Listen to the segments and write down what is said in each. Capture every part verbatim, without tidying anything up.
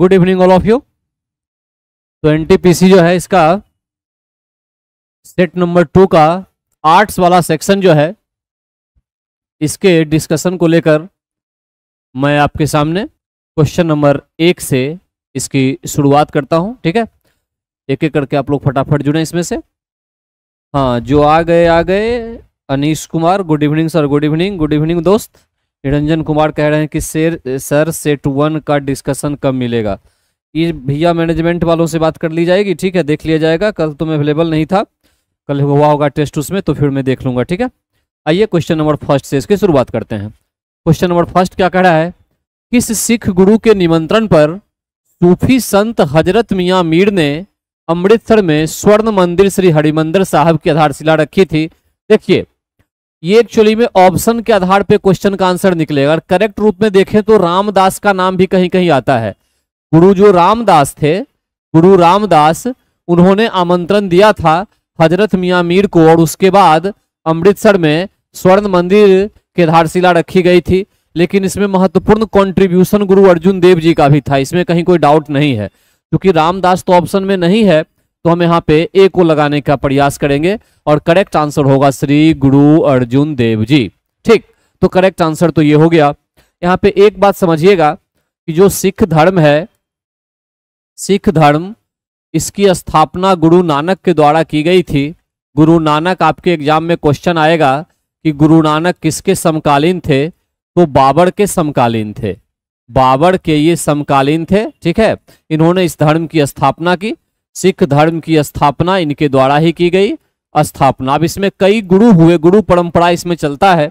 Good evening all of you. तो NTPC जो है इसका सेट नंबर टू का आर्ट्स वाला सेक्शन जो है इसके डिस्कशन को लेकर मैं आपके सामने क्वेश्चन नंबर एक से इसकी शुरुआत करता हूं। ठीक है, एक एक करके आप लोग फटाफट जुड़े इसमें से। हाँ, जो आ गए आ गए। Anish Kumar, good evening sir, good evening good evening दोस्त। निरंजन कुमार कह रहे हैं कि सर सर सेट वन का डिस्कशन कब मिलेगा। ये भैया मैनेजमेंट वालों से बात कर ली जाएगी, ठीक है, देख लिया जाएगा। कल तो मैं अवेलेबल नहीं था, कल हुआ होगा टेस्ट उसमें, तो फिर मैं देख लूँगा। ठीक है, आइए क्वेश्चन नंबर फर्स्ट से इसकी शुरुआत करते हैं। क्वेश्चन नंबर फर्स्ट क्या कह रहा है, किस सिख गुरु के निमंत्रण पर सूफी संत हजरत मियाँ मीर ने अमृतसर में स्वर्ण मंदिर श्री हरिमंदिर साहब की आधारशिला रखी थी। देखिए, ये एक्चुअली में ऑप्शन के आधार पे क्वेश्चन का आंसर निकलेगा। करेक्ट रूप में देखें तो रामदास का नाम भी कहीं कहीं आता है। गुरु जो रामदास थे, गुरु रामदास, उन्होंने आमंत्रण दिया था हजरत मियाँ मीर को, और उसके बाद अमृतसर में स्वर्ण मंदिर की आधारशिला रखी गई थी। लेकिन इसमें महत्वपूर्ण कॉन्ट्रीब्यूशन गुरु अर्जुन देव जी का भी था, इसमें कहीं कोई डाउट नहीं है। क्योंकि रामदास तो ऑप्शन में नहीं है, तो हम यहाँ पे ए को लगाने का प्रयास करेंगे और करेक्ट आंसर होगा श्री गुरु अर्जुन देव जी। ठीक, तो करेक्ट आंसर तो ये हो गया। यहाँ पे एक बात समझिएगा कि जो सिख धर्म है, सिख धर्म, इसकी स्थापना गुरु नानक के द्वारा की गई थी। गुरु नानक, आपके एग्जाम में क्वेश्चन आएगा कि गुरु नानक किसके समकालीन थे, तो बाबर के समकालीन थे। बाबर के ये समकालीन थे, ठीक है। इन्होंने इस धर्म की स्थापना की, सिख धर्म की स्थापना इनके द्वारा ही की गई स्थापना। अब इसमें कई गुरु हुए, गुरु परंपरा इसमें चलता है,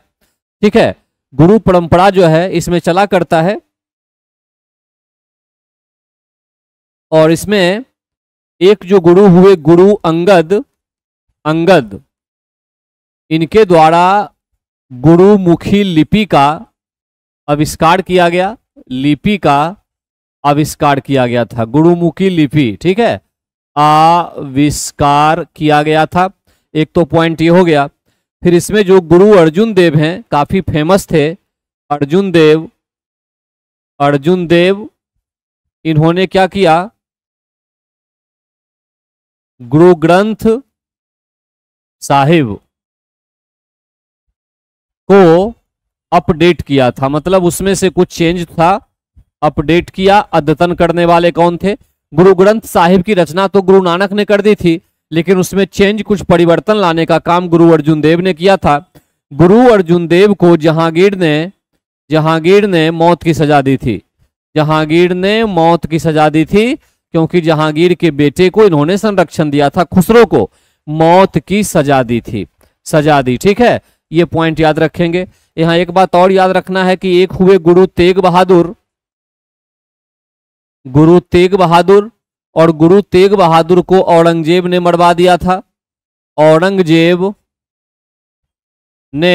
ठीक है। गुरु परंपरा जो है इसमें चला करता है, और इसमें एक जो गुरु हुए, गुरु अंगद, अंगद इनके द्वारा गुरुमुखी लिपि का आविष्कार किया गया, लिपि का आविष्कार किया गया था, गुरुमुखी लिपि, ठीक है, आविष्कार किया गया था। एक तो पॉइंट ये हो गया। फिर इसमें जो गुरु अर्जुन देव हैं, काफी फेमस थे अर्जुन देव। अर्जुन देव, इन्होंने क्या किया, गुरु ग्रंथ साहिब को अपडेट किया था, मतलब उसमें से कुछ चेंज था, अपडेट किया। अद्यतन करने वाले कौन थे? गुरु ग्रंथ साहिब की रचना तो गुरु नानक ने कर दी थी, लेकिन उसमें चेंज, कुछ परिवर्तन लाने का काम गुरु अर्जुन देव ने किया था। गुरु अर्जुन देव को जहांगीर ने जहांगीर ने मौत की सजा दी थी। जहांगीर ने मौत की सजा दी थी क्योंकि जहांगीर के बेटे को इन्होंने संरक्षण दिया था, खुसरो को मौत की सजा दी थी, सजा दी, ठीक है। ये पॉइंट याद रखेंगे। यहाँ एक बात और याद रखना है कि एक हुए गुरु तेग बहादुर, गुरु तेग बहादुर, और गुरु तेग बहादुर को औरंगजेब ने मरवा दिया था। औरंगजेब ने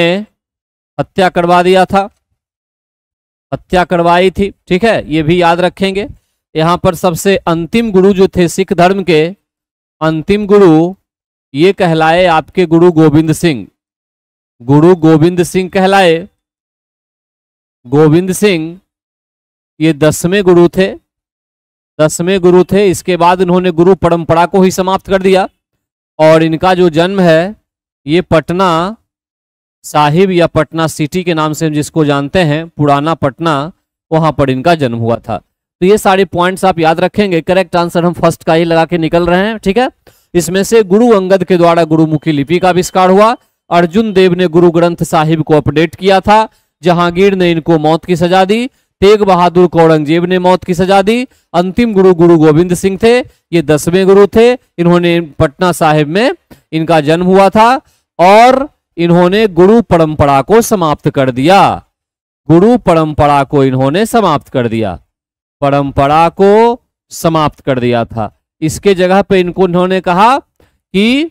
हत्या करवा दिया था, हत्या करवाई थी, ठीक है, ये भी याद रखेंगे। यहाँ पर सबसे अंतिम गुरु जो थे सिख धर्म के, अंतिम गुरु ये कहलाए आपके गुरु गोविंद सिंह, गुरु गोविंद सिंह कहलाए। गोविंद सिंह ये दसवें गुरु थे, दसवें गुरु थे। इसके बाद इन्होंने गुरु परंपरा को ही समाप्त कर दिया, और इनका जो जन्म है ये पटना साहिब या पटना सिटी के नाम से हम जिसको जानते हैं, पुराना पटना, वहाँ पर इनका जन्म हुआ था। तो ये सारे पॉइंट्स आप याद रखेंगे। करेक्ट आंसर हम फर्स्ट का ही लगा के निकल रहे हैं, ठीक है। इसमें से गुरु अंगद के द्वारा गुरुमुखी लिपि का आविष्कार हुआ, अर्जुन देव ने गुरु ग्रंथ साहिब को अपडेट किया था, जहांगीर ने इनको मौत की सजा दी, तेग बहादुर को औरंगजेब ने मौत की सजा दी, अंतिम गुरु गुरु गोविंद सिंह थे, ये दसवें गुरु थे। इन्होंने पटना साहिब में इनका जन्म हुआ था, और इन्होंने गुरु परंपरा को समाप्त कर दिया, गुरु परंपरा को इन्होंने समाप्त कर दिया, परंपरा को समाप्त कर दिया था। इसके जगह पे इनको इन्होंने कहा कि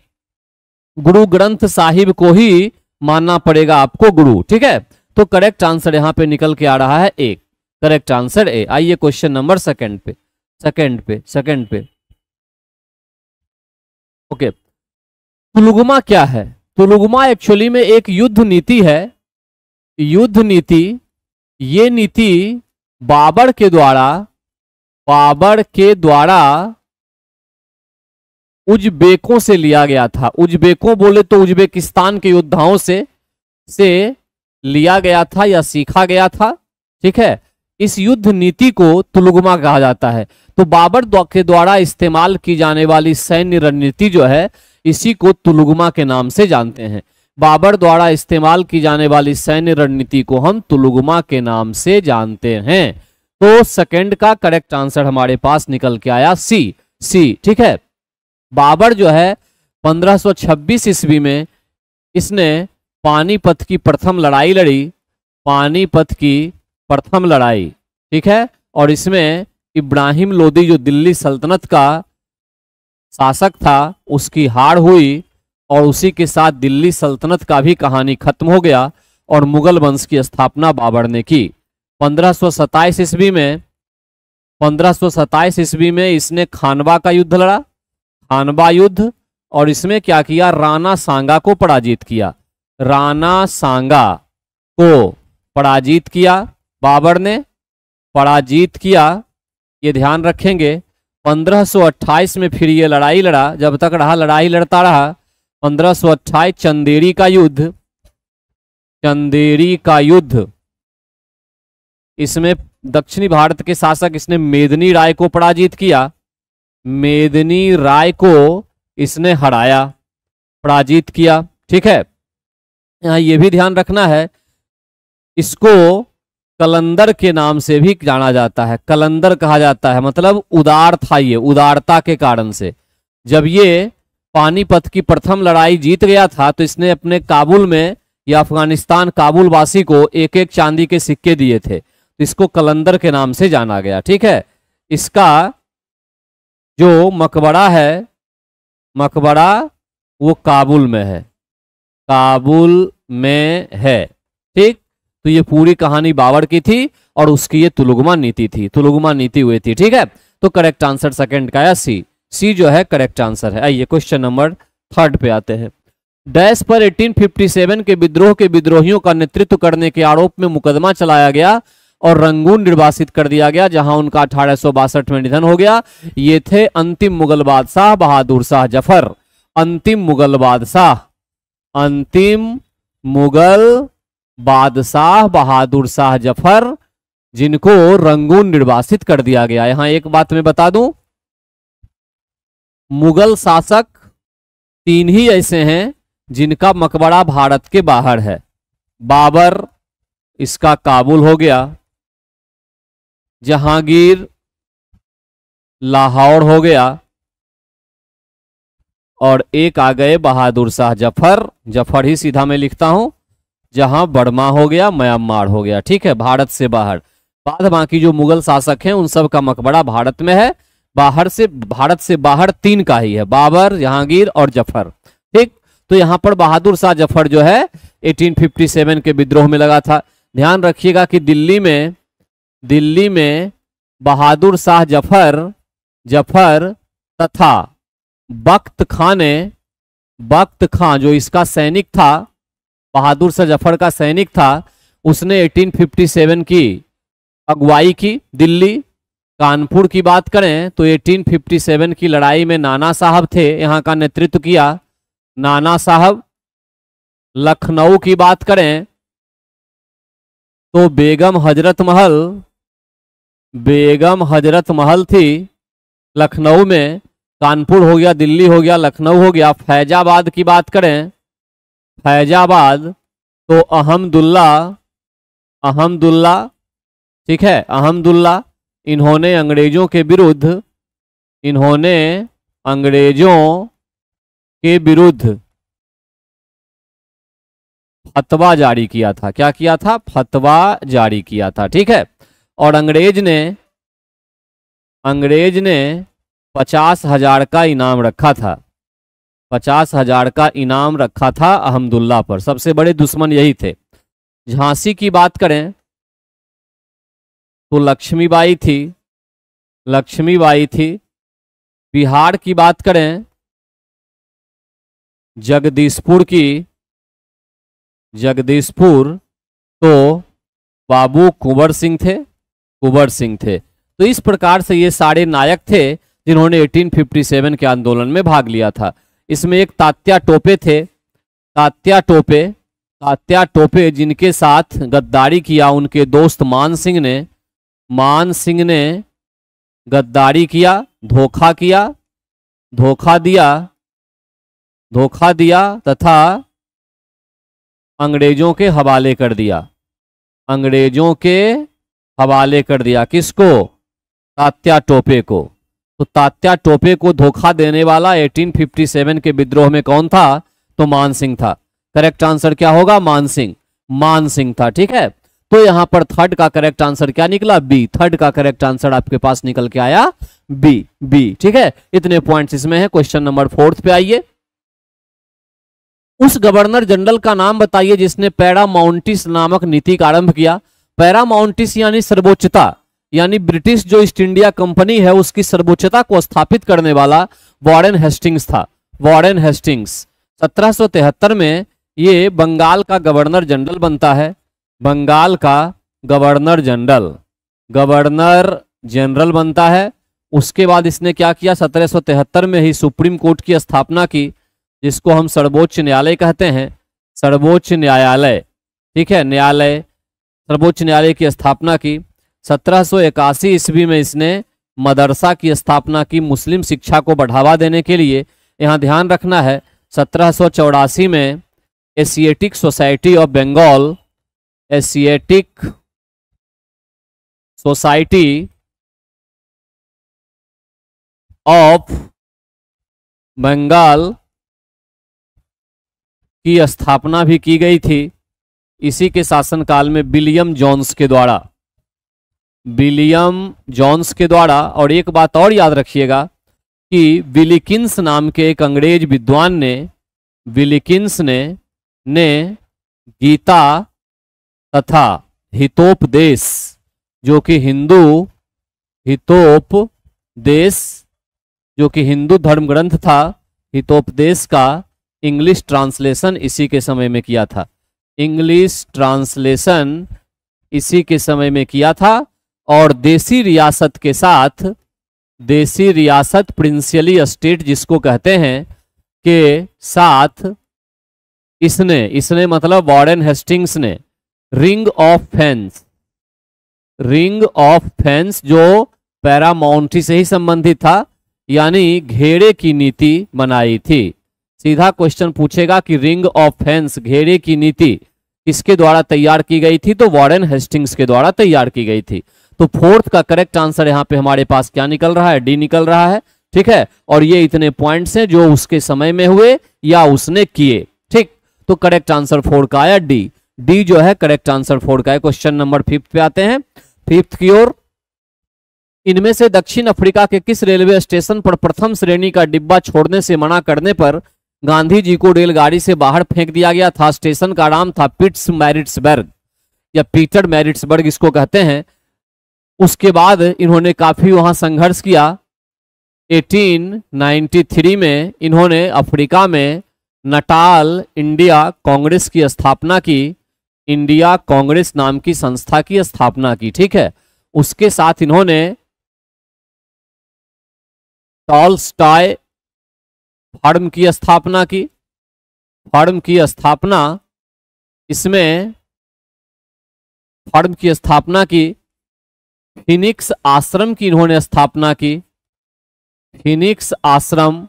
गुरु ग्रंथ साहिब को ही मानना पड़ेगा आपको गुरु, ठीक है। तो करेक्ट आंसर यहाँ पे निकल के आ रहा है एक, करेक्ट आंसर ए। आइए क्वेश्चन नंबर सेकंड पे, सेकंड पे, सेकंड पे। ओके, तुलुगमा क्या है? तुलुगमा एक्चुअली में एक युद्ध नीति है। युद्ध नीति, ये नीति बाबर के द्वारा बाबर के द्वारा उज्बेकों से लिया गया था। उज्बेकों बोले तो उज्बेकिस्तान के योद्धाओं से से लिया गया था या सीखा गया था, ठीक है। इस युद्ध नीति को तुलुगमा कहा जाता है। तो बाबर के द्वारा इस्तेमाल की जाने वाली सैन्य रणनीति जो है इसी को तुलुगमा के नाम से जानते हैं। बाबर द्वारा इस्तेमाल की जाने वाली सैन्य रणनीति को हम तुलुगमा के नाम से जानते हैं। तो सेकंड का करेक्ट आंसर हमारे पास निकल के आया सी, सी, ठीक है। बाबर जो है पंद्रह सौ छब्बीस ईस्वी में इसने पानीपत की प्रथम लड़ाई लड़ी, पानीपत की प्रथम लड़ाई, ठीक है। और इसमें इब्राहिम लोदी जो दिल्ली सल्तनत का शासक था उसकी हार हुई और उसी के साथ दिल्ली सल्तनत का भी कहानी खत्म हो गया और मुगल वंश की स्थापना बाबर ने की। पंद्रह सौ सत्ताईस ईस्वी में पंद्रह सौ सत्ताईस ईस्वी में इसने खानवा का युद्ध लड़ा, खानवा युद्ध, और इसमें क्या किया, राणा सांगा को पराजित किया, राणा सांगा को पराजित किया बाबर ने, पराजित किया। ये ध्यान रखेंगे। पंद्रह सौ अट्ठाईस में फिर ये लड़ाई लड़ा, जब तक रहा लड़ाई लड़ता रहा। पंद्रह सौ अट्ठाईस चंदेरी का युद्ध, चंदेरी का युद्ध, इसमें दक्षिणी भारत के शासक इसने मेदनी राय को पराजित किया, मेदनी राय को इसने हराया, पराजित किया, ठीक है। यहाँ ये भी ध्यान रखना है, इसको कलंदर के नाम से भी जाना जाता है, कलंदर कहा जाता है, मतलब उदार था ये, उदारता के कारण से। जब ये पानीपत की प्रथम लड़ाई जीत गया था तो इसने अपने काबुल में या अफगानिस्तान काबुल वासी को एक एक चांदी के सिक्के दिए थे, तो इसको कलंदर के नाम से जाना गया, ठीक है। इसका जो मकबरा है, मकबरा वो काबुल में है, काबुल में है, ठीक। तो ये पूरी कहानी बाबर की थी और उसकी ये तुलुगमा नीति थी, तुलुगमा नीति हुई थी, ठीक है। तो करेक्ट आंसर सेकंड का है सी, सी जो है करेक्ट आंसर है। आइए क्वेश्चन नंबर थर्ड पे आते हैं। डैश पर अठारह सौ सत्तावन के विद्रोह के विद्रोहियों का नेतृत्व करने के आरोप में मुकदमा चलाया गया और रंगून निर्वासित कर दिया गया, जहां उनका अठारह सौ बासठ में निधन हो गया। ये थे अंतिम मुगल बादशाह बहादुर शाह जफर, अंतिम मुगल बादशाह, अंतिम मुगल बादशाह बहादुर शाह जफर, जिनको रंगून निर्वासित कर दिया गया। यहां एक बात मैं बता दूं, मुगल शासक तीन ही ऐसे हैं जिनका मकबरा भारत के बाहर है। बाबर, इसका काबुल हो गया, जहांगीर लाहौर हो गया, और एक आ गए बहादुर शाह जफर, जफर ही सीधा मैं लिखता हूं, जहां बर्मा हो गया, म्यांमार हो गया, ठीक है, भारत से बाहर। बाद बाकी जो मुगल शासक हैं उन सब का मकबरा भारत में है, बाहर से, भारत से बाहर तीन का ही है, बाबर, जहांगीर और जफर, ठीक। तो यहाँ पर बहादुर शाह जफर जो है अठारह सौ सत्तावन के विद्रोह में लगा था। ध्यान रखिएगा कि दिल्ली में, दिल्ली में बहादुर शाह जफर जफर तथा बख्त खां ने, बख्त खां जो इसका सैनिक था, बहादुर शाह जफर का सैनिक था, उसने अठारह सौ सत्तावन की अगुवाई की। दिल्ली, कानपुर की बात करें तो अठारह सौ सत्तावन की लड़ाई में नाना साहब थे, यहाँ का नेतृत्व किया नाना साहब। लखनऊ की बात करें तो बेगम हजरत महल, बेगम हजरत महल थी लखनऊ में। कानपुर हो गया, दिल्ली हो गया, लखनऊ हो गया। फैजाबाद की बात करें, फैजाबाद तो अहमदुल्ला, अहमदुल्ला, ठीक है, अहमदुल्ला, इन्होंने अंग्रेजों के विरुद्ध, इन्होंने अंग्रेजों के विरुद्ध फतवा जारी किया था, क्या किया था, फतवा जारी किया था, ठीक है। और अंग्रेज ने, अंग्रेज ने पचास हजार का इनाम रखा था, पचास हजार का इनाम रखा था अहमदुल्ला पर, सबसे बड़े दुश्मन यही थे। झांसी की बात करें तो लक्ष्मीबाई थी, लक्ष्मीबाई थी। बिहार की बात करें, जगदीशपुर की, जगदीशपुर तो बाबू कुंवर सिंह थे, कुंवर सिंह थे। तो इस प्रकार से ये सारे नायक थे जिन्होंने अठारह सौ सत्तावन के आंदोलन में भाग लिया था। इसमें एक तात्या टोपे थे, तात्या टोपे तात्या टोपे जिनके साथ गद्दारी किया उनके दोस्त मान सिंह ने मान सिंह ने गद्दारी किया, धोखा किया, धोखा दिया धोखा दिया तथा अंग्रेजों के हवाले कर दिया अंग्रेजों के हवाले कर दिया। किसको? तात्या टोपे को। तो तात्या टोपे को धोखा देने वाला अठारह सौ सत्तावन के विद्रोह में कौन था? तो मान सिंह था। करेक्ट आंसर क्या होगा? मान सिंह मान सिंह था। ठीक है, तो यहां पर थर्ड का करेक्ट आंसर क्या निकला? बी। थर्ड का करेक्ट आंसर आपके पास निकल के आया बी बी ठीक है, इतने पॉइंट्स इसमें है। क्वेश्चन नंबर फोर्थ पे आइए। उस गवर्नर जनरल का नाम बताइए जिसने पैरामाउंटिस नामक नीति का आरंभ किया। पैरामाउंटिस यानी सर्वोच्चता, यानी ब्रिटिश जो ईस्ट इंडिया कंपनी है उसकी सर्वोच्चता को स्थापित करने वाला वॉरेन हेस्टिंग्स था। वॉरेन हेस्टिंग्स सत्रह सौ तिहत्तर में ये बंगाल का गवर्नर जनरल बनता है। बंगाल का गवर्नर जनरल गवर्नर जनरल बनता है। उसके बाद इसने क्या किया? सत्रह सौ तिहत्तर में ही सुप्रीम कोर्ट की स्थापना की, जिसको हम सर्वोच्च न्यायालय कहते हैं। सर्वोच्च न्यायालय, ठीक है, न्यायालय, सर्वोच्च न्यायालय की स्थापना की। सत्रह सौ इक्यासी ईस्वी में इसने मदरसा की स्थापना की मुस्लिम शिक्षा को बढ़ावा देने के लिए। यहाँ ध्यान रखना है, सत्रह सौ चौरासी में Asiatic Society of Bengal Asiatic Society of Bengal की स्थापना भी की गई थी। इसी के शासनकाल में विलियम जोन्स के द्वारा विलियम जोन्स के द्वारा और एक बात और याद रखिएगा कि विलिकिंस नाम के एक अंग्रेज विद्वान ने विलिकिंस ने ने गीता तथा हितोपदेश, जो कि हिंदू हितोपदेश जो कि हिंदू धर्म ग्रंथ था, हितोपदेश का इंग्लिश ट्रांसलेशन इसी के समय में किया था। इंग्लिश ट्रांसलेशन इसी के समय में किया था और देसी रियासत के साथ, देसी रियासत प्रिंसियली स्टेट जिसको कहते हैं, के साथ इसने इसने मतलब वॉरेन हेस्टिंग्स ने ring of fence ring of fence जो पैरामाउंटी से ही संबंधित था, यानी घेरे की नीति बनाई थी। सीधा क्वेश्चन पूछेगा कि रिंग ऑफ फेंस, घेरे की नीति, किसके द्वारा तैयार की गई थी? तो वॉरेन हेस्टिंग्स के द्वारा तैयार की गई थी। तो फोर्थ का करेक्ट आंसर यहाँ पे हमारे पास क्या निकल रहा है? डी निकल रहा है। ठीक है, और ये इतने पॉइंट्स हैं जो उसके समय में हुए या उसने किए। ठीक, तो करेक्ट आंसर फोर का आया डी। डी जो है करेक्ट आंसर फोर का है। क्वेश्चन नंबर फिफ्थ पे आते हैं, फिफ्थ की ओर। इनमें से दक्षिण अफ्रीका के किस रेलवे स्टेशन पर प्रथम श्रेणी का डिब्बा छोड़ने से मना करने पर गांधी जी को रेलगाड़ी से बाहर फेंक दिया गया था? स्टेशन का नाम था पिट्स मैरिट्सबर्ग या पीटर मैरिट्सबर्ग इसको कहते हैं। उसके बाद इन्होंने काफी वहां संघर्ष किया। अठारह सौ तिरानवे में इन्होंने अफ्रीका में नटाल इंडिया कांग्रेस की स्थापना की, इंडिया कांग्रेस नाम की संस्था की स्थापना की। ठीक है, उसके साथ इन्होंने टॉलस्टॉय फर्म की स्थापना की फर्म की स्थापना इसमें फर्म की स्थापना की। फिनिक्स आश्रम की इन्होंने स्थापना की। फिनिक्स आश्रम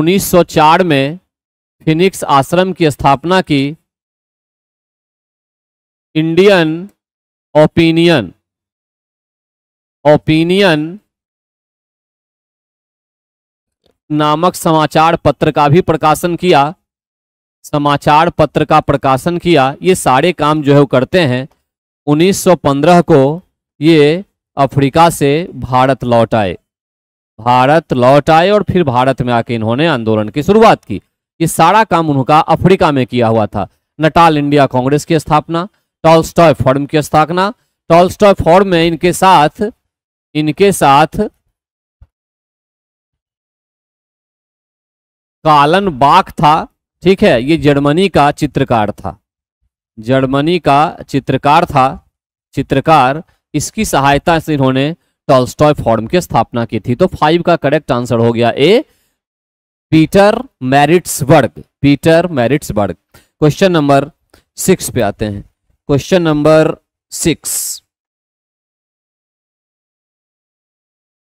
उन्नीस सौ चार में फिनिक्स आश्रम की स्थापना की। इंडियन ओपिनियन ओपिनियन नामक समाचार पत्र का भी प्रकाशन किया समाचार पत्र का प्रकाशन किया। ये सारे काम जो है वो करते हैं। उन्नीस सौ पंद्रह को ये अफ्रीका से भारत लौट आए भारत लौट आए और फिर भारत में आके इन्होंने आंदोलन की शुरुआत की। ये सारा काम उनका अफ्रीका में किया हुआ था। नटाल इंडिया कांग्रेस की स्थापना, टॉलस्टॉय फॉर्म की स्थापना। टॉलस्टॉय फॉर्म में इनके साथ इनके साथ कालन बाख था। ठीक है, ये जर्मनी का चित्रकार था जर्मनी का चित्रकार था चित्रकार इसकी सहायता से इन्होंने टॉल्स्टॉय फॉर्म की स्थापना की थी। तो फाइव का करेक्ट आंसर हो गया A, Pietermaritzburg. Pietermaritzburg. Question number six पे आते हैं। क्वेश्चन नंबर सिक्स,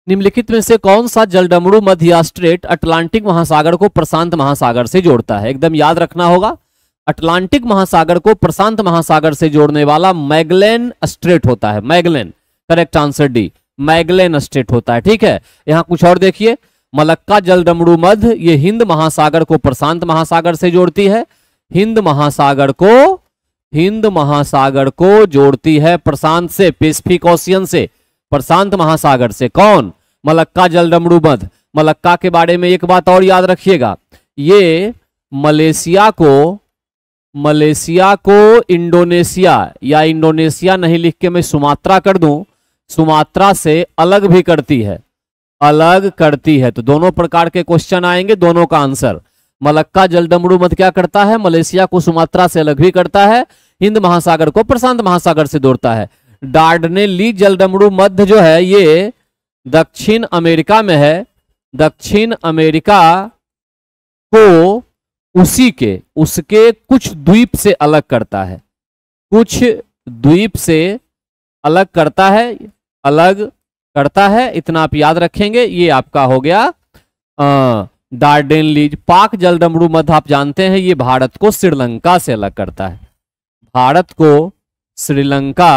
निम्नलिखित में से कौन सा जलडमरू मध्य स्ट्रेट अटलांटिक महासागर को प्रशांत महासागर से जोड़ता है? एकदम याद रखना होगा, अटलांटिक महासागर को प्रशांत महासागर से जोड़ने वाला मैगलन स्ट्रेट होता है। Magellan, correct answer D, Magellan strait होता है। ठीक है, यहां कुछ और देखिए, मलक्का जलडमरू मध्य, ये हिंद महासागर को प्रशांत महासागर से जोड़ती है। हिंद महासागर को हिंद महासागर को जोड़ती है प्रशांत से, पैसिफिक ओशियन से, प्रशांत महासागर से। कौन? मलक्का जलडमरू मध्य। मलक्का के बारे में एक बात और याद रखिएगा, ये मलेशिया को मलेशिया को इंडोनेशिया या इंडोनेशिया नहीं लिख के मैं सुमात्रा कर दूं, सुमात्रा से अलग भी करती है, अलग करती है। तो दोनों प्रकार के क्वेश्चन आएंगे, दोनों का आंसर। मलक्का जलडमरू मध्य क्या करता है? मलेशिया को सुमात्रा से अलग भी करता है, हिंद महासागर को प्रशांत महासागर से जोड़ता है। डार्डनेली जलडमरू मध्य जो है ये दक्षिण अमेरिका में है, दक्षिण अमेरिका को उसी के उसके कुछ द्वीप से अलग करता है, कुछ द्वीप से अलग करता है, अलग करता है। इतना आप याद रखेंगे। ये आपका हो गया डार्डेनलीज। पाक जलडमरू मध्य आप जानते हैं ये भारत को श्रीलंका से अलग करता है, भारत को श्रीलंका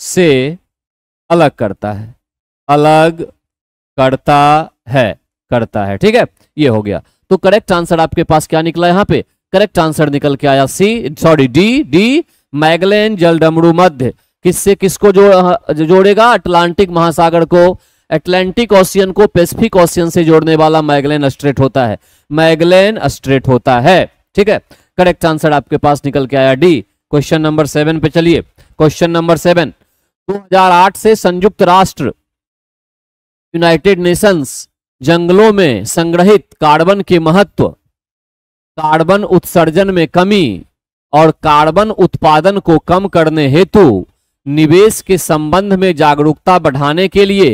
से अलग करता है, अलग करता है, करता है। ठीक है, ये हो गया। तो करेक्ट आंसर आपके पास क्या निकला यहाँ पे? करेक्ट आंसर निकल के आया C, sorry D, D Magellan जलडमरू मध्य। किससे किसको जो जोड़ेगा? अटलांटिक महासागर को, अटलांटिक ओशियन को पैसिफिक ओशियन से जोड़ने वाला मैगलन स्ट्रेट होता है, मैगलन स्ट्रेट होता है। ठीक है, करेक्ट आंसर आपके पास निकल के आया डी। क्वेश्चन नंबर सेवन पे चलिए। क्वेश्चन नंबर सेवन, दो हज़ार आठ से संयुक्त राष्ट्र यूनाइटेड नेशंस जंगलों में संग्रहित कार्बन के महत्व, कार्बन उत्सर्जन में कमी और कार्बन उत्पादन को कम करने हेतु निवेश के संबंध में जागरूकता बढ़ाने के लिए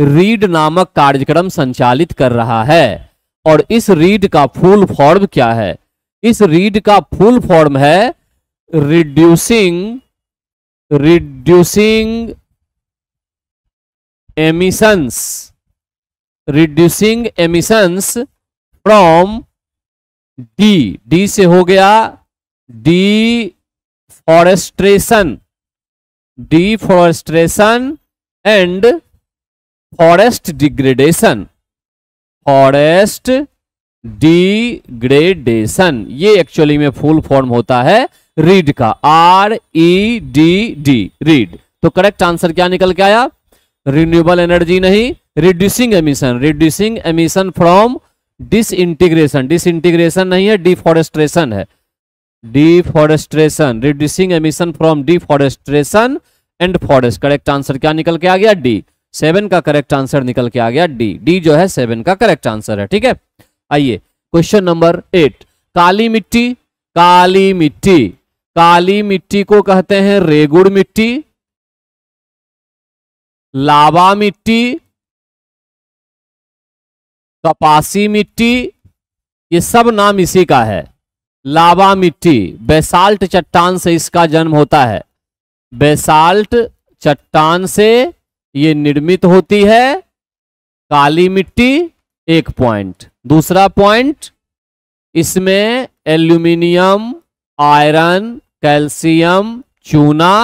रीड नामक कार्यक्रम संचालित कर रहा है। और इस रीड का फुल फॉर्म क्या है? इस रीड का फुल फॉर्म है reducing reducing emissions, reducing emissions from D, D से हो गया deforestation, deforestation and forest degradation, forest degradation. ये एक्चुअली में फुल फॉर्म होता है रीड का, R E D D, REDD. तो करेक्ट आंसर क्या निकल के आया? रिन्यूएबल एनर्जी नहीं, reducing emission, reducing emission from disintegration, disintegration नहीं है, डिफॉरेस्ट्रेशन है, deforestation, reducing emission from deforestation and forest. Correct answer क्या निकल के आ गया? डी। सेवन का करेक्ट आंसर निकल के आ गया डी, डी जो है सेवन का करेक्ट आंसर है। ठीक है, आइए क्वेश्चन नंबर एट, काली मिट्टी, काली मिट्टी, काली मिट्टी को कहते हैं रेगुड़ मिट्टी, लावा मिट्टी, कपासी मिट्टी, ये सब नाम इसी का है। लावा मिट्टी, बेसाल्ट चट्टान से इसका जन्म होता है, बेसाल्ट चट्टान से ये निर्मित होती है काली मिट्टी। एक पॉइंट। दूसरा पॉइंट, इसमें एल्यूमिनियम, आयरन, कैल्शियम, चूना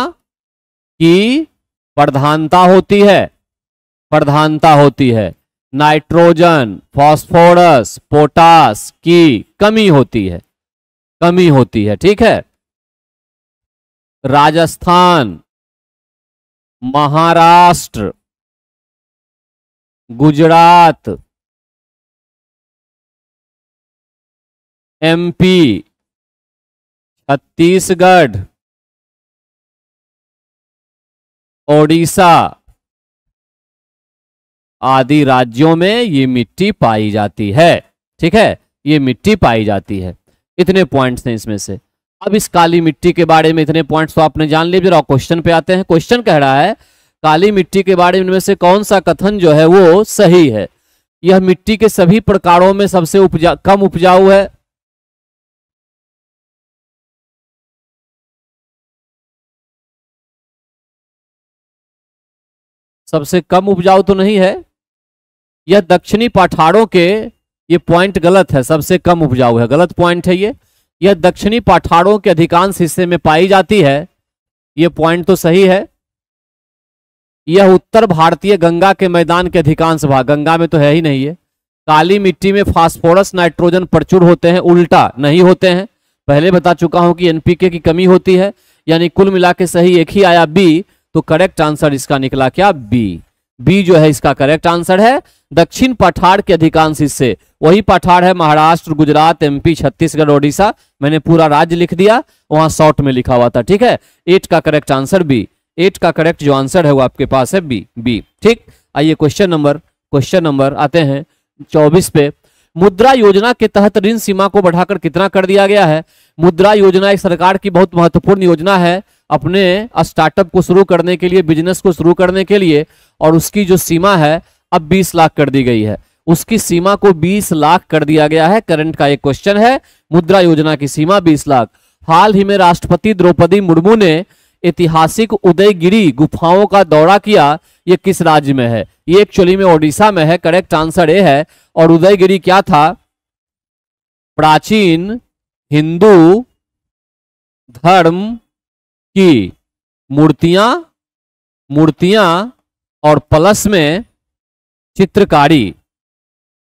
की प्रधानता होती है, प्रधानता होती है। नाइट्रोजन, फास्फोरस, पोटास की कमी होती है, कमी होती है। ठीक है, राजस्थान, महाराष्ट्र, गुजरात, एमपी, छत्तीसगढ़, ओडिशा आदि राज्यों में ये मिट्टी पाई जाती है। ठीक है, ये मिट्टी पाई जाती है। इतने पॉइंट्स हैं इसमें से। अब इस काली मिट्टी के बारे में इतने पॉइंट्स तो आपने जान लिए, और क्वेश्चन पे आते हैं। क्वेश्चन कह रहा है काली मिट्टी के बारे में इनमें से कौन सा कथन जो है वो सही है? यह मिट्टी के सभी प्रकारों में सबसे उपजा कम उपजाऊ है। सबसे कम उपजाऊ तो नहीं है। यह दक्षिणी पठारों के, ये पॉइंट गलत है, सबसे कम उपजाऊ है, गलत पॉइंट है ये। यह दक्षिणी पठारों के अधिकांश हिस्से में पाई जाती है, यह पॉइंट तो सही है। यह उत्तर भारतीय गंगा के मैदान के अधिकांश भाग, गंगा में तो है ही नहीं है। काली मिट्टी में फास्फोरस नाइट्रोजन प्रचुर होते हैं, उल्टा नहीं होते हैं। पहले बता चुका हूं कि एनपीके की कमी होती है, यानी कुल मिला के सही एक ही आया बी। तो करेक्ट आंसर इसका निकला क्या? बी। बी जो है इसका करेक्ट आंसर है। दक्षिण पठार के अधिकांश हिस्से, वही पठार है महाराष्ट्र, गुजरात, एमपी, छत्तीसगढ़, ओडिशा, मैंने पूरा राज्य लिख दिया, वहां शॉर्ट में लिखा हुआ था, ठीक है। एट का करेक्ट आंसर बी। एट का करेक्ट जो आंसर है वो आपके पास है बी, बी, ठीक। आइए क्वेश्चन नंबर क्वेश्चन नंबर आते हैं चौबीस पे। मुद्रा योजना के तहत ऋण सीमा को बढ़ाकर कितना कर दिया गया है? मुद्रा योजना एक सरकार की बहुत महत्वपूर्ण योजना है अपने स्टार्टअप को शुरू करने के लिए, बिजनेस को शुरू करने के लिए, और उसकी जो सीमा है अब बीस लाख कर दी गई है। उसकी सीमा को बीस लाख कर दिया गया है, करंट का एक क्वेश्चन है। मुद्रा योजना की सीमा बीस लाख। हाल ही में राष्ट्रपति द्रौपदी मुर्मू ने ऐतिहासिक उदयगिरी गुफाओं का दौरा किया, ये किस राज्य में है? ये एक्चुअली में ओडिशा में है, करेक्ट आंसर ए है। और उदयगिरी क्या था? प्राचीन हिंदू धर्म की मूर्तियां मूर्तियां और प्लस में चित्रकारी,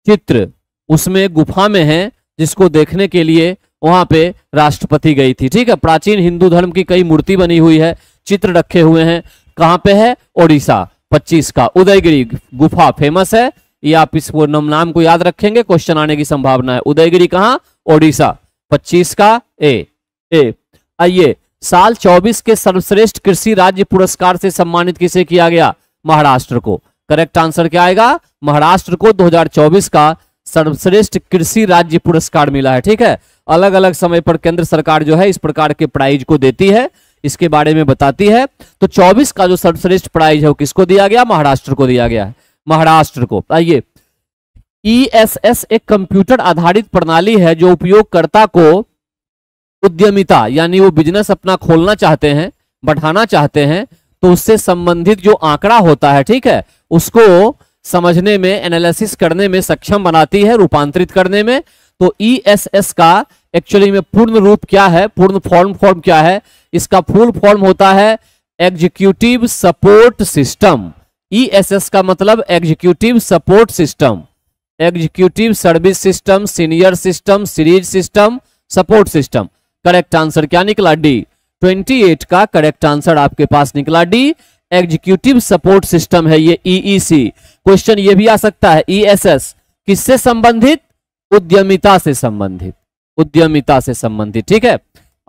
चित्र उसमें गुफा में है, जिसको देखने के लिए वहां पे राष्ट्रपति गई थी, ठीक है। प्राचीन हिंदू धर्म की कई मूर्ति बनी हुई है, चित्र रखे हुए हैं, कहाँ पे है? ओडिशा। पच्चीस का उदयगिरी गुफा फेमस है, ये आप इस नाम को याद रखेंगे, क्वेश्चन आने की संभावना है। उदयगिरी कहाँ? ओडिशा। पच्चीस का ए ए। आइए, साल चौबीस के सर्वश्रेष्ठ कृषि राज्य पुरस्कार से सम्मानित किसे किया गया? महाराष्ट्र को। करेक्ट आंसर क्या आएगा? महाराष्ट्र को दो हजार चौबीस का सर्वश्रेष्ठ कृषि राज्य पुरस्कार मिला है, ठीक है। अलग अलग समय पर केंद्र सरकार जो है इस प्रकार के प्राइज को देती है, इसके बारे में बताती है। तो चौबीस का जो सर्वश्रेष्ठ प्राइज है वो किसको दिया गया? महाराष्ट्र को दिया गया है, महाराष्ट्र को। आइए, ई एस एस एक कंप्यूटर आधारित प्रणाली है जो उपयोगकर्ता को उद्यमिता, यानी वो बिजनेस अपना खोलना चाहते हैं, बढ़ाना चाहते हैं, तो उससे संबंधित जो आंकड़ा होता है, ठीक है, उसको समझने में, एनालिसिस करने में सक्षम बनाती है, रूपांतरित करने में। तो ई एस एस का एक्चुअली में पूर्ण रूप क्या है? पूर्ण फॉर्म फॉर्म क्या है? इसका फुल फॉर्म होता है executive support system. E S S का मतलब executive support system, executive service system, senior system, series system, support system. Correct answer क्या निकला? डी। अट्ठाईस का करेक्ट आंसर आपके पास निकला डी, एग्जीक्यूटिव सपोर्ट सिस्टम है ये, ई ई सी। क्वेश्चन ये भी आ सकता है, ई एस एस किससे संबंधित? उद्यमिता से संबंधित, उद्यमिता से संबंधित, ठीक है।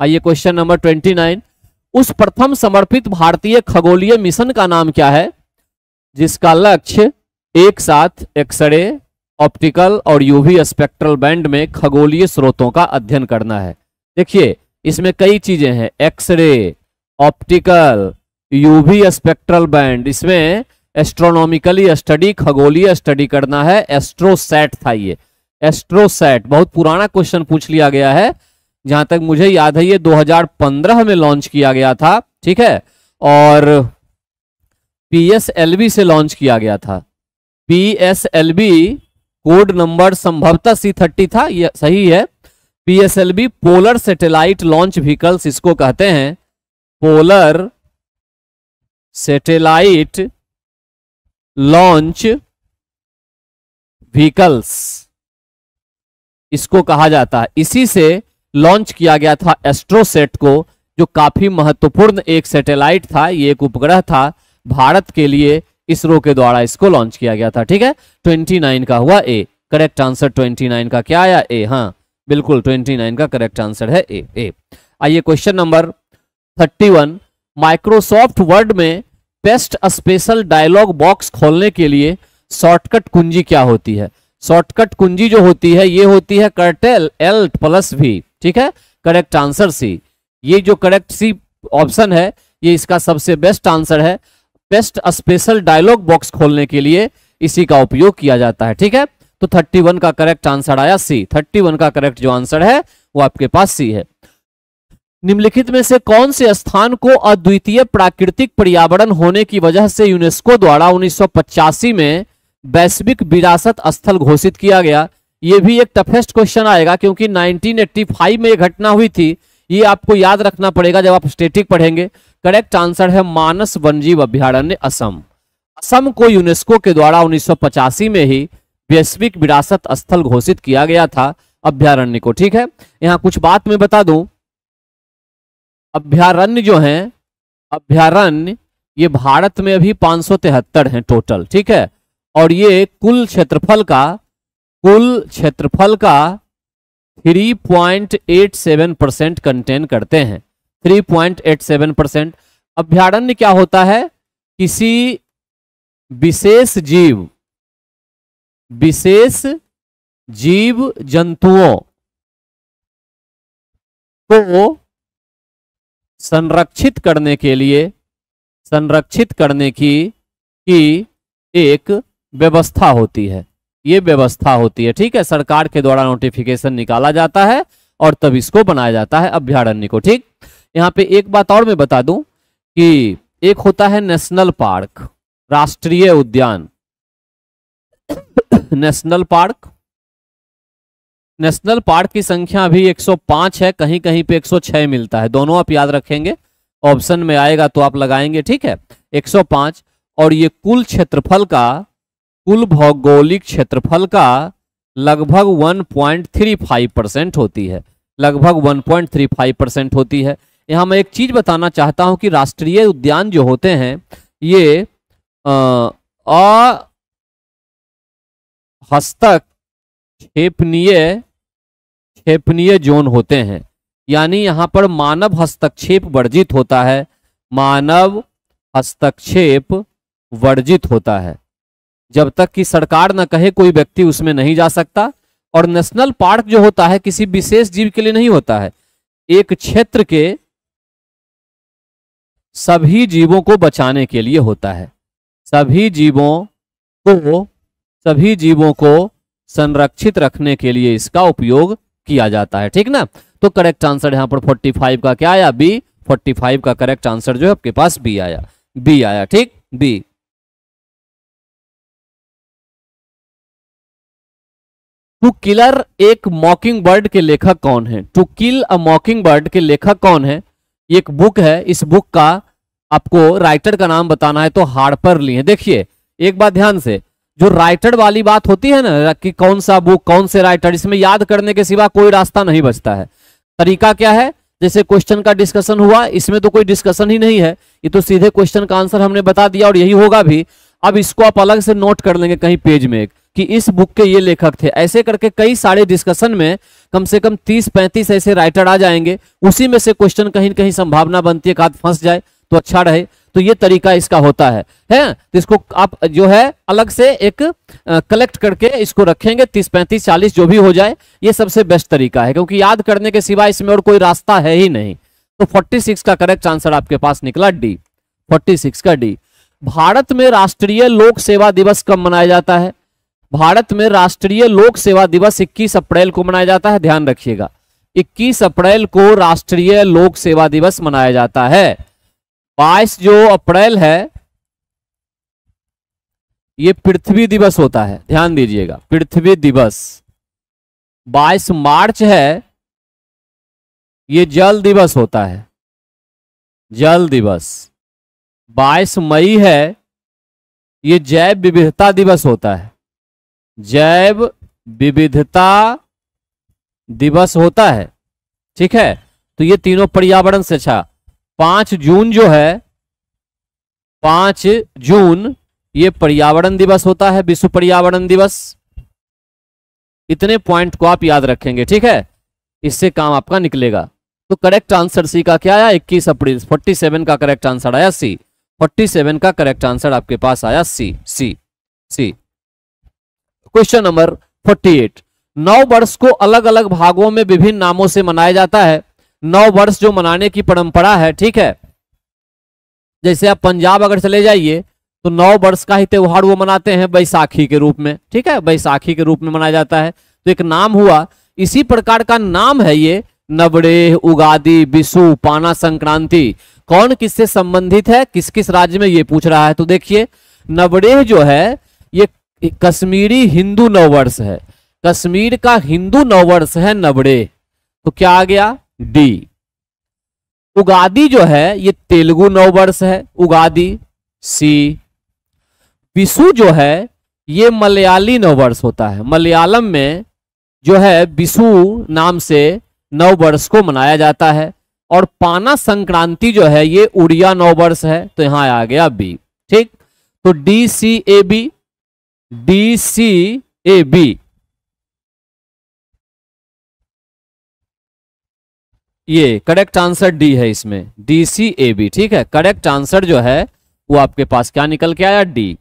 आइए क्वेश्चन नंबर उनतीस। उस प्रथम समर्पित भारतीय खगोलीय मिशन का नाम क्या है जिसका लक्ष्य एक साथ एक्सरे, ऑप्टिकल और यूवी स्पेक्ट्रल बैंड में खगोलीय स्रोतों का अध्ययन करना है? देखिए, इसमें कई चीजें हैं, x ray, optical, UV spectral band, इसमें एस्ट्रोनॉमिकली स्टडी, खगोलीय स्टडी करना है। एस्ट्रोसैट था ये, एस्ट्रोसैट बहुत पुराना क्वेश्चन पूछ लिया गया है, जहां तक मुझे याद है ये दो हजार पंद्रह में लॉन्च किया गया था, ठीक है, और पी एस एल वी से लॉन्च किया गया था। P S L V code number संभवतः सी थर्टी था, ये सही है। P S L V polar satellite launch vehicles इसको कहते हैं, पोलर सैटेलाइट लॉन्च व्हीकल्स इसको कहा जाता है। इसी से लॉन्च किया गया था एस्ट्रोसैट को, जो काफी महत्वपूर्ण एक सैटेलाइट था, ये एक उपग्रह था भारत के लिए, इसरो के द्वारा इसको लॉन्च किया गया था, ठीक है। उनतीस का हुआ ए, करेक्ट आंसर उनतीस का क्या आया? ए, हाँ बिल्कुल, उनतीस का करेक्ट आंसर है ए ए। आइए क्वेश्चन नंबर इकतीस। माइक्रोसॉफ्ट वर्ड में पेस्ट स्पेशल डायलॉग बॉक्स खोलने के लिए शॉर्टकट कुंजी क्या होती है? शॉर्टकट कुंजी जो होती है ये होती है कर्टेल एल प्लस भी, ठीक है, करेक्ट आंसर सी। ये जो करेक्ट सी ऑप्शन है ये इसका सबसे बेस्ट आंसर है। बेस्ट स्पेशल डायलॉग बॉक्स खोलने के लिए इसी का उपयोग किया जाता है। ठीक है, तो इकतीस का करेक्ट आंसर आया सी। इकतीस का करेक्ट जो आंसर है वो आपके पास सी है। निम्नलिखित में से कौन से स्थान को अद्वितीय प्राकृतिक पर्यावरण होने की वजह से यूनेस्को द्वारा उन्नीस सौ पचासी में वैश्विक विरासत स्थल घोषित किया गया? ये भी एक टफेस्ट क्वेश्चन आएगा क्योंकि उन्नीस सौ पचासी में यह घटना हुई थी। ये आपको याद रखना पड़ेगा जब आप स्टैटिक पढ़ेंगे। करेक्ट आंसर है मानस वन्यजीव अभ्यारण्य असम। असम को यूनेस्को के द्वारा उन्नीस सौ पचासी में ही वैश्विक विरासत स्थल घोषित किया गया था, अभ्यारण्य को। ठीक है, यहाँ कुछ बात मैं बता दूं, अभ्यारण्य जो है, अभ्यारण्य ये भारत में अभी पांच सौ तिहत्तर है टोटल। ठीक है, और ये कुल क्षेत्रफल का कुल क्षेत्रफल का तीन पॉइंट आठ सात परसेंट कंटेन करते हैं। तीन पॉइंट आठ सात परसेंट। अभ्यारण्य क्या होता है? किसी विशेष जीव विशेष जीव जंतुओं को संरक्षित करने के लिए संरक्षित करने की, की एक व्यवस्था होती है। ये व्यवस्था होती है, ठीक है, सरकार के द्वारा नोटिफिकेशन निकाला जाता है और तब इसको बनाया जाता है अभ्यारण्य को। ठीक, यहाँ पे एक बात और मैं बता दूं कि एक होता है नेशनल पार्क, राष्ट्रीय उद्यान। नेशनल पार्क नेशनल पार्क की संख्या अभी एक सौ पाँच है, कहीं कहीं पे एक सौ छह मिलता है। दोनों आप याद रखेंगे, ऑप्शन में आएगा तो आप लगाएंगे। ठीक है, एक सौ पाँच, और ये कुल क्षेत्रफल का कुल भौगोलिक क्षेत्रफल का लगभग एक पॉइंट तीन पाँच परसेंट होती है, लगभग एक पॉइंट तीन पाँच परसेंट होती है। यहाँ मैं एक चीज बताना चाहता हूँ कि राष्ट्रीय उद्यान जो होते हैं ये हस्तक क्षेपणीय क्षेपणीय जोन होते हैं, यानी यहाँ पर मानव हस्तक्षेप वर्जित होता है, मानव हस्तक्षेप वर्जित होता है। जब तक कि सरकार न कहे कोई व्यक्ति उसमें नहीं जा सकता। और नेशनल पार्क जो होता है किसी विशेष जीव के लिए नहीं होता है, एक क्षेत्र के सभी जीवों को बचाने के लिए होता है, सभी जीवों को सभी जीवों को संरक्षित रखने के लिए इसका उपयोग किया जाता है। ठीक ना, तो करेक्ट आंसर यहाँ पर पैंतालीस का क्या आया? बी। पैंतालीस का करेक्ट आंसर जो है आपके पास बी आया, बी आया। ठीक, बी। टू किलर एक मॉकिंग बर्ड के लेखक कौन है? टू किल अ मॉकिंग बर्ड के लेखक कौन है? एक बुक है, इस बुक का आपको राइटर का नाम बताना है, तो हार्पर ली है। देखिए एक बात ध्यान से, जो राइटर वाली बात होती है ना कि कौन सा बुक, कौन से राइटर, इसमें याद करने के सिवा कोई रास्ता नहीं बचता है। तरीका क्या है? जैसे क्वेश्चन का डिस्कशन हुआ, इसमें तो कोई डिस्कशन ही नहीं है, ये तो सीधे क्वेश्चन का आंसर हमने बता दिया और यही होगा भी। अब इसको आप अलग से नोट कर लेंगे कहीं पेज में एक, कि इस बुक के ये लेखक थे। ऐसे करके कई सारे डिस्कशन में कम से कम तीस पैंतीस ऐसे राइटर आ जाएंगे, उसी में से क्वेश्चन कहीं कहीं संभावना बनती है कि आद फंस जाए तो अच्छा रहे, तो ये तरीका इसका होता है। हैं, तो इसको आप जो है अलग से एक कलेक्ट करके इसको रखेंगे, तीस पैंतीस चालीस जो भी हो जाए, ये सबसे बेस्ट तरीका है क्योंकि याद करने के सिवा इसमें और कोई रास्ता है ही नहीं। तो छियालीस का करेक्ट आंसर आपके पास निकला डी, छियालीस का डी। भारत में राष्ट्रीय लोक सेवा दिवस कब मनाया जाता है? भारत में राष्ट्रीय लोक सेवा दिवस इक्कीस अप्रैल को मनाया जाता है, ध्यान रखिएगा। इक्कीस अप्रैल को राष्ट्रीय लोक सेवा दिवस मनाया जाता है। बाईस जो अप्रैल है ये पृथ्वी दिवस होता है, ध्यान दीजिएगा, पृथ्वी दिवस। बाईस मार्च है ये जल दिवस होता है, जल दिवस। बाईस मई है ये जैव विविधता दिवस होता है, जैव विविधता दिवस होता है। ठीक है, तो ये तीनों पर्यावरण से अच्छा। पांच जून जो है, पांच जून ये पर्यावरण दिवस होता है, विश्व पर्यावरण दिवस। इतने पॉइंट को आप याद रखेंगे, ठीक है, इससे काम आपका निकलेगा। तो करेक्ट आंसर सी का क्या आया? इक्कीस अप्रैल। सैंतालीस का करेक्ट आंसर आया सी। सैंतालीस का करेक्ट आंसर आपके पास आया सी, सी, सी। क्वेश्चन नंबर अड़तालीस। नौ वर्ष को अलग अलग भागों में विभिन्न नामों से मनाया जाता है। नौ वर्ष जो मनाने की परंपरा है, ठीक है, जैसे आप पंजाब अगर चले जाइए तो नौ वर्ष का ही त्यौहार वो मनाते हैं बैसाखी के रूप में, ठीक है, बैसाखी के रूप में मनाया जाता है। तो एक नाम हुआ, इसी प्रकार का नाम है ये नवरेह, उगादी, बिसु, पाना संक्रांति। कौन किससे संबंधित है, किस किस राज्य में, ये पूछ रहा है। तो देखिए नवरेह जो है ये कश्मीरी हिंदू नववर्ष है, कश्मीर का हिंदू नववर्ष है नवरेह, तो क्या आ गया डी। उगादी जो है ये तेलुगु नववर्ष है, उगादी सी। विशु जो है ये मलयाली नववर्ष होता है, मलयालम में जो है विशु नाम से नववर्ष को मनाया जाता है। और पाना संक्रांति जो है ये उड़िया नववर्ष है, तो यहां आ गया बी, ठीक। तो D C A B, D C A B, ये करेक्ट आंसर डी है इसमें, डी सी ए बी, ठीक है। करेक्ट आंसर जो है वो आपके पास क्या निकल के आया, डी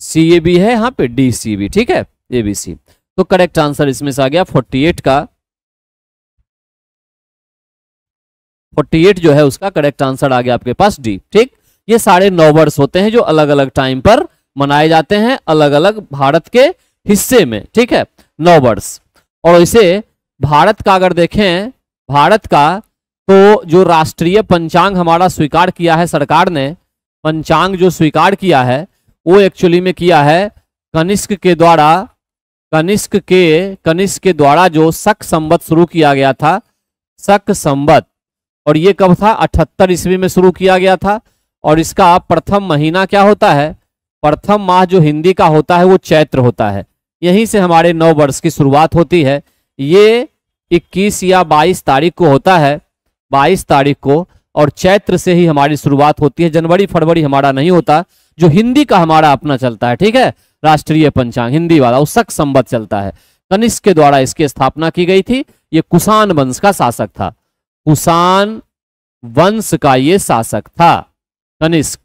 सी ए बी है यहाँ पे, डी सी बी, ठीक है, ए बी सी। तो करेक्ट आंसर इसमें से आ गया अड़तालीस का, अड़तालीस जो है उसका करेक्ट आंसर आ गया आपके पास डी, ठीक। ये सारे नौ वर्ष होते हैं जो अलग अलग टाइम पर मनाए जाते हैं अलग अलग भारत के हिस्से में, ठीक है, नौ वर्ष। और इसे भारत का अगर देखें, भारत का तो जो राष्ट्रीय पंचांग हमारा स्वीकार किया है सरकार ने, पंचांग जो स्वीकार किया है वो एक्चुअली में किया है कनिष्क के द्वारा, कनिष्क के कनिष्क के द्वारा जो शक संवत शुरू किया गया था, शक संवत, और ये कब था, अठहत्तर ईस्वी में शुरू किया गया था। और इसका प्रथम महीना क्या होता है, प्रथम माह जो हिंदी का होता है वो चैत्र होता है। यहीं से हमारे नौ वर्ष की शुरुआत होती है, ये इक्कीस या बाईस तारीख को होता है, बाईस तारीख को, और चैत्र से ही हमारी शुरुआत होती है। जनवरी फरवरी हमारा नहीं होता, जो हिंदी का हमारा अपना चलता है, ठीक है, राष्ट्रीय पंचांग हिंदी वाला, उस शक संवत चलता है। कनिष्क के द्वारा इसकी स्थापना की गई थी, ये कुषाण वंश का शासक था, कुषाण वंश का ये शासक था, कनिष्क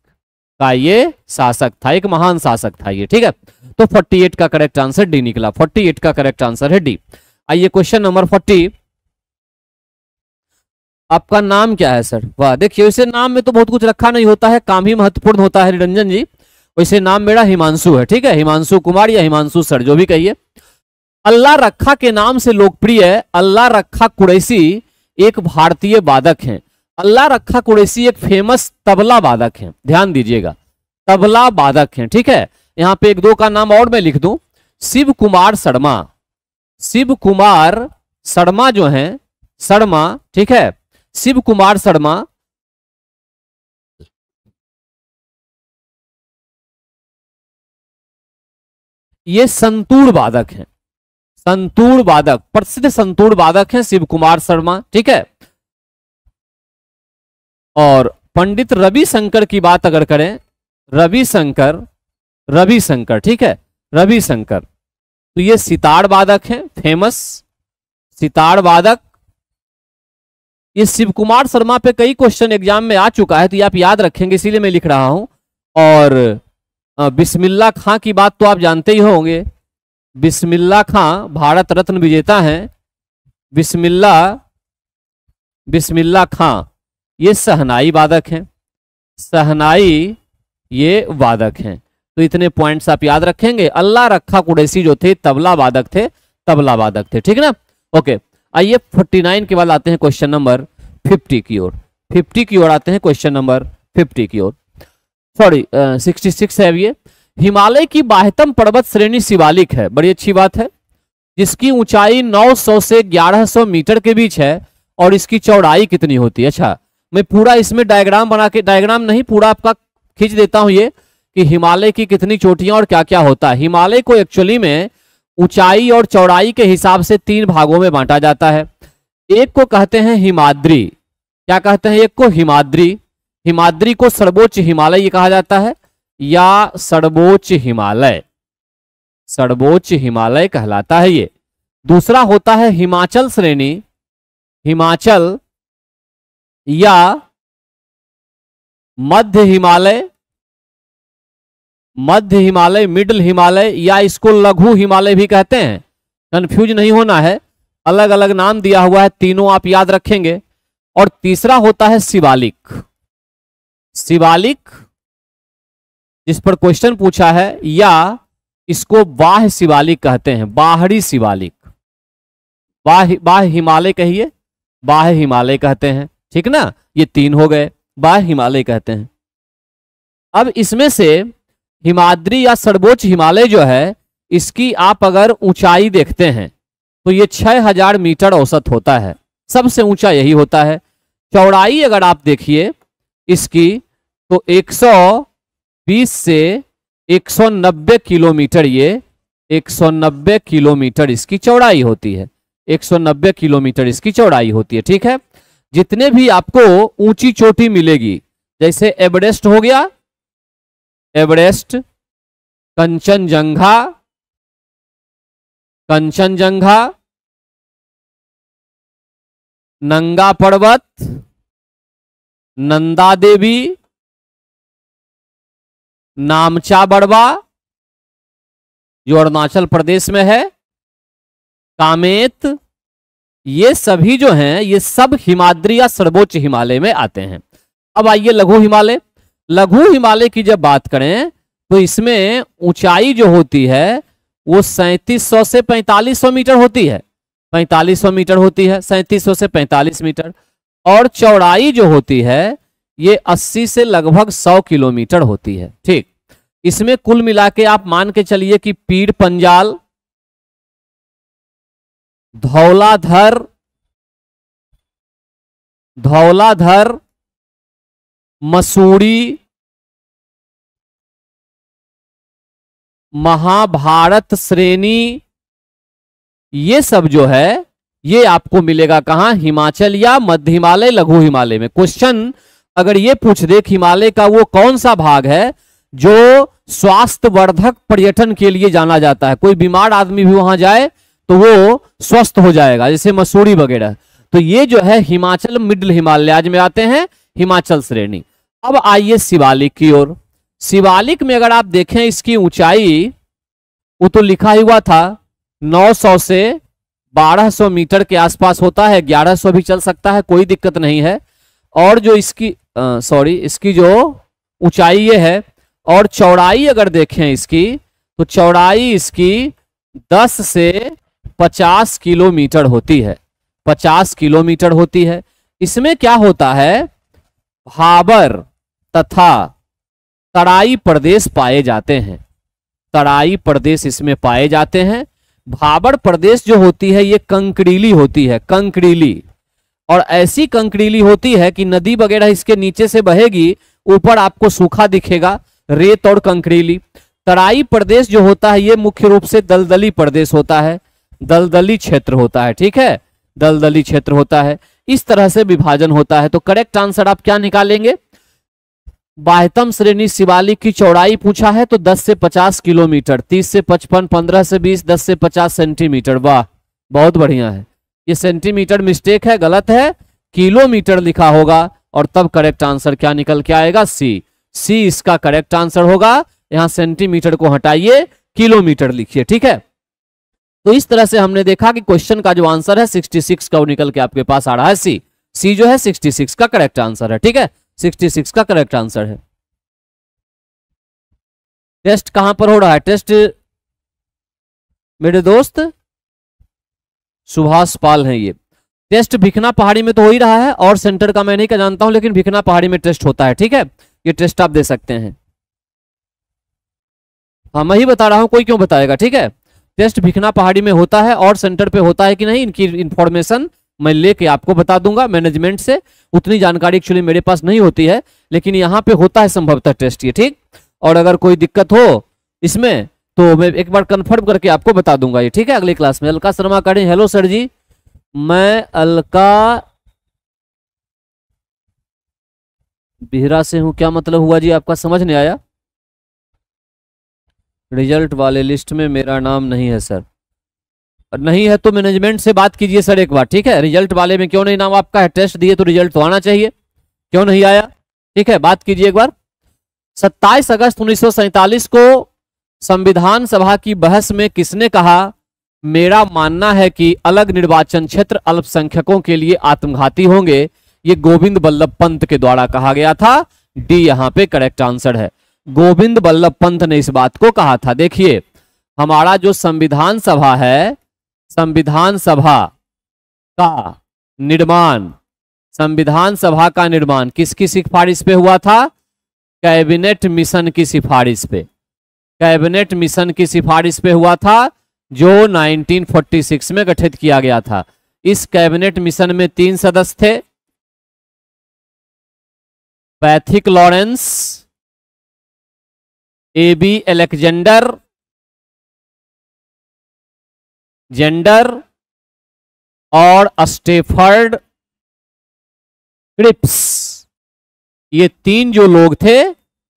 का ये शासक था, एक महान शासक था ये, ठीक है। तो फोर्टी एट का करेक्ट आंसर डी निकला, फोर्टी एट का करेक्ट आंसर है डी। आइए क्वेश्चन नंबर फोर्टी। आपका नाम क्या है सर? वाह, देखिए वैसे नाम में तो बहुत कुछ रखा नहीं होता है, काम ही महत्वपूर्ण होता है निरंजन जी। वैसे नाम मेरा हिमांशु है, ठीक है, हिमांशु कुमार या हिमांशु सर जो भी कहिए। अल्लाह रखा के नाम से लोकप्रिय अल्लाह रखा कुरैशी एक भारतीय वादक हैं। अल्लाह रखा कुरैशी एक फेमस तबला वादक हैं, ध्यान दीजिएगा, तबला वादक हैं, ठीक है। यहाँ पे एक दो का नाम और मैं लिख दूं, शिव कुमार शर्मा, शिव कुमार शर्मा जो हैं, शर्मा, ठीक है, शिव कुमार शर्मा ये संतूर वादक हैं, संतूर वादक, प्रसिद्ध संतूर वादक हैं शिव कुमार शर्मा, ठीक है। और पंडित रविशंकर की बात अगर करें, रविशंकर, रविशंकर, ठीक है, रविशंकर, तो ये सितार वादक हैं, फेमस सितार वादक। ये शिव कुमार शर्मा पे कई क्वेश्चन एग्जाम में आ चुका है, तो ये आप याद रखेंगे इसीलिए मैं लिख रहा हूं। और बिस्मिल्ला खां की बात तो आप जानते ही होंगे, बिस्मिल्ला खां भारत रत्न विजेता हैं, बिस्मिल्ला, बिस्मिल्ला खां ये सहनाई वादक हैं, सहनाई ये वादक हैं। तो इतने पॉइंट्स आप याद रखेंगे। अल्लाह रखा कुरैशी जो थे तबला वादक थे, तबला वादक थे, ठीक ना, ओके। आइए उनचास के बाद आते हैं क्वेश्चन नंबर पचास की ओर, पचास की ओर आते हैं क्वेश्चन नंबर पचास की ओर, सॉरी छियासठ है अब ये। हिमालय की बाह्यतम पर्वत श्रेणी शिवालिक है, बड़ी अच्छी बात है, जिसकी ऊंचाई नौ सौ से ग्यारह सौ मीटर के बीच है और इसकी चौड़ाई कितनी होती है। अच्छा, मैं पूरा इसमें डायग्राम बना के, डायग्राम नहीं पूरा आपका खींच देता हूं ये, कि हिमालय की कितनी चोटियां और क्या क्या होता है। हिमालय को एक्चुअली में ऊंचाई और चौड़ाई के हिसाब से तीन भागों में बांटा जाता है। एक को कहते हैं हिमाद्री, क्या कहते हैं एक को, हिमाद्री। हिमाद्री को सर्वोच्च हिमालय ये कहा जाता है, या सर्वोच्च हिमालय, सर्वोच्च हिमालय कहलाता है ये। दूसरा होता है हिमाचल श्रेणी, हिमाचल या मध्य हिमालय, मध्य हिमालय, मिडल हिमालय, या इसको लघु हिमालय भी कहते हैं, कंफ्यूज नहीं होना है, अलग अलग नाम दिया हुआ है, तीनों आप याद रखेंगे। और तीसरा होता है शिवालिक, शिवालिक जिस पर क्वेश्चन पूछा है, या इसको बाह्य शिवालिक कहते हैं, बाहरी शिवालिक, बाह्य बाह्य हिमालय कहिए, बाह्य हिमालय कहते हैं, ठीक ना, ये तीन हो गए, बाह्य हिमालय कहते हैं। अब इसमें से हिमाद्री या सर्वोच्च हिमालय जो है, इसकी आप अगर ऊंचाई देखते हैं तो ये छह हज़ार मीटर औसत होता है, सबसे ऊंचा यही होता है। चौड़ाई अगर आप देखिए इसकी तो एक सौ बीस से एक सौ नब्बे किलोमीटर, ये एक सौ नब्बे किलोमीटर इसकी चौड़ाई होती है, एक सौ नब्बे किलोमीटर इसकी चौड़ाई होती है, ठीक है। जितने भी आपको ऊंची चोटी मिलेगी, जैसे एवरेस्ट हो गया, एवरेस्ट, कंचनजंघा, कंचनजंघा, नंगा पर्वत, नंदा देवी, नामचा बड़वा जो अरुणाचल प्रदेश में है, कामेत, ये सभी जो हैं ये सब हिमाद्री या सर्वोच्च हिमालय में आते हैं। अब आइए लघु हिमालय, लघु हिमालय की जब बात करें तो इसमें ऊंचाई जो होती है वो सैंतीस सौ से पैंतालीस सौ मीटर होती है, पैंतालीस सौ मीटर होती है, सैंतीस सौ से पैंतालीस मीटर, और चौड़ाई जो होती है ये अस्सी से लगभग सौ किलोमीटर होती है, ठीक। इसमें कुल मिला के आप मान के चलिए कि पीड़ पंजाल, धौलाधर, धौलाधर, मसूरी, महाभारत श्रेणी, ये सब जो है ये आपको मिलेगा कहाँ, हिमाचल या मध्य हिमालय लघु हिमालय में। क्वेश्चन अगर ये पूछ दे हिमालय का वो कौन सा भाग है जो स्वास्थ्य वर्धक पर्यटन के लिए जाना जाता है, कोई बीमार आदमी भी वहां जाए तो वो स्वस्थ हो जाएगा, जैसे मसूरी वगैरह, तो ये जो है हिमाचल मिडल हिमालयाज में आते हैं, हिमाचल श्रेणी। अब आइए शिवालिक की ओर। शिवालिक में अगर आप देखें इसकी ऊंचाई वो तो लिखा हुआ था नौ सौ से बारह सौ मीटर के आसपास होता है, ग्यारह सौ भी चल सकता है, कोई दिक्कत नहीं है। और जो इसकी सॉरी इसकी जो ऊंचाई ये है, और चौड़ाई अगर देखें इसकी तो चौड़ाई इसकी दस से पचास किलोमीटर होती है, पचास किलोमीटर होती है। इसमें क्या होता है, भाबर तथा तराई प्रदेश पाए जाते हैं, तराई प्रदेश इसमें पाए जाते हैं। भाबर प्रदेश जो होती है ये कंकरीली होती है, कंकरीली, और ऐसी कंकरीली होती है कि नदी वगैरह इसके नीचे से बहेगी, ऊपर आपको सूखा दिखेगा, रेत और कंकरीली। तराई प्रदेश जो होता है ये मुख्य रूप से दलदली प्रदेश होता है, दलदली क्षेत्र होता है, ठीक है, दलदली क्षेत्र होता है। इस तरह से विभाजन होता है। तो करेक्ट आंसर आप क्या निकालेंगे, बाह्यतम श्रेणी शिवालिक की चौड़ाई पूछा है तो दस से पचास किलोमीटर, तीस से पचपन, पंद्रह से बीस, दस से पचास सेंटीमीटर। वाह बहुत बढ़िया है। ये सेंटीमीटर मिस्टेक है, गलत है, किलोमीटर लिखा होगा, और तब करेक्ट आंसर क्या निकल के आएगा, सी, सी इसका करेक्ट आंसर होगा। यहाँ सेंटीमीटर को हटाइए, किलोमीटर लिखिए, ठीक है। तो इस तरह से हमने देखा कि क्वेश्चन का जो आंसर है छियासठ का वो निकल के आपके पास आ रहा है सी, सी जो है छियासठ का करेक्ट आंसर है, ठीक है, छियासठ का करेक्ट आंसर है। टेस्ट कहां पर हो रहा है, टेस्ट मेरे दोस्त सुभाष पाल हैं ये। टेस्ट भिखना पहाड़ी में तो हो ही रहा है, और सेंटर का मैं नहीं जानता हूं, लेकिन भिखना पहाड़ी में टेस्ट होता है, ठीक है, ये टेस्ट आप दे सकते हैं। हाँ मैं ही बता रहा हूं, कोई क्यों बताएगा, ठीक है। टेस्ट भिखना पहाड़ी में होता है, और सेंटर पे होता है कि नहीं, इनकी इंफॉर्मेशन मैं लेके आपको बता दूंगा मैनेजमेंट से, उतनी जानकारी एक्चुअली मेरे पास नहीं होती है, लेकिन यहाँ पे होता है संभवतः टेस्ट ये, ठीक। और अगर कोई दिक्कत हो इसमें तो मैं एक बार कंफर्म करके आपको बता दूंगा ये, ठीक है, अगली क्लास में। अलका शर्मा करें, हेलो सर जी, मैं अलका बिहरा से हूँ, क्या मतलब हुआ जी आपका, समझ नहीं आया। रिजल्ट वाले लिस्ट में मेरा नाम नहीं है सर, नहीं है तो मैनेजमेंट से बात कीजिए सर एक बार, ठीक है। रिजल्ट वाले में क्यों नहीं नाम आपका है, टेस्ट दिए तो रिजल्ट तो आना चाहिए, क्यों नहीं आया, ठीक है, बात कीजिए एक बार। सत्ताईस अगस्त उन्नीस सौ सैंतालीस को संविधान सभा की बहस में किसने कहा, मेरा मानना है कि अलग निर्वाचन क्षेत्र अल्पसंख्यकों के लिए आत्मघाती होंगे, ये गोविंद बल्लभ पंत के द्वारा कहा गया था। डी यहाँ पे करेक्ट आंसर है। गोविंद बल्लभ पंत ने इस बात को कहा था। देखिए हमारा जो संविधान सभा है, संविधान सभा का निर्माण, संविधान सभा का निर्माण किसकी सिफारिश पे हुआ था? कैबिनेट मिशन की सिफारिश पे, कैबिनेट मिशन की सिफारिश पे हुआ था जो उन्नीस सौ छियालीस में गठित किया गया था। इस कैबिनेट मिशन में तीन सदस्य थे, Pethick Lawrence, A B Alexander जेंडर और स्टेफर्ड क्रिप्स। ये तीन जो लोग थे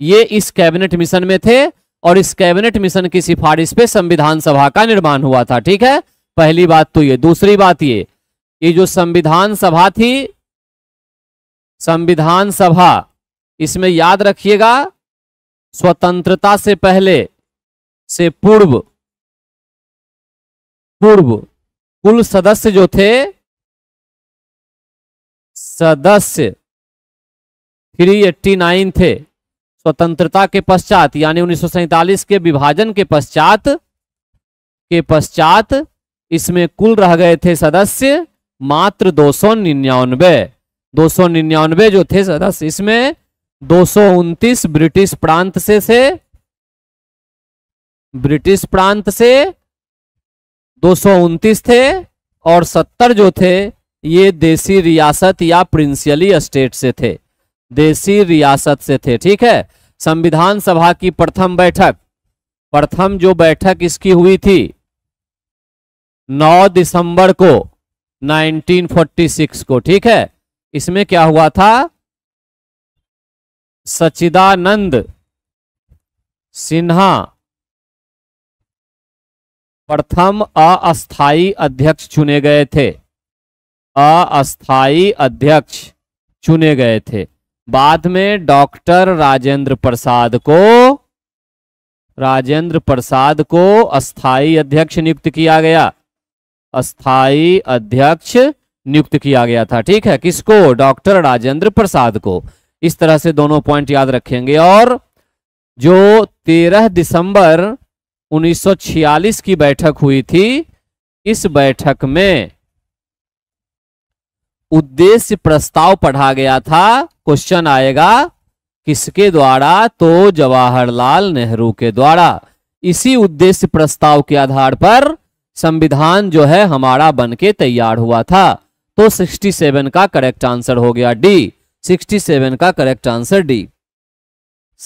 ये इस कैबिनेट मिशन में थे और इस कैबिनेट मिशन की सिफारिश पे संविधान सभा का निर्माण हुआ था। ठीक है, पहली बात तो ये। दूसरी बात ये, ये जो संविधान सभा थी, संविधान सभा, इसमें याद रखिएगा स्वतंत्रता से पहले से पूर्व पूर्व कुल सदस्य जो थे, सदस्य तीन सौ नवासी थे। स्वतंत्रता के पश्चात यानी उन्नीस सौ सैतालीस के विभाजन के पश्चात के पश्चात इसमें कुल रह गए थे सदस्य मात्र दो सौ निन्यानवे। दो सौ निन्यानवे जो थे सदस्य, इसमें दो सौ उनतीस ब्रिटिश प्रांत से से ब्रिटिश प्रांत से दो सौ उनतीस थे और सत्तर जो थे ये देसी रियासत या प्रिंसियली स्टेट से थे, देसी रियासत से थे। ठीक है, संविधान सभा की प्रथम बैठक, प्रथम जो बैठक इसकी हुई थी नौ दिसंबर को उन्नीस सौ छियालीस को। ठीक है, इसमें क्या हुआ था? सच्चिदानंद सिन्हा प्रथम अस्थाई अध्यक्ष चुने गए थे, अस्थाई अध्यक्ष चुने गए थे। बाद में डॉक्टर राजेंद्र प्रसाद को राजेंद्र प्रसाद को अस्थाई अध्यक्ष नियुक्त किया गया, अस्थाई अध्यक्ष नियुक्त किया गया था। ठीक है, किसको? डॉक्टर राजेंद्र प्रसाद को। इस तरह से दोनों पॉइंट याद रखेंगे। और जो तेरह दिसंबर उन्नीस सौ छियालीस की बैठक हुई थी, इस बैठक में उद्देश्य प्रस्ताव पढ़ा गया था। क्वेश्चन आएगा किसके द्वारा? तो जवाहरलाल नेहरू के द्वारा। इसी उद्देश्य प्रस्ताव के आधार पर संविधान जो है हमारा बनके तैयार हुआ था। तो सड़सठ का करेक्ट आंसर हो गया डी। सड़सठ का correct answer D.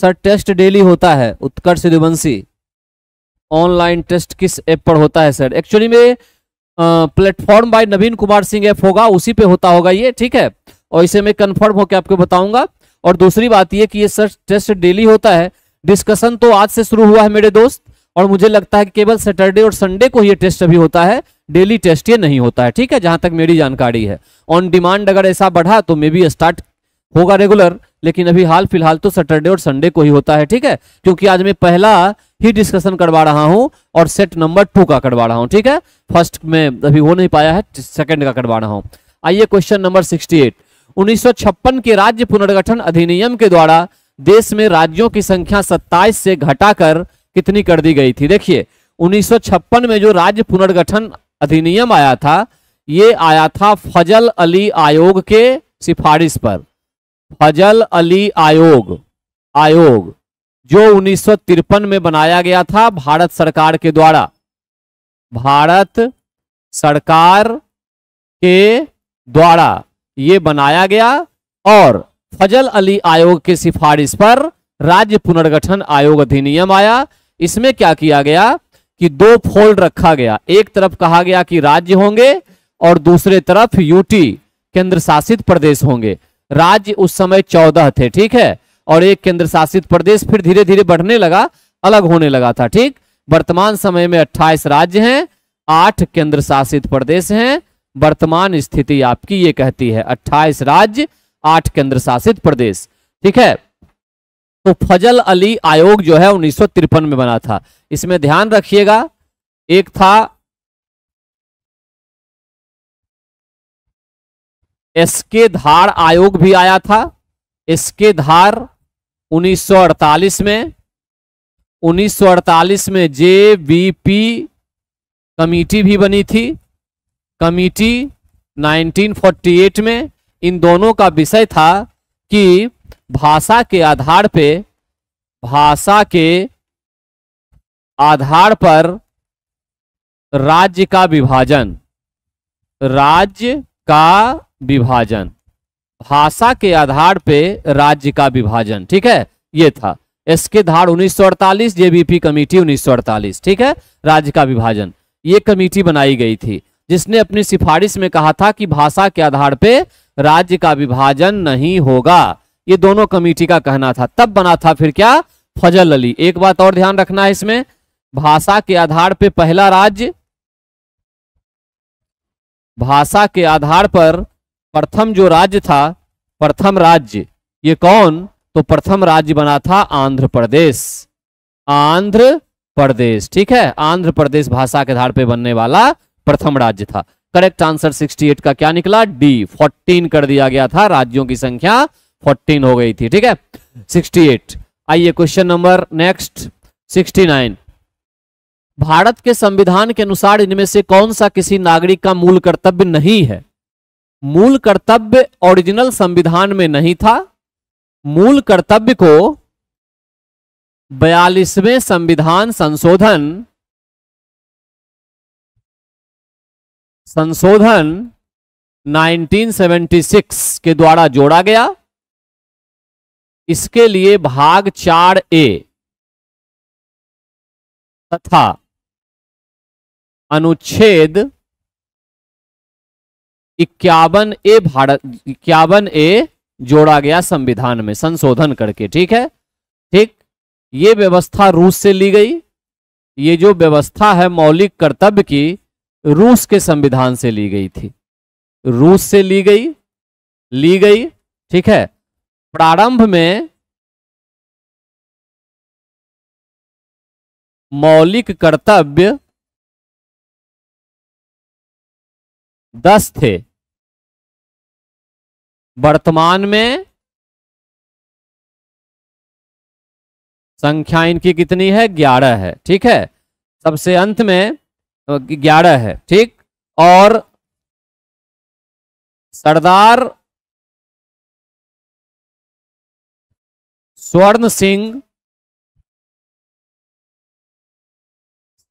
Sir test daily होता है उत्कर्ष यदुवंशी, ऑनलाइन टेस्ट किस ऐप पर होता है सर? एक्चुअली में platform by Naveen Kumar Singh app होगा, उसी पे होता होगा ये। ठीक है, और इसे मैं कंफर्म होकर आपको बताऊंगा। और दूसरी बात ये कि ये सर टेस्ट डेली होता है। डिस्कशन तो आज से शुरू हुआ है मेरे दोस्त, और मुझे लगता है कि केवल सैटरडे और संडे को ये टेस्ट अभी होता है, डेली टेस्ट ये नहीं होता है। ठीक है, जहां तक मेरी जानकारी है। ऑन डिमांड अगर ऐसा बढ़ा तो मे बी स्टार्ट होगा रेगुलर, लेकिन अभी हाल फिलहाल तो सैटरडे और संडे को ही होता है। ठीक है, क्योंकि आज मैं पहला ही डिस्कशन करवा रहा हूं और सेट नंबर टू का करवा रहा हूं। ठीक है, फर्स्ट में अभी हो नहीं पाया है, सेकंड का करवा रहा हूं। आइए क्वेश्चन नंबर अड़सठ। उन्नीस सौ छप्पन के राज्य पुनर्गठन अधिनियम के द्वारा देश में राज्यों की संख्या सत्ताईस से घटाकर कितनी कर दी गई थी? देखिए उन्नीस सौ छप्पन में जो राज्य पुनर्गठन अधिनियम आया था, ये आया था फजल अली आयोग के सिफारिश पर। फजल अली आयोग आयोग जो उन्नीस सौ तिरपन में बनाया गया था भारत सरकार के द्वारा, भारत सरकार के द्वारा ये बनाया गया। और फजल अली आयोग के सिफारिश पर राज्य पुनर्गठन आयोग अधिनियम आया। इसमें क्या किया गया कि दो फोल्ड रखा गया, एक तरफ कहा गया कि राज्य होंगे और दूसरे तरफ यूटी केंद्र शासित प्रदेश होंगे। राज्य उस समय चौदह थे, ठीक है, और एक केंद्र शासित प्रदेश फिर धीरे धीरे बढ़ने लगा, अलग होने लगा था। ठीक, वर्तमान समय में अट्ठाईस राज्य हैं, आठ केंद्र शासित प्रदेश हैं। वर्तमान स्थिति आपकी ये कहती है अट्ठाईस राज्य, आठ केंद्र शासित प्रदेश। ठीक है, तो फजल अली आयोग जो है उन्नीस सौ तिरपन में बना था। इसमें ध्यान रखिएगा, एक था एसके धार आयोग भी आया था, एसके धार उन्नीस सौ अड़तालीस में उन्नीस सौ अड़तालीस में जे बी पी कमेटी भी बनी थी। कमेटी उन्नीस सौ अड़तालीस में इन दोनों का विषय था कि भाषा के आधार पे भाषा के आधार पर राज्य का विभाजन, राज्य का विभाजन, भाषा के आधार पे राज्य का विभाजन, ठीक है। ये था एसके धाड़ उन्नीस सौ अड़तालीस, जे बी पी कमेटी उन्नीस सौ अड़तालीस, ठीक है, राज्य का विभाजन। ये कमेटी बनाई गई थी जिसने अपनी सिफारिश में कहा था कि भाषा के आधार पे राज्य का विभाजन नहीं होगा। ये दोनों कमेटी का कहना था। तब बना था फिर क्या, फजल अली। एक बात और ध्यान रखना है इसमें, भाषा के आधार पे पहला राज्य, भाषा के आधार पर प्रथम जो राज्य था, प्रथम राज्य, ये कौन, तो प्रथम राज्य बना था आंध्र प्रदेश। आंध्र प्रदेश, ठीक है, आंध्र प्रदेश भाषा के आधार पे बनने वाला प्रथम राज्य था। करेक्ट आंसर अड़सठ का क्या निकला, डी। चौदह कर दिया गया था, राज्यों की संख्या चौदह हो गई थी, ठीक है, अड़सठ। आइए क्वेश्चन नंबर नेक्स्ट उनहत्तर। भारत के संविधान के अनुसार इनमें से कौन सा किसी नागरिक का मूल कर्तव्य नहीं है। मूल कर्तव्य ओरिजिनल संविधान में नहीं था। मूल कर्तव्य को बयालीसवें संविधान संशोधन संशोधन उन्नीस सौ छिहत्तर के द्वारा जोड़ा गया। इसके लिए भाग चार ए तथा अनुच्छेद इक्यावन ए भारत इक्यावन ए जोड़ा गया संविधान में संशोधन करके, ठीक है, ठीक। ये व्यवस्था रूस से ली गई। ये जो व्यवस्था है मौलिक कर्तव्य की, रूस के संविधान से ली गई थी। रूस से ली गई ली गई ठीक है। प्रारंभ में मौलिक कर्तव्य दस थे, वर्तमान में संख्या इनकी कितनी है, ग्यारह है, ठीक है, सबसे अंत में ग्यारह है, ठीक। और सरदार स्वर्ण सिंह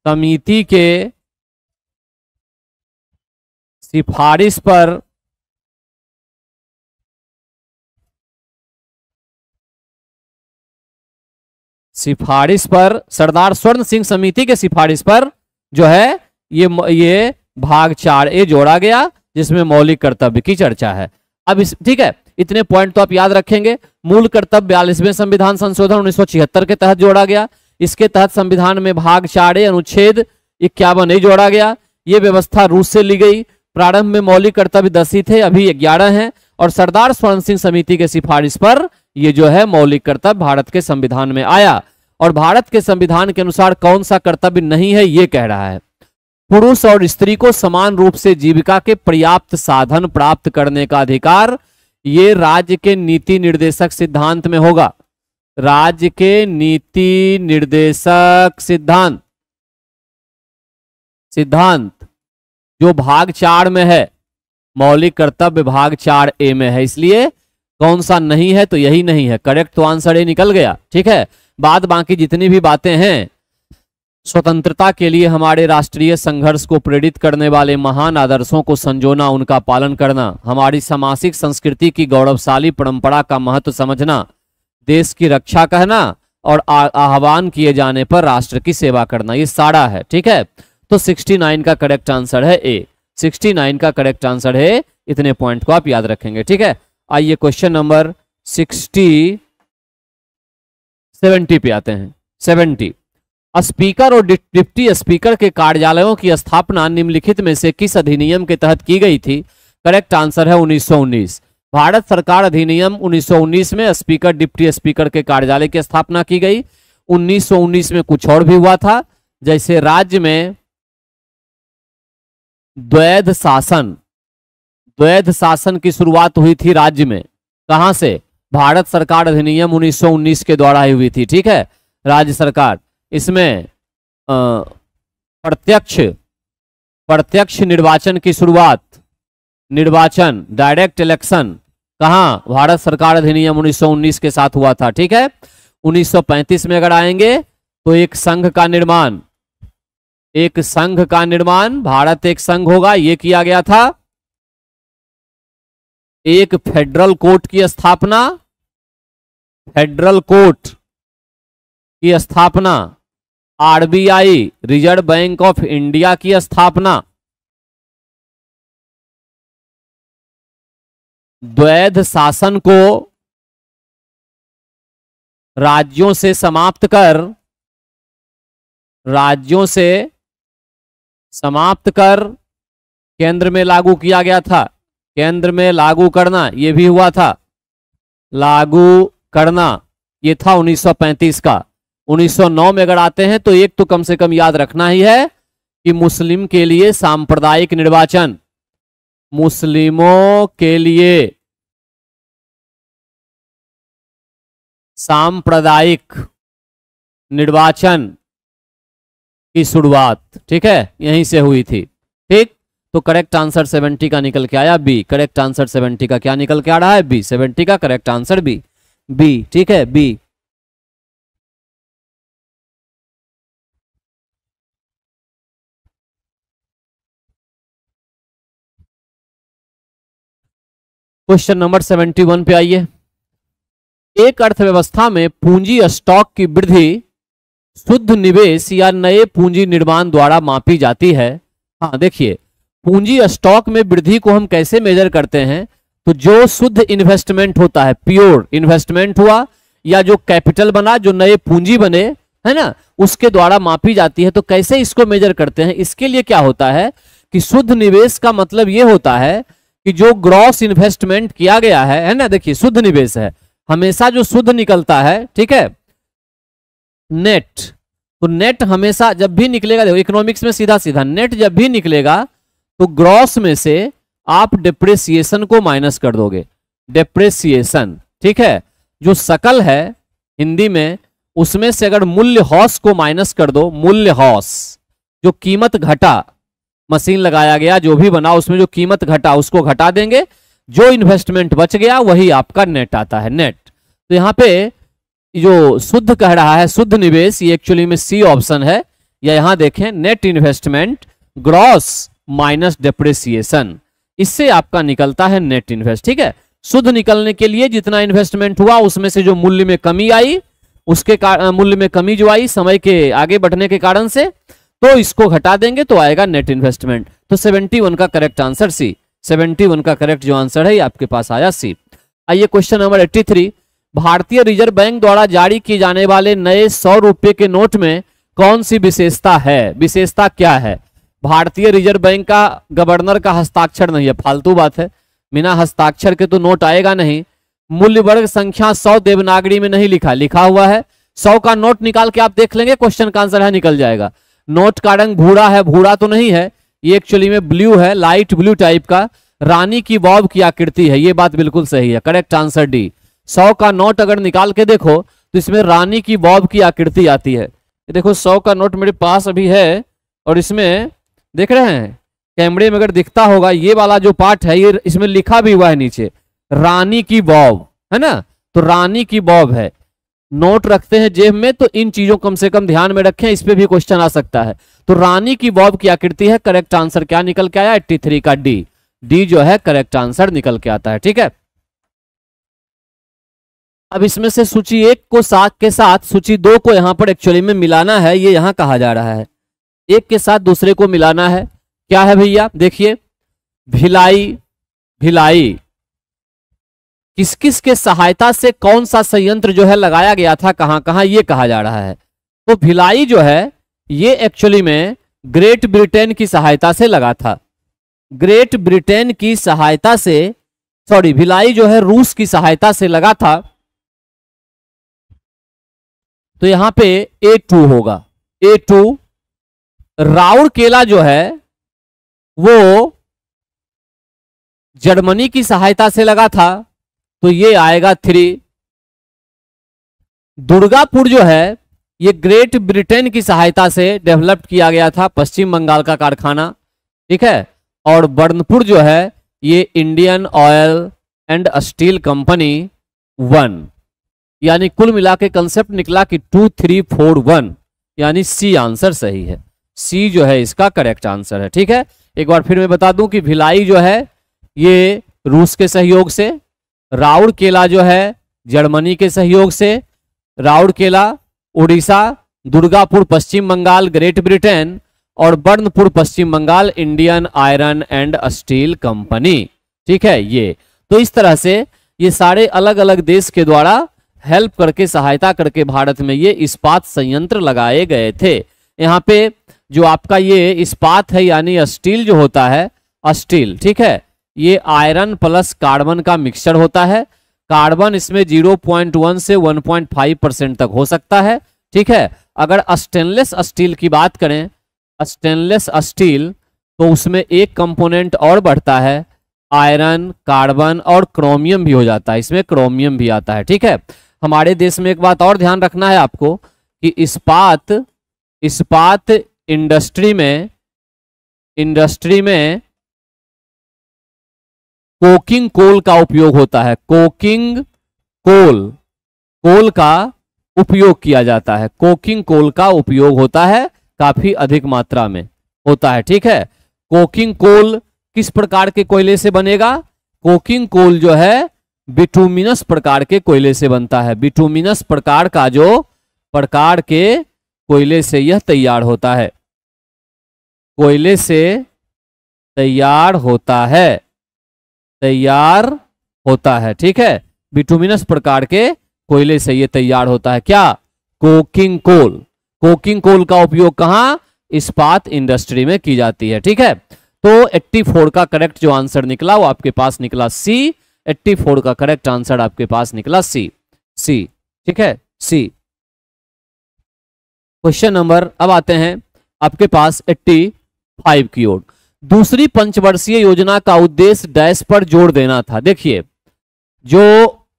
समिति के सिफारिश पर सिफारिश पर सरदार स्वर्ण सिंह समिति के सिफारिश पर जो है ये ये भाग चार ए जोड़ा गया, जिसमें मौलिक कर्तव्य की चर्चा है। अब इस, ठीक है, इतने पॉइंट तो आप याद रखेंगे। मूल कर्तव्य बयालीसवें संविधान संशोधन उन्नीस सौ छिहत्तर के तहत जोड़ा गया। इसके तहत संविधान में भाग चार ए अनुच्छेद इक्यावन ए जोड़ा गया। ये व्यवस्था रूस से ली गई। प्रारंभ में मौलिक कर्तव्य दस ही थे, अभी ग्यारह हैं, और सरदार स्वर्ण सिंह समिति के सिफारिश पर ये जो है मौलिक कर्तव्य भारत के संविधान में आया। और भारत के संविधान के अनुसार कौन सा कर्तव्य नहीं है, ये कह रहा है, पुरुष और स्त्री को समान रूप से जीविका के पर्याप्त साधन प्राप्त करने का अधिकार। ये राज्य के नीति निर्देशक सिद्धांत में होगा। राज्य के नीति निर्देशक सिद्धांत सिद्धांत जो भाग चार में है, मौलिक कर्तव्य भाग चार ए में है, इसलिए कौन सा नहीं है, तो यही नहीं है। करेक्ट तो आंसर ए निकल गया, ठीक है। बाद बाकी जितनी भी बातें हैं, स्वतंत्रता के लिए हमारे राष्ट्रीय संघर्ष को प्रेरित करने वाले महान आदर्शों को संजोना, उनका पालन करना, हमारी सामाजिक संस्कृति की गौरवशाली परंपरा का महत्व समझना, देश की रक्षा कहना और आह्वान किए जाने पर राष्ट्र की सेवा करना, ये सारा है, ठीक है। तो उनहत्तर का करेक्ट आंसर है ए। उनहत्तर का करेक्ट आंसर है, इतने पॉइंट को आप याद रखेंगे, ठीक है। आइए क्वेश्चन नंबर सिक्सटी सेवेंटी पे आते हैं। सेवेंटी, स्पीकर और डिप्टी स्पीकर के कार्यालयों की स्थापना निम्नलिखित में से किस अधिनियम के तहत की गई थी। करेक्ट आंसर है उन्नीस सौ उन्नीस। भारत सरकार अधिनियम उन्नीस सौ उन्नीस में स्पीकर डिप्टी स्पीकर के कार्यालय की स्थापना की गई। उन्नीस सौ उन्नीस में कुछ और भी हुआ था, जैसे राज्य में द्वैध शासन द्वैध शासन की शुरुआत हुई थी राज्य में। कहां से, भारत सरकार अधिनियम उन्नीस सौ उन्नीस के द्वारा ही हुई थी। ठीक है, राज्य सरकार, इसमें प्रत्यक्ष प्रत्यक्ष निर्वाचन की शुरुआत, निर्वाचन डायरेक्ट इलेक्शन कहाँ, भारत सरकार अधिनियम उन्नीस सौ उन्नीस के साथ हुआ था। ठीक है, उन्नीस सौ पैंतीस में अगर आएंगे तो एक संघ का निर्माण, एक संघ का निर्माण, भारत एक संघ होगा, ये किया गया था। एक फेडरल कोर्ट की स्थापना, फेडरल कोर्ट की स्थापना, RBI reserve bank of India की स्थापना, द्वैध शासन को राज्यों से समाप्त कर, राज्यों से समाप्त कर केंद्र में लागू किया गया था। केंद्र में लागू करना यह भी हुआ था, लागू करना ये था उन्नीस सौ पैंतीस का। उन्नीस सौ नौ में अगर आते हैं तो एक तो कम से कम याद रखना ही है कि मुस्लिम के लिए सांप्रदायिक निर्वाचन, मुस्लिमों के लिए सांप्रदायिक निर्वाचन की शुरुआत, ठीक है, यहीं से हुई थी। ठीक, तो करेक्ट आंसर सत्तर का निकल के आया बी। करेक्ट आंसर सत्तर का क्या निकल के आ रहा है? बी। सत्तर का करेक्ट आंसर बी, बी, ठीक है, बी। क्वेश्चन नंबर इकहत्तर पे आइए। एक अर्थव्यवस्था में पूंजी स्टॉक की वृद्धि शुद्ध निवेश या नए पूंजी निर्माण द्वारा मापी जाती है। हाँ, देखिए, पूंजी स्टॉक में वृद्धि को हम कैसे मेजर करते हैं? तो जो शुद्ध इन्वेस्टमेंट होता है, प्योर इन्वेस्टमेंट हुआ, या जो कैपिटल बना, जो नए पूंजी बने, है ना, उसके द्वारा मापी जाती है। तो कैसे इसको मेजर करते हैं? इसके लिए क्या होता है कि शुद्ध निवेश का मतलब ये होता है कि जो ग्रॉस इन्वेस्टमेंट किया गया है, है ना, देखिए शुद्ध निवेश है, हमेशा जो शुद्ध निकलता है, ठीक है, नेट। तो नेट हमेशा जब भी निकलेगा, देखो इकोनॉमिक्स में सीधा सीधा, नेट जब भी निकलेगा तो ग्रॉस में से आप डेप्रिसिएशन को माइनस कर दोगे, डेप्रिसिएशन, ठीक है, जो सकल है हिंदी में, उसमें से अगर मूल्य ह्रास को माइनस कर दो, मूल्य ह्रास, जो कीमत घटा, मशीन लगाया गया, जो भी बना, उसमें जो कीमत घटा उसको घटा देंगे, जो इन्वेस्टमेंट बच गया वही आपका नेट आता है, नेट। तो यहाँ पे जो शुद्ध कह रहा है, शुद्ध निवेश, ये एक्चुअली में सी ऑप्शन है, या यहाँ देखें net investment gross minus depreciation, इससे आपका निकलता है नेट इन्वेस्ट। ठीक है, शुद्ध निकलने के लिए जितना इन्वेस्टमेंट हुआ उसमें से जो मूल्य में कमी आई, उसके मूल्य में कमी जो आई समय के आगे बढ़ने के कारण से, तो इसको घटा देंगे तो आएगा नेट इन्वेस्टमेंट। तो इकहत्तर का करेक्ट आंसर सी, इकहत्तर का करेक्ट जो आंसर है आपके पास आया सी। आइए क्वेश्चन नंबर तिरासी। भारतीय रिजर्व बैंक द्वारा जारी किए जाने वाले नए सौ रुपए के नोट में कौन सी विशेषता है? विशेषता क्या है? भारतीय रिजर्व बैंक का गवर्नर का हस्ताक्षर नहीं है, फालतू बात है, बिना हस्ताक्षर के तो नोट आएगा नहीं। मूल्य वर्ग संख्या सौ देवनागरी में नहीं लिखा, लिखा हुआ है। सौ का नोट निकाल के आप देख लेंगे, क्वेश्चन का आंसर है, निकल जाएगा। नोट का रंग भूरा है, भूरा तो नहीं है, ये एक्चुअली में ब्लू है, लाइट ब्लू टाइप का। रानी की बॉब की आकृति है, ये बात बिल्कुल सही है, करेक्ट आंसर डी। सौ का नोट अगर निकाल के देखो तो इसमें रानी की बॉब की आकृति आती है। देखो सौ का नोट मेरे पास अभी है, और इसमें देख रहे हैं कैमरे में अगर दिखता होगा, ये वाला जो पार्ट है, ये इसमें लिखा भी हुआ है नीचे, रानी की बॉब, है ना, तो रानी की बॉब है। नोट रखते हैं जेब में तो इन चीजों कम से कम ध्यान में रखें, इस पे भी क्वेश्चन आ सकता है। तो रानी की बॉब की आकृति है, करेक्ट आंसर क्या निकल के आया? एट्टी थ्री का डी, डी जो है करेक्ट आंसर निकल के आता है। ठीक है, अब इसमें से सूची एक को सात के साथ सूची दो को यहाँ पर एक्चुअली में मिलाना है, ये यहाँ कहा जा रहा है, एक के साथ दूसरे को मिलाना है। क्या है भैया? देखिए, भिलाई, भिलाई किस किस के सहायता से कौन सा संयंत्र जो है लगाया गया था, कहाँ कहाँ, ये कहा जा रहा है। तो भिलाई जो है ये एक्चुअली में ग्रेट ब्रिटेन की सहायता से लगा था, ग्रेट ब्रिटेन की सहायता से, सॉरी, भिलाई जो है रूस की सहायता से लगा था। तो यहाँ पे ए टू होगा, ए टू। राउरकेला जो है वो जर्मनी की सहायता से लगा था, तो ये आएगा थ्री। दुर्गापुर जो है ये ग्रेट ब्रिटेन की सहायता से डेवलप्ड किया गया था, पश्चिम बंगाल का कारखाना, ठीक है। और बर्नपुर जो है ये Indian oil and steel company one, यानी कुल मिला के कंसेप्ट निकला कि टू थ्री फोर वन, यानी सी आंसर सही है, सी जो है इसका करेक्ट आंसर है, ठीक है। एक बार फिर मैं बता दूं कि भिलाई जो है ये रूस के सहयोग से, राउरकेला जो है जर्मनी के सहयोग से, राउरकेला उड़ीसा, दुर्गापुर पश्चिम बंगाल ग्रेट ब्रिटेन, और Burnpur Paschim Bangal Indian iron and steel company, ठीक है। ये तो इस तरह से ये सारे अलग अलग देश के द्वारा हेल्प करके, सहायता करके भारत में ये इस्पात संयंत्र लगाए गए थे। यहाँ पे जो आपका ये इस्पात है यानी स्टील जो होता है, स्टील, ठीक है, ये आयरन प्लस कार्बन का मिक्सचर होता है। कार्बन इसमें ज़ीरो पॉइंट वन से वन पॉइंट फाइव परसेंट तक हो सकता है, ठीक है। अगर स्टेनलेस स्टील की बात करें, स्टेनलेस स्टील, तो उसमें एक कंपोनेंट और बढ़ता है, आयरन, कार्बन और क्रोमियम भी हो जाता है, इसमें क्रोमियम भी आता है, ठीक है। हमारे देश में एक बात और ध्यान रखना है आपको कि इस्पात इस्पात इंडस्ट्री में इंडस्ट्री में कोकिंग कोल का उपयोग होता है, कोकिंग कोल कोल का उपयोग किया जाता है, कोकिंग कोल का उपयोग होता है, काफी अधिक मात्रा में होता है, ठीक है। कोकिंग कोल किस प्रकार के कोयले से बनेगा? कोकिंग कोल जो है बिटुमिनस प्रकार के कोयले से बनता है, बिटुमिनस प्रकार का जो प्रकार के कोयले से यह तैयार होता है, कोयले से तैयार होता है, तैयार होता है, ठीक है। बिटुमिनस प्रकार के कोयले से ये तैयार होता है क्या? Coking coal. कोकिंग कोल का उपयोग कहाँ? इस्पात इंडस्ट्री में की जाती है, ठीक है। तो चौरासी का करेक्ट जो आंसर निकला वो आपके पास निकला सी, चौरासी का करेक्ट आंसर आपके पास निकला सी, सी, ठीक है, सी। क्वेश्चन नंबर, अब आते हैं आपके पास पचासी की ओर। दूसरी पंचवर्षीय योजना का उद्देश्य डैश पर जोर देना था। देखिए, जो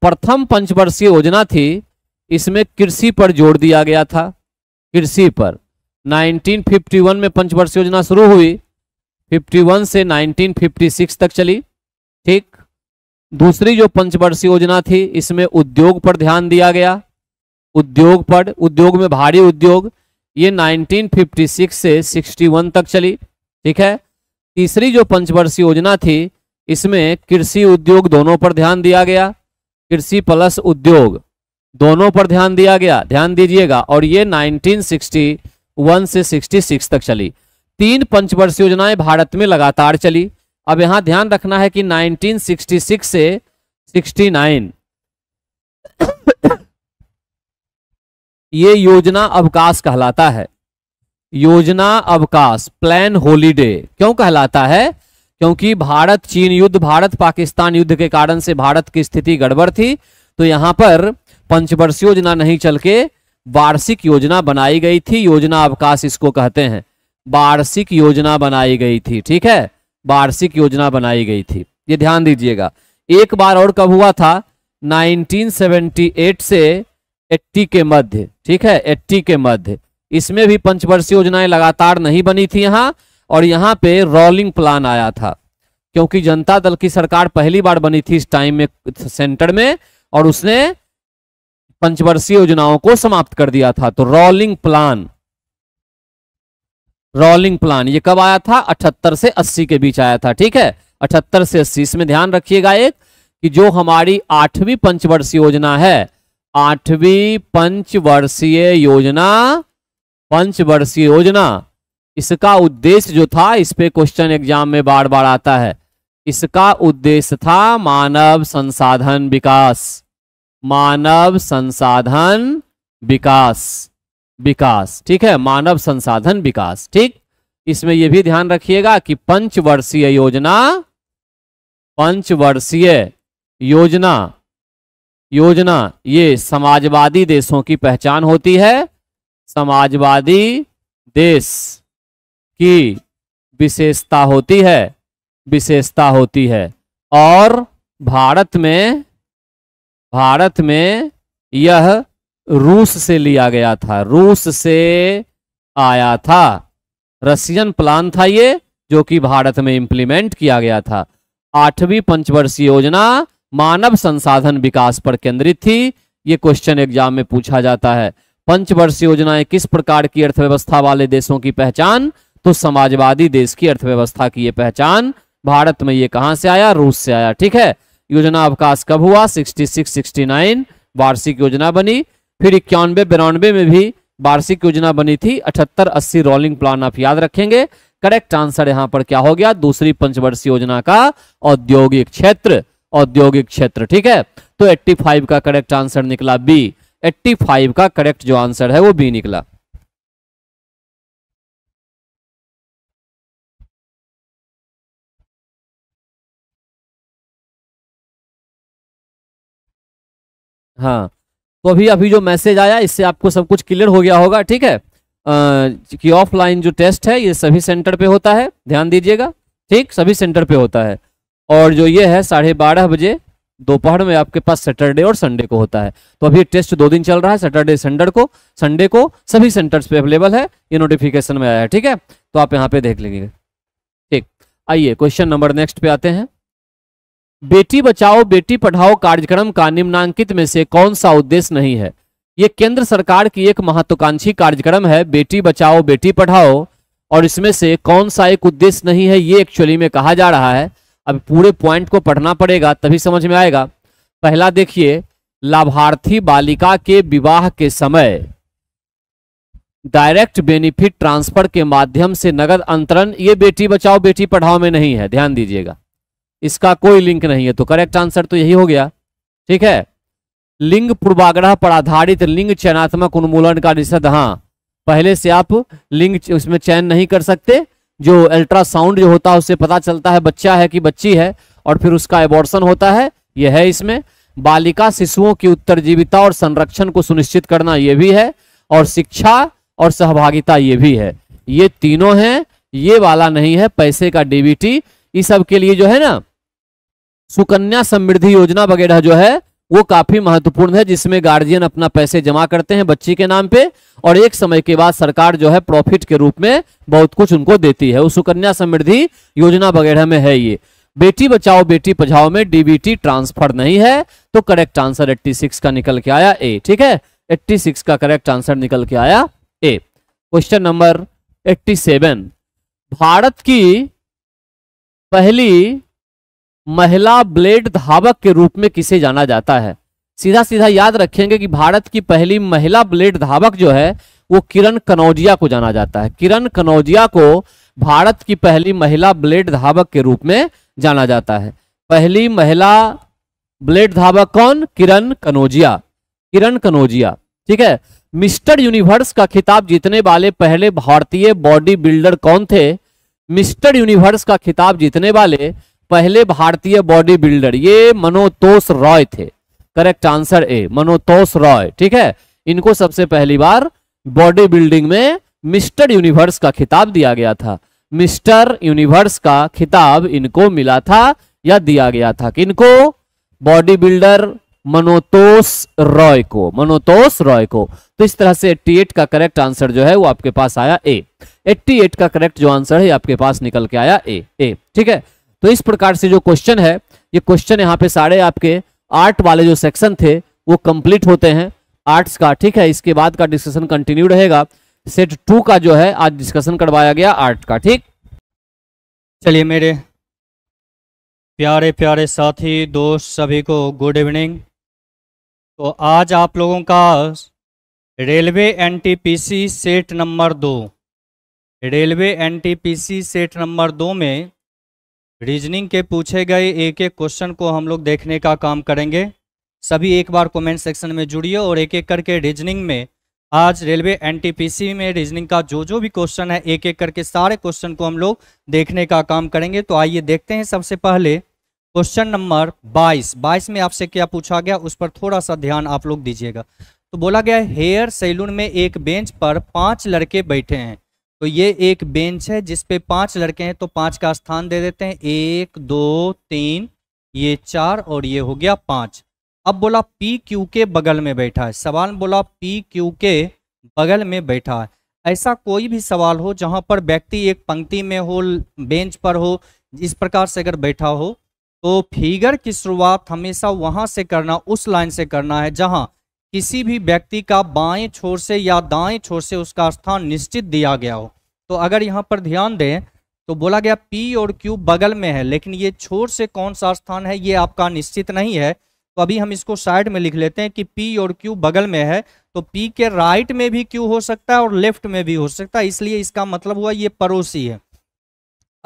प्रथम पंचवर्षीय योजना थी इसमें कृषि पर जोर दिया गया था, कृषि पर। उन्नीस सौ इक्यावन में पंचवर्षीय योजना शुरू हुई, इक्यावन से उन्नीस सौ छप्पन तक चली, ठीक। दूसरी जो पंचवर्षीय योजना थी इसमें उद्योग पर ध्यान दिया गया, उद्योग पर, उद्योग में भारी उद्योग, ये उन्नीस सौ छप्पन से इकसठ तक चली, ठीक है। तीसरी जो पंचवर्षीय योजना थी इसमें कृषि उद्योग दोनों पर ध्यान दिया गया, कृषि प्लस उद्योग दोनों पर ध्यान दिया गया, ध्यान दीजिएगा, और ये उन्नीस सौ इकसठ से छियासठ तक चली। तीन पंचवर्षीय योजनाएं भारत में लगातार चली। अब यहां ध्यान रखना है कि उन्नीस सौ छियासठ से उनहत्तर ये योजना अवकाश कहलाता है, योजना अवकाश, प्लान हॉलीडे। क्यों कहलाता है? क्योंकि भारत चीन युद्ध, भारत पाकिस्तान युद्ध के कारण से भारत की स्थिति गड़बड़ थी, तो यहाँ पर पंचवर्षीय योजना नहीं चल के वार्षिक योजना बनाई गई थी, योजना अवकाश इसको कहते हैं, वार्षिक योजना बनाई गई थी, ठीक है, वार्षिक योजना बनाई गई थी, ये ध्यान दीजिएगा। एक बार और कब हुआ था? उन्नीस सौ अठहत्तर से अस्सी के मध्य, ठीक है, अस्सी के मध्य, इसमें भी पंचवर्षीय योजनाएं लगातार नहीं बनी थी यहाँ, और यहाँ पे रोलिंग प्लान आया था, क्योंकि जनता दल की सरकार पहली बार बनी थी इस टाइम में सेंटर में, और उसने पंचवर्षीय योजनाओं को समाप्त कर दिया था। तो रोलिंग प्लान, रोलिंग प्लान ये कब आया था? अठहत्तर से अस्सी के बीच आया था, ठीक है, अठहत्तर से अस्सी। इसमें ध्यान रखिएगा एक, कि जो हमारी आठवीं पंचवर्षीय योजना है, आठवीं पंचवर्षीय योजना, पंचवर्षीय योजना, इसका उद्देश्य जो था, इस पे क्वेश्चन एग्जाम में बार बार आता है, इसका उद्देश्य था मानव संसाधन विकास, मानव संसाधन विकास, विकास, ठीक है, मानव संसाधन विकास, ठीक। इसमें यह भी ध्यान रखिएगा कि पंचवर्षीय योजना, पंचवर्षीय योजना योजना ये समाजवादी देशों की पहचान होती है, समाजवादी देश की विशेषता होती है, विशेषता होती है, और भारत में भारत में यह रूस से लिया गया था, रूस से आया था। रशियन प्लान था ये, जो कि भारत में इंप्लीमेंट किया गया था। आठवीं पंचवर्षीय योजना मानव संसाधन विकास पर केंद्रित थी। ये क्वेश्चन एग्जाम में पूछा जाता है। पंचवर्षीय योजनाएं किस प्रकार की अर्थव्यवस्था वाले देशों की पहचान, तो समाजवादी देश की अर्थव्यवस्था की ये पहचान। भारत में ये कहां से आया, रूस से आया। ठीक है, योजना अवकाश कब हुआ, छियासठ उनहत्तर वार्षिक योजना बनी, फिर इक्यानवे बिरानवे में भी वार्षिक योजना बनी थी, अठहत्तर अस्सी रोलिंग प्लान आप याद रखेंगे। करेक्ट आंसर यहाँ पर क्या हो गया, दूसरी पंचवर्षीय योजना का औद्योगिक क्षेत्र, औद्योगिक क्षेत्र। ठीक है, तो पचासी का करेक्ट आंसर निकला बी। पचासी का करेक्ट जो आंसर है वो बी निकला। हाँ, तो अभी अभी जो मैसेज आया इससे आपको सब कुछ क्लियर हो गया होगा। ठीक है, आ, कि ऑफलाइन जो टेस्ट है ये सभी सेंटर पे होता है, ध्यान दीजिएगा। ठीक, सभी सेंटर पे होता है। और जो ये है साढ़े बारह बजे दोपहर में आपके पास सैटरडे और संडे को होता है। तो अभी टेस्ट दो दिन चल रहा है, सैटरडे संडे को, संडे को सभी सेंटर्स पे अवेलेबल है। ये नोटिफिकेशन में आया है। ठीक है, तो आप यहाँ पे देख लीजिएगा। ठीक, आइए क्वेश्चन नंबर नेक्स्ट पे आते हैं। बेटी बचाओ बेटी पढ़ाओ कार्यक्रम का निम्नांकित में से कौन सा उद्देश्य नहीं है। ये केंद्र सरकार की एक महत्वाकांक्षी कार्यक्रम है, बेटी बचाओ बेटी पढ़ाओ, और इसमें से कौन सा एक उद्देश्य नहीं है ये एक्चुअली में कहा जा रहा है। अब पूरे पॉइंट को पढ़ना पड़ेगा तभी समझ में आएगा। पहला देखिए, लाभार्थी बालिका के विवाह के समय डायरेक्ट बेनिफिट ट्रांसफर के माध्यम से नगद अंतरण, ये बेटी बचाओ बेटी पढ़ाओ में नहीं है, ध्यान दीजिएगा, इसका कोई लिंक नहीं है। तो करेक्ट आंसर तो यही हो गया। ठीक है, लिंग पूर्वाग्रह पर आधारित लिंग चयनात्मक उन्मूलन का निषेध। हाँ, पहले से आप लिंग उसमें चयन नहीं कर सकते, जो अल्ट्रासाउंड जो होता है उससे पता चलता है बच्चा है कि बच्ची है, और फिर उसका एबॉर्शन होता है, यह है इसमें। बालिका शिशुओं की उत्तरजीविता और संरक्षण को सुनिश्चित करना, यह भी है, और शिक्षा और सहभागिता, ये भी है। ये तीनों हैं, ये वाला नहीं है। पैसे का डीबीटी, ये सब के लिए जो है ना सुकन्या समृद्धि योजना वगैरह जो है वो काफी महत्वपूर्ण है, जिसमें गार्जियन अपना पैसे जमा करते हैं बच्ची के नाम पे, और एक समय के बाद सरकार जो है प्रॉफिट के रूप में बहुत कुछ उनको देती है। वो सुकन्या समृद्धि योजना वगैरह में है ये। बेटी बचाओ बेटी पढ़ाओ में डीबीटी ट्रांसफर नहीं है, तो करेक्ट आंसर छियासी का निकल के आया ए। ठीक है, छियासी का करेक्ट आंसर निकल के आया ए। क्वेश्चन नंबर सत्तासी, भारत की पहली महिला ब्लेड धावक के रूप में किसे जाना जाता है। सीधा सीधा याद रखेंगे कि भारत की पहली महिला ब्लेड धावक जो है वो किरण कनौजिया को जाना जाता है। किरण कनौजिया को भारत की पहली महिला ब्लेड धावक के रूप में जाना जाता है। पहली महिला ब्लेड धावक कौन, किरण कनौजिया, किरण कनौजिया। ठीक है, मिस्टर यूनिवर्स का खिताब जीतने वाले पहले भारतीय बॉडी बिल्डर कौन थे। मिस्टर यूनिवर्स का खिताब जीतने वाले पहले भारतीय बॉडी बिल्डर ये मनोतोष रॉय थे। Correct answer A, Manotosh Roy. ठीक है, इनको सबसे पहली बार बॉडी बिल्डिंग में मिस्टर यूनिवर्स का खिताब दिया गया था। मिस्टर यूनिवर्स का खिताब इनको मिला था या दिया गया था, किनको, बॉडी बिल्डर मनोतोष रॉय को, मनोतोष रॉय को। तो इस तरह से अट्ठासी का करेक्ट आंसर जो है वो आपके पास आया ए। अट्ठासी का करेक्ट जो आंसर है आपके पास निकल के आया ए ए। ठीक है, तो इस प्रकार से जो क्वेश्चन है, ये क्वेश्चन यहाँ पे सारे आपके आर्ट वाले जो सेक्शन थे वो कंप्लीट होते हैं, आर्ट्स का। ठीक है, इसके बाद का डिस्कशन कंटिन्यू रहेगा। सेट टू का जो है आज डिस्कशन करवाया गया आर्ट का। ठीक, चलिए मेरे प्यारे प्यारे साथी दोस्त सभी को गुड इवनिंग। तो आज आप लोगों का रेलवे एनटीपीसी सेट नंबर दो, रेलवे एनटीपीसी सेट नंबर दो में रीजनिंग के पूछे गए एक एक क्वेश्चन को हम लोग देखने का काम करेंगे। सभी एक बार कमेंट सेक्शन में जुड़िए और एक एक करके रीजनिंग में, आज रेलवे एनटीपीसी में रीजनिंग का जो जो भी क्वेश्चन है एक एक करके सारे क्वेश्चन को हम लोग देखने का काम करेंगे। तो आइए देखते हैं सबसे पहले क्वेश्चन नंबर बाईस। बाईस में आपसे क्या पूछा गया उस पर थोड़ा सा ध्यान आप लोग दीजिएगा। तो बोला गया हेयर सैलून में एक बेंच पर पाँच लड़के बैठे हैं। तो ये एक बेंच है जिसपे पांच लड़के हैं, तो पांच का स्थान दे देते हैं, एक दो तीन, ये चार और ये हो गया पांच। अब बोला पी क्यू के बगल में बैठा है, सवाल बोला पी क्यू के बगल में बैठा है। ऐसा कोई भी सवाल हो जहां पर व्यक्ति एक पंक्ति में हो, बेंच पर हो, इस प्रकार से अगर बैठा हो तो फिगर की शुरुआत हमेशा वहां से करना, उस लाइन से करना है जहां किसी भी व्यक्ति का बाएं छोर से या दाएं छोर से उसका स्थान निश्चित दिया गया हो। तो अगर यहाँ पर ध्यान दें तो बोला गया पी और क्यू बगल में है, लेकिन ये छोर से कौन सा स्थान है ये आपका निश्चित नहीं है। तो अभी हम इसको साइड में लिख लेते हैं कि पी और क्यू बगल में है, तो पी के राइट में भी क्यू हो सकता है और लेफ्ट में भी हो सकता है, इसलिए इसका मतलब हुआ ये पड़ोसी है।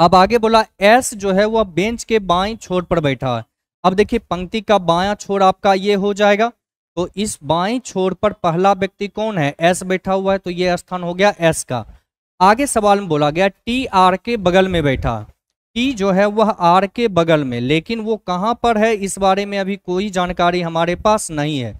अब आगे बोला एस जो है वह बेंच के बाएं छोर पर बैठा है। अब देखिए पंक्ति का बायां छोर आपका ये हो जाएगा, तो इस बाएं छोर पर पहला व्यक्ति कौन है, एस बैठा हुआ है, तो ये स्थान हो गया एस का। आगे सवाल में बोला गया टी आर के बगल में बैठा, टी जो है वह आर के बगल में, लेकिन वो कहाँ पर है इस बारे में अभी कोई जानकारी हमारे पास नहीं है।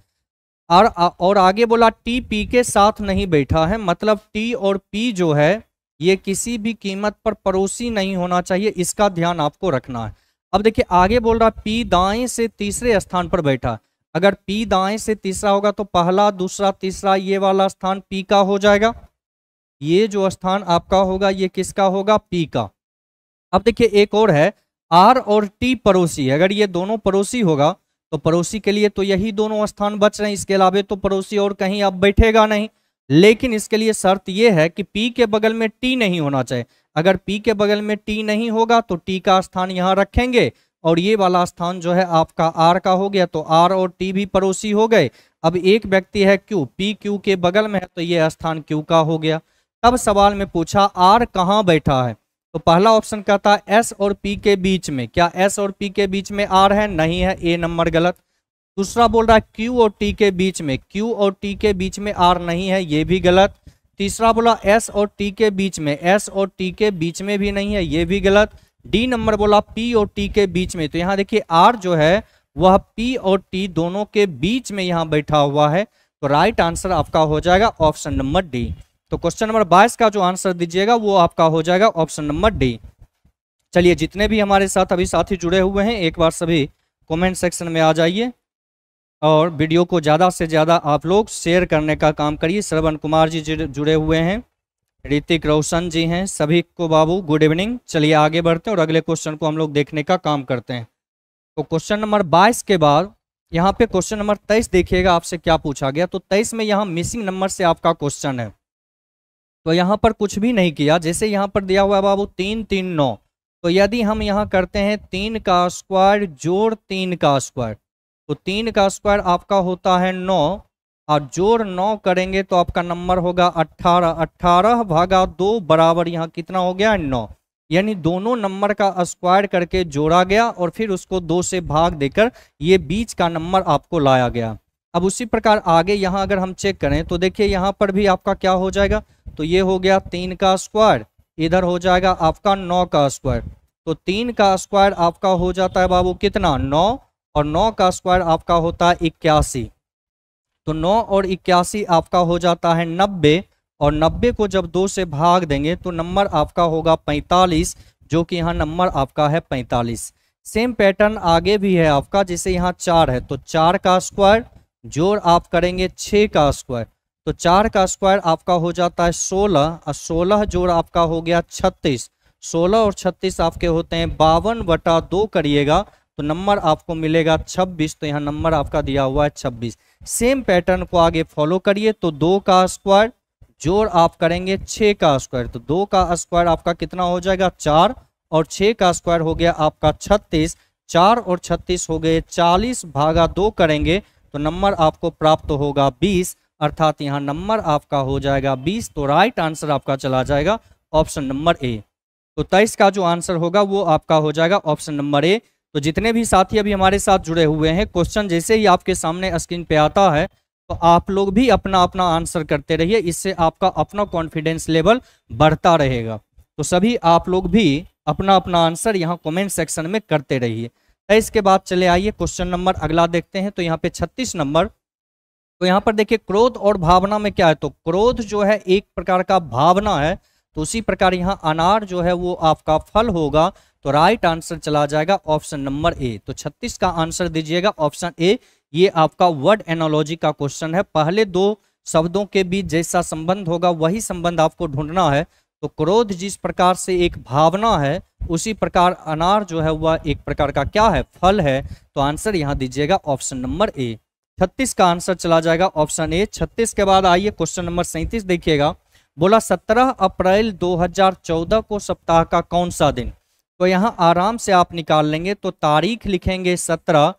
और और आगे बोला टी पी के साथ नहीं बैठा है, मतलब टी और पी जो है ये किसी भी कीमत पर पड़ोसी नहीं होना चाहिए, इसका ध्यान आपको रखना है। अब देखिए आगे बोल रहा पी दाएं से तीसरे स्थान पर बैठा, अगर पी दाएं से तीसरा होगा तो पहला, दूसरा, तीसरा ये वाला स्थान पी का हो जाएगा, ये जो स्थान आपका होगा ये किसका होगा, पी का। अब देखिए एक और है आर और टी पड़ोसी, अगर ये दोनों पड़ोसी होगा तो पड़ोसी के लिए तो यही दोनों स्थान बच रहे हैं, इसके अलावा तो पड़ोसी और कहीं अब बैठेगा नहीं। लेकिन इसके लिए शर्त यह है कि पी के बगल में टी नहीं होना चाहिए, अगर पी के बगल में टी नहीं होगा तो टी का स्थान यहाँ रखेंगे और ये वाला स्थान जो है आपका आर का हो गया, तो आर और टी भी पड़ोसी हो गए। अब एक व्यक्ति है क्यू, पी क्यू के बगल में है तो ये स्थान क्यू का हो गया। तब सवाल में पूछा आर कहाँ बैठा है, तो पहला ऑप्शन कहता है एस और पी के बीच में। क्या एस और पी के बीच में आर है, नहीं है, ए नंबर गलत। दूसरा बोल रहा है क्यू और टी के बीच में, क्यू और टी के बीच में आर नहीं है, ये भी गलत। तीसरा बोला एस और टी के बीच में, एस और टी के बीच में भी नहीं है, ये भी गलत। डी नंबर बोला पी और टी के बीच में, तो यहाँ देखिए आर जो है वह पी और टी दोनों के बीच में यहाँ बैठा हुआ है, तो राइट आंसर आपका हो जाएगा ऑप्शन नंबर डी। तो क्वेश्चन नंबर बाईस का जो आंसर दीजिएगा वो आपका हो जाएगा ऑप्शन नंबर डी। चलिए जितने भी हमारे साथ अभी साथी जुड़े हुए हैं एक बार सभी कमेंट सेक्शन में आ जाइए और वीडियो को ज़्यादा से ज़्यादा आप लोग शेयर करने का काम करिए। श्रवण कुमार जी जुड़े हुए हैं, ऋतिक रोशन जी हैं, सभी को बाबू गुड इवनिंग। चलिए आगे बढ़ते हैं और अगले क्वेश्चन को हम लोग देखने का काम करते हैं। तो क्वेश्चन नंबर बाईस के बाद यहाँ पे क्वेश्चन नंबर तेईस देखिएगा आपसे क्या पूछा गया। तो तेईस में यहाँ मिसिंग नंबर से आपका क्वेश्चन है, तो यहाँ पर कुछ भी नहीं किया, जैसे यहाँ पर दिया हुआ है बाबू तीन तीन नौ, तो यदि हम यहाँ करते हैं तीन का स्क्वायर जोड़ तीन का स्क्वायर, तो तीन का स्क्वायर आपका होता है नौ और जोड़ नौ करेंगे तो आपका नंबर होगा अट्ठारह। अट्ठारह भागा दो बराबर यहाँ कितना हो गया, नौ। यानी दोनों नंबर का स्क्वायर करके जोड़ा गया और फिर उसको दो से भाग देकर ये बीच का नंबर आपको लाया गया। अब उसी प्रकार आगे यहाँ अगर हम चेक करें तो देखिए यहाँ पर भी आपका क्या हो जाएगा, तो ये हो गया तीन का स्क्वायर, इधर हो जाएगा आपका नौ का स्क्वायर। तो तीन का स्क्वायर आपका हो जाता है बाबू कितना, नौ, और नौ का स्क्वायर आपका होता है इक्यासी। तो नौ और इक्यासी आपका हो जाता है नब्बे, और नब्बे को जब दो से भाग देंगे तो नंबर आपका होगा पैंतालीस, जो कि यहाँ नंबर आपका है पैंतालीस। सेम पैटर्न आगे भी है आपका, जैसे यहाँ चार है तो चार का स्क्वायर जोड़ आप करेंगे छः का स्क्वायर, तो चार का स्क्वायर आपका हो जाता है सोलह और सोलह जोड़ आपका हो गया छत्तीस। सोलह और छत्तीस आपके होते हैं बावन, बटा दो करिएगा तो नंबर आपको मिलेगा छब्बीस, तो यहाँ नंबर आपका दिया हुआ है छब्बीस। सेम पैटर्न को आगे फॉलो करिए, तो दो का स्क्वायर जोड़ आप करेंगे छः का स्क्वायर, तो दो का स्क्वायर आपका कितना हो जाएगा, चार, और छः का स्क्वायर हो गया आपका छत्तीस। चार और छत्तीस हो गए चालीस, भागा दो करेंगे तो नंबर आपको प्राप्त होगा बीस, अर्थात यहाँ नंबर आपका हो जाएगा बीस। तो राइट आंसर आपका चला जाएगा ऑप्शन नंबर ए। तो तेईस का जो आंसर होगा वो आपका हो जाएगा ऑप्शन नंबर ए। तो जितने भी साथी अभी हमारे साथ जुड़े हुए हैं, क्वेश्चन जैसे ही आपके सामने स्क्रीन पे आता है तो आप लोग भी अपना अपना आंसर करते रहिए, इससे आपका अपना कॉन्फिडेंस लेवल बढ़ता रहेगा। तो सभी आप लोग भी अपना अपना आंसर यहाँ कमेंट सेक्शन में करते रहिए। इसके बाद चले आइए क्वेश्चन नंबर अगला देखते हैं, तो यहाँ पे छत्तीस नंबर। तो यहाँ पर देखिए क्रोध और भावना में क्या है, तो क्रोध जो है एक प्रकार का भावना है, तो उसी प्रकार यहाँ अनार जो है वो आपका फल होगा। तो राइट आंसर चला जाएगा ऑप्शन नंबर ए। तो छत्तीस का आंसर दीजिएगा ऑप्शन ए, ये आपका वर्ड एनालॉजी का क्वेश्चन है। पहले दो शब्दों के बीच जैसा संबंध होगा वही संबंध आपको ढूंढना है। तो क्रोध जिस प्रकार से एक भावना है उसी प्रकार अनार जो है वह एक प्रकार का क्या है, फल है। तो आंसर यहाँ दीजिएगा ऑप्शन नंबर ए। छत्तीस का आंसर चला जाएगा ऑप्शन ए। छत्तीस के बाद आइए क्वेश्चन नंबर सैंतीस देखिएगा। बोला सत्रह अप्रैल दो हज़ार चौदह को सप्ताह का कौन सा दिन। तो यहाँ आराम से आप निकाल लेंगे। तो तारीख लिखेंगे सत्रह,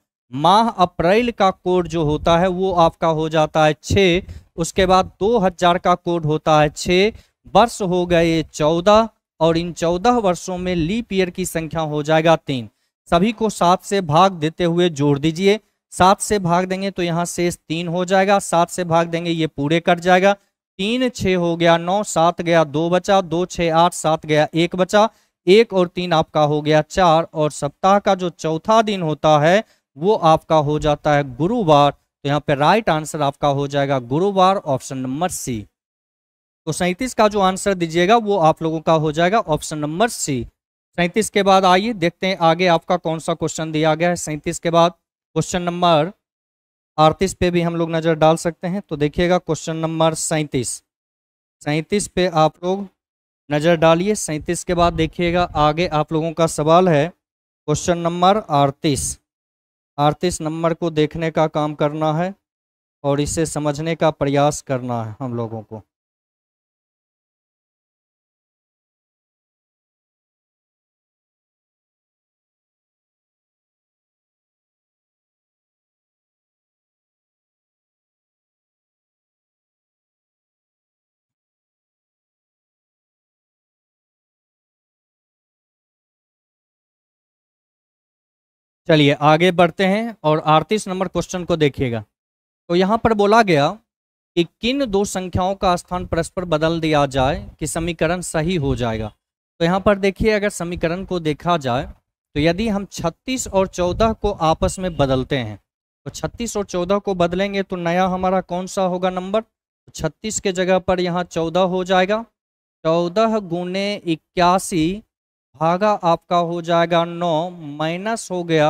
माह अप्रैल का कोड जो होता है वो आपका हो जाता है छः, उसके बाद दो हज़ार का कोड होता है छः, वर्ष हो गए चौदह और इन चौदह वर्षों में लीप ईयर की संख्या हो जाएगा तीन। सभी को सात से भाग देते हुए जोड़ दीजिए। सात से भाग देंगे तो यहाँ शेष तीन हो जाएगा, सात से भाग देंगे ये पूरे कट जाएगा। तीन छः हो गया नौ, सात गया दो बचा, दो छः आठ, सात गया एक बचा, एक और तीन आपका हो गया चार। और सप्ताह का जो चौथा दिन होता है वो आपका हो जाता है गुरुवार। तो यहाँ पे राइट आंसर आपका हो जाएगा गुरुवार, ऑप्शन नंबर सी। तो सैंतीस का जो आंसर दीजिएगा वो आप लोगों का हो जाएगा ऑप्शन नंबर सी। सैंतीस के बाद आइए देखते हैं आगे आपका कौन सा क्वेश्चन दिया गया है। सैंतीस के बाद क्वेश्चन नंबर अड़तीस पे भी हम लोग नज़र डाल सकते हैं। तो देखिएगा क्वेश्चन नंबर सैंतीस, सैंतीस पे आप लोग नज़र डालिए। सैंतीस के बाद देखिएगा आगे आप लोगों का सवाल है क्वेश्चन नंबर अड़तीस। अड़तीस नंबर को देखने का काम करना है और इसे समझने का प्रयास करना है हम लोगों को। चलिए आगे बढ़ते हैं और अड़तीस नंबर क्वेश्चन को देखिएगा। तो यहाँ पर बोला गया कि किन दो संख्याओं का स्थान परस्पर बदल दिया जाए कि समीकरण सही हो जाएगा। तो यहाँ पर देखिए अगर समीकरण को देखा जाए तो यदि हम छत्तीस और चौदह को आपस में बदलते हैं तो छत्तीस और चौदह को बदलेंगे तो नया हमारा कौन सा होगा नंबर। छत्तीस के जगह पर यहाँ चौदह हो जाएगा। चौदह गुने इक्यासी भागा आपका हो जाएगा नौ, माइनस हो गया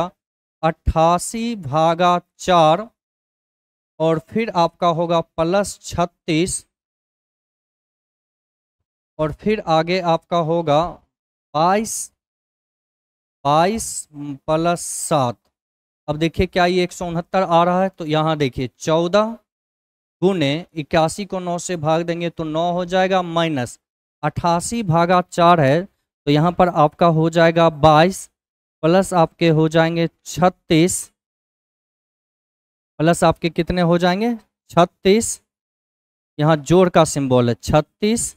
अट्ठासी भागा चार और फिर आपका होगा प्लस छत्तीस और फिर आगे आपका होगा बाईस, बाईस प्लस सात। अब देखिए क्या ये एक सौ उनहत्तर आ रहा है। तो यहाँ देखिए चौदह गुने इक्यासी को नौ से भाग देंगे तो नौ हो जाएगा, माइनस अट्ठासी भागा चार है तो यहाँ पर आपका हो जाएगा बाईस, प्लस आपके हो जाएंगे छत्तीस, प्लस आपके कितने हो जाएंगे छत्तीस, यहाँ जोड़ का सिंबल है छत्तीस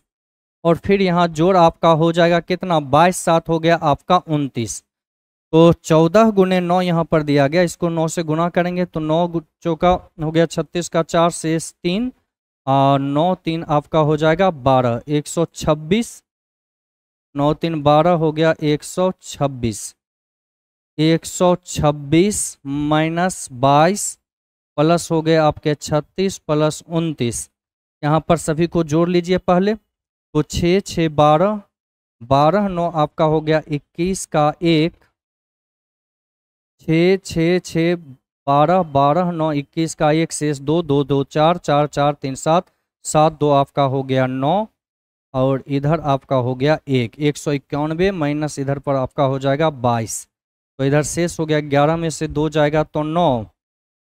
और फिर यहाँ जोड़ आपका हो जाएगा कितना बाईस, सात हो गया आपका उनतीस। तो चौदह गुने नौ यहाँ पर दिया गया, इसको नौ से गुना करेंगे तो नौ चौका हो गया छत्तीस का चार शेष तीन, नौ तीन आपका हो जाएगा बारह, एक सौ छब्बीस, नौ तीन बारह हो गया एक सौ छब्बीस, एक सौ छब्बीस माइनस बाईस प्लस हो गए आपके छत्तीस प्लस उनतीस। यहाँ पर सभी को जोड़ लीजिए पहले तो छः छः बारह, बारह नौ आपका हो गया इक्कीस का एक, छः छः छः बारह, बारह नौ इक्कीस का एक शेष दो, दो दो चार, चार चार तीन सात, सात दो आपका हो गया नौ और इधर आपका हो गया एक, एक सौ इक्यानवे माइनस इधर पर आपका हो जाएगा बाईस। तो इधर शेष हो गया ग्यारह में से दो जाएगा तो नौ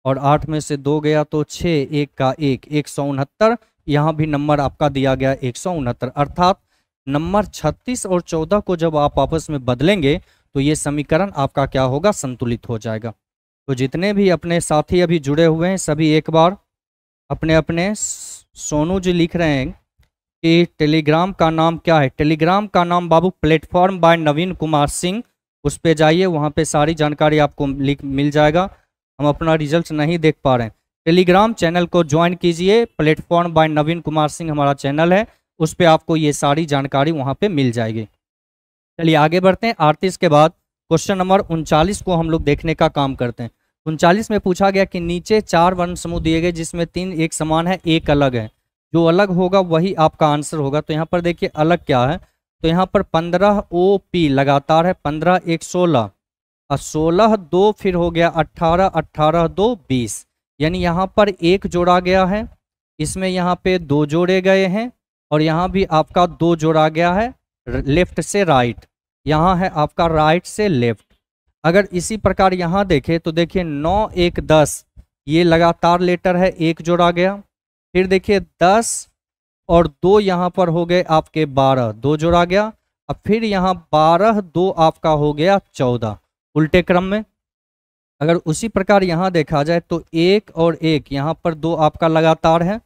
और आठ में से दो गया तो छः, एक का एक, एक सौ उनहत्तर। यहाँ भी नंबर आपका दिया गया एक सौ उनहत्तर। अर्थात नंबर छत्तीस और चौदह को जब आप आपस में बदलेंगे तो ये समीकरण आपका क्या होगा, संतुलित हो जाएगा। तो जितने भी अपने साथी अभी जुड़े हुए हैं सभी एक बार अपने अपने सोनू जी लिख रहे हैं कि टेलीग्राम का नाम क्या है। टेलीग्राम का नाम बाबू प्लेटफॉर्म बाय नवीन कुमार सिंह, उस पे जाइए, वहाँ पे सारी जानकारी आपको मिल जाएगा। हम अपना रिजल्ट नहीं देख पा रहे हैं, टेलीग्राम चैनल को ज्वाइन कीजिए, प्लेटफॉर्म बाय नवीन कुमार सिंह हमारा चैनल है, उस पे आपको ये सारी जानकारी वहाँ पे मिल जाएगी। चलिए आगे बढ़ते हैं। अड़तीस के बाद क्वेश्चन नंबर उनचालीस को हम लोग देखने का काम करते हैं। उनचालीस में पूछा गया कि नीचे चार वर्ण समूह दिए गए जिसमें तीन एक समान है, एक अलग है, जो अलग होगा वही आपका आंसर होगा। तो यहाँ पर देखिए अलग क्या है। तो यहाँ पर पंद्रह ओ पी लगातार है, पंद्रह एक सोलह, सोलह दो फिर हो गया अट्ठारह, अट्ठारह दो बीस, यानी यहाँ पर एक जोड़ा गया है, इसमें यहाँ पे दो जोड़े गए हैं और यहाँ भी आपका दो जोड़ा गया है लेफ्ट से राइट, यहाँ है आपका राइट से लेफ्ट। अगर इसी प्रकार यहाँ देखें तो देखिए नौ एक दस, ये लगातार लेटर है, एक जोड़ा गया। फिर देखिए दस और दो यहाँ पर हो गए आपके बारह, दो जोड़ा गया। अब फिर यहाँ बारह दो आपका हो गया चौदह उल्टे क्रम में। अगर उसी प्रकार यहाँ देखा जाए तो एक और एक, यहाँ पर दो आपका लगातार है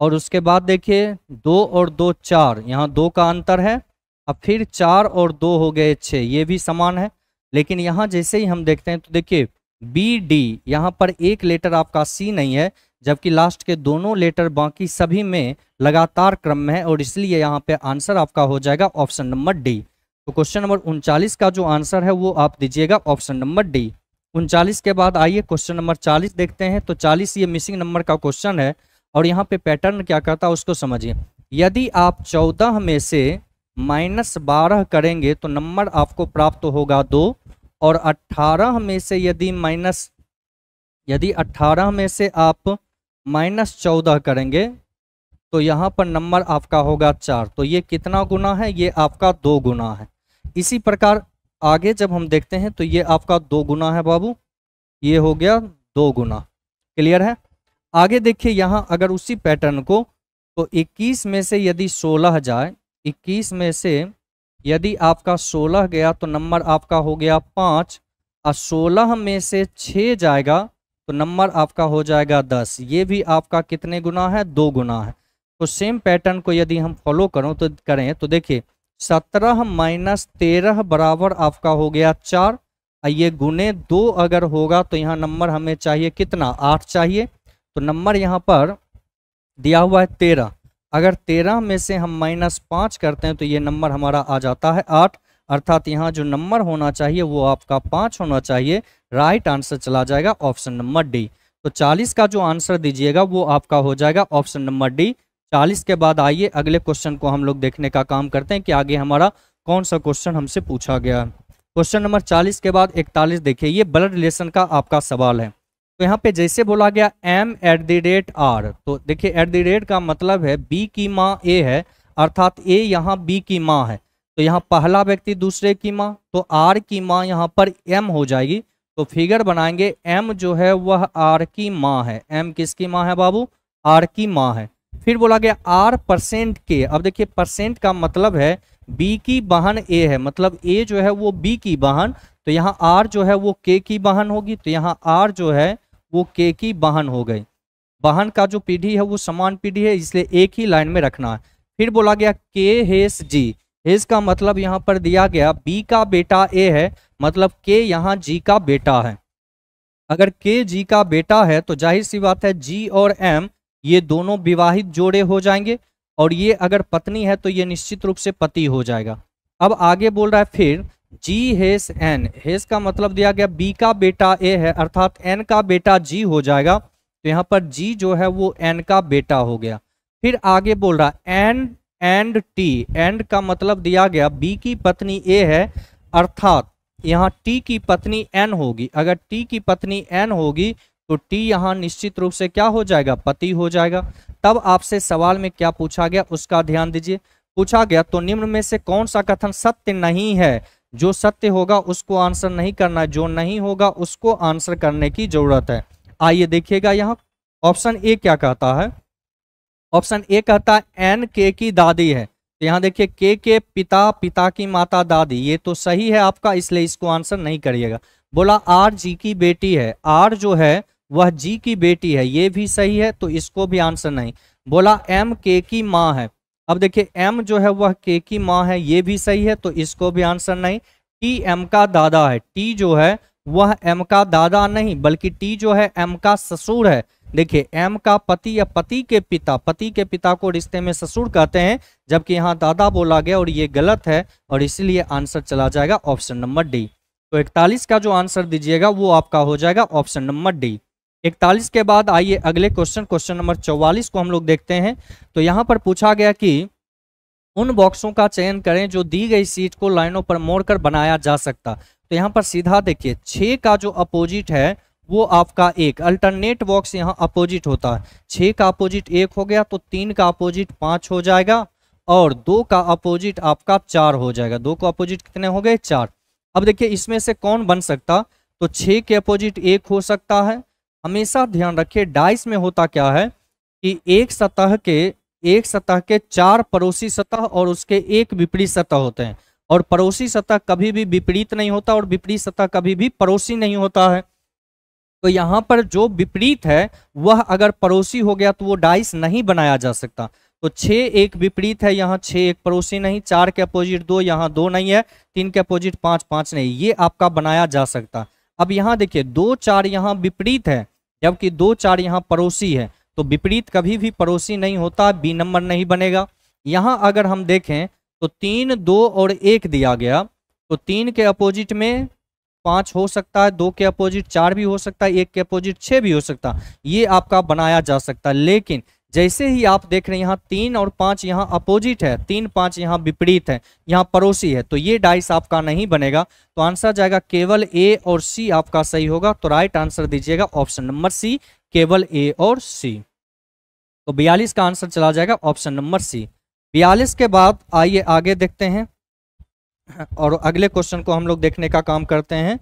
और उसके बाद देखिए दो और दो चार, यहाँ दो का अंतर है। अब फिर चार और दो हो गए छः, ये भी समान है। लेकिन यहाँ जैसे ही हम देखते हैं तो देखिए बी डी, यहाँ पर एक लेटर आपका सी नहीं है, जबकि लास्ट के दोनों लेटर बाकी सभी में लगातार क्रम में है और इसलिए यहाँ पे आंसर आपका हो जाएगा ऑप्शन नंबर डी। तो क्वेश्चन नंबर उनचालीस का जो आंसर है वो आप दीजिएगा ऑप्शन नंबर डी। उनचालीस के बाद आइए क्वेश्चन नंबर चालीस देखते हैं। तो चालीस ये मिसिंग नंबर का क्वेश्चन है और यहाँ पे पैटर्न क्या कहता है उसको समझिए। यदि आप चौदह में से माइनस बारह करेंगे तो नंबर आपको प्राप्त होगा दो, और अट्ठारह में से यदि माइनस यदि अट्ठारह में से आप माइनस चौदह करेंगे तो यहाँ पर नंबर आपका होगा चार। तो ये कितना गुना है? ये आपका दो गुना है। इसी प्रकार आगे जब हम देखते हैं तो ये आपका दो गुना है बाबू, ये हो गया दो गुना, क्लियर है। आगे देखिए यहाँ अगर उसी पैटर्न को, तो इक्कीस में से यदि सोलह जाए, इक्कीस में से यदि आपका सोलह गया तो नंबर आपका हो गया पाँच, और सोलह में से छः जाएगा तो नंबर आपका हो जाएगा दस, ये भी आपका कितने गुना है? दो गुना है। तो सेम पैटर्न को यदि हम फॉलो करो तो करें तो देखिए सत्रह माइनस तेरह बराबर आपका हो गया चार, और ये गुने दो अगर होगा तो यहाँ नंबर हमें चाहिए कितना? आठ चाहिए। तो नंबर यहाँ पर दिया हुआ है तेरह, अगर तेरह में से हम माइनस पाँच करते हैं तो ये नंबर हमारा आ जाता है आठ, अर्थात यहाँ जो नंबर होना चाहिए वो आपका पाँच होना चाहिए। राइट आंसर चला जाएगा ऑप्शन नंबर डी। तो चालीस का जो आंसर दीजिएगा वो आपका हो जाएगा ऑप्शन नंबर डी। चालीस के बाद आइए अगले क्वेश्चन को हम लोग देखने का काम करते हैं कि आगे हमारा कौन सा क्वेश्चन हमसे पूछा गया। क्वेश्चन नंबर चालीस के बाद इकतालीस देखिए, ये ब्लड रिलेशन का आपका सवाल है। तो यहाँ पे जैसे बोला गया M at the rate R, तो देखिए एट द रेट का मतलब है बी की माँ ए है, अर्थात ए यहाँ बी की माँ है, तो यहाँ पहला व्यक्ति दूसरे की माँ, तो आर की माँ यहाँ पर एम हो जाएगी। तो फिगर बनाएंगे, एम जो है वह आर की माँ है। एम किसकी माँ है बाबू? आर की माँ है। फिर बोला गया आर परसेंट के, अब देखिए परसेंट का मतलब है बी की बहन ए है, मतलब ए जो है वो बी की बहन, तो यहाँ आर जो है वो के की बहन होगी, तो यहाँ आर जो है वो के की बहन हो गई। बहन का जो पीढ़ी है वो समान पीढ़ी है, इसलिए एक ही लाइन में रखना है। फिर बोला गया के हेस जी, हेस का मतलब यहाँ पर दिया गया बी का बेटा ए है, मतलब के यहाँ जी का बेटा है। अगर के जी का बेटा है तो जाहिर सी बात है जी और एम ये दोनों विवाहित जोड़े हो जाएंगे, और ये अगर पत्नी है तो ये निश्चित रूप से पति हो जाएगा। अब आगे बोल रहा है फिर जी हेस एन, हेस का मतलब दिया गया बी का बेटा ए है, अर्थात एन का बेटा जी हो जाएगा, तो यहाँ पर जी जो है वो एन का बेटा हो गया। फिर आगे बोल रहा है एन एंड टी, एंड का मतलब दिया गया बी की पत्नी ए है, अर्थात यहाँ टी की पत्नी एन होगी। अगर टी की पत्नी एन होगी तो टी यहाँ निश्चित रूप से क्या हो जाएगा? पति हो जाएगा। तब आपसे सवाल में क्या पूछा गया उसका ध्यान दीजिए। पूछा गया तो निम्न में से कौन सा कथन सत्य नहीं है? जो सत्य होगा उसको आंसर नहीं करना, जो नहीं होगा उसको आंसर करने की जरूरत है। आइए देखिएगा यहाँ ऑप्शन ए क्या कहता है। ऑप्शन ए कहता है एन के की दादी है, तो यहाँ देखिए के के पिता, पिता की माता दादी, ये तो सही है आपका, इसलिए इसको आंसर नहीं करिएगा। बोला आर जी की बेटी है, आर जो है वह जी की बेटी है, ये भी सही है, तो इसको भी आंसर नहीं। बोला एम के की माँ है, अब देखिए एम जो है वह के की माँ है, ये भी सही है, तो इसको भी आंसर नहीं। टी एम का दादा है, टी जो है वह एम का दादा नहीं बल्कि टी जो है एम का ससुर है। देखिए एम का पति या पति के पिता, पति के पिता को रिश्ते में ससुर कहते हैं, जबकि यहाँ दादा बोला गया और ये गलत है, और इसलिए आंसर चला जाएगा ऑप्शन नंबर डी। तो इकतालीस का जो आंसर दीजिएगा वो आपका हो जाएगा ऑप्शन नंबर डी। इकतालीस के बाद आइए अगले क्वेश्चन क्वेश्चन नंबर चौवालीस को हम लोग देखते हैं। तो यहाँ पर पूछा गया कि उन बॉक्सों का चयन करें जो दी गई सीट को लाइनों पर मोड़कर बनाया जा सकता। तो यहाँ पर सीधा देखिए छः का जो अपोजिट है वो आपका एक, अल्टरनेट बॉक्स यहाँ अपोजिट होता है। छः का अपोजिट एक हो गया तो तीन का अपोजिट पाँच हो जाएगा और दो का अपोजिट आपका चार हो जाएगा। दो का अपोजिट कितने हो गए? चार। अब देखिए इसमें से कौन बन सकता, तो छः के अपोजिट एक हो सकता है। हमेशा ध्यान रखिए डाइस में होता क्या है कि एक सतह के एक सतह के चार पड़ोसी सतह और उसके एक विपरीत सतह होते हैं, और पड़ोसी सतह कभी भी विपरीत नहीं होता और विपरीत सतह कभी भी पड़ोसी नहीं होता है। तो यहाँ पर जो विपरीत है वह अगर पड़ोसी हो गया तो वो डाइस नहीं बनाया जा सकता। तो छः एक विपरीत है, यहाँ छः एक पड़ोसी नहीं, चार के अपोजिट दो, यहाँ दो नहीं है, तीन के अपोजिट पाँच, पाँच नहीं, ये आपका बनाया जा सकता। अब यहाँ देखिए दो चार यहाँ विपरीत है जबकि दो चार यहाँ पड़ोसी है, तो विपरीत कभी भी पड़ोसी नहीं होता, बी नंबर नहीं बनेगा। यहाँ अगर हम देखें तो तीन दो और एक दिया गया, तो तीन के अपोजिट में पाँच हो सकता है, दो के अपोजिट चार भी हो सकता है, एक के अपोजिट छः भी हो सकता, ये आपका बनाया जा सकता है। लेकिन जैसे ही आप देख रहे हैं यहाँ तीन और पाँच यहाँ अपोजिट है, तीन पाँच यहाँ विपरीत है, यहाँ पड़ोसी है, तो ये डाइस आपका नहीं बनेगा। तो आंसर जाएगा केवल ए और सी आपका सही होगा। तो राइट आंसर दीजिएगा ऑप्शन नंबर सी, केवल ए और सी। तो बयालीस का आंसर चला जाएगा ऑप्शन नंबर सी। बयालीस के बाद आइए आगे देखते हैं और अगले क्वेश्चन को हम लोग देखने का काम करते हैं।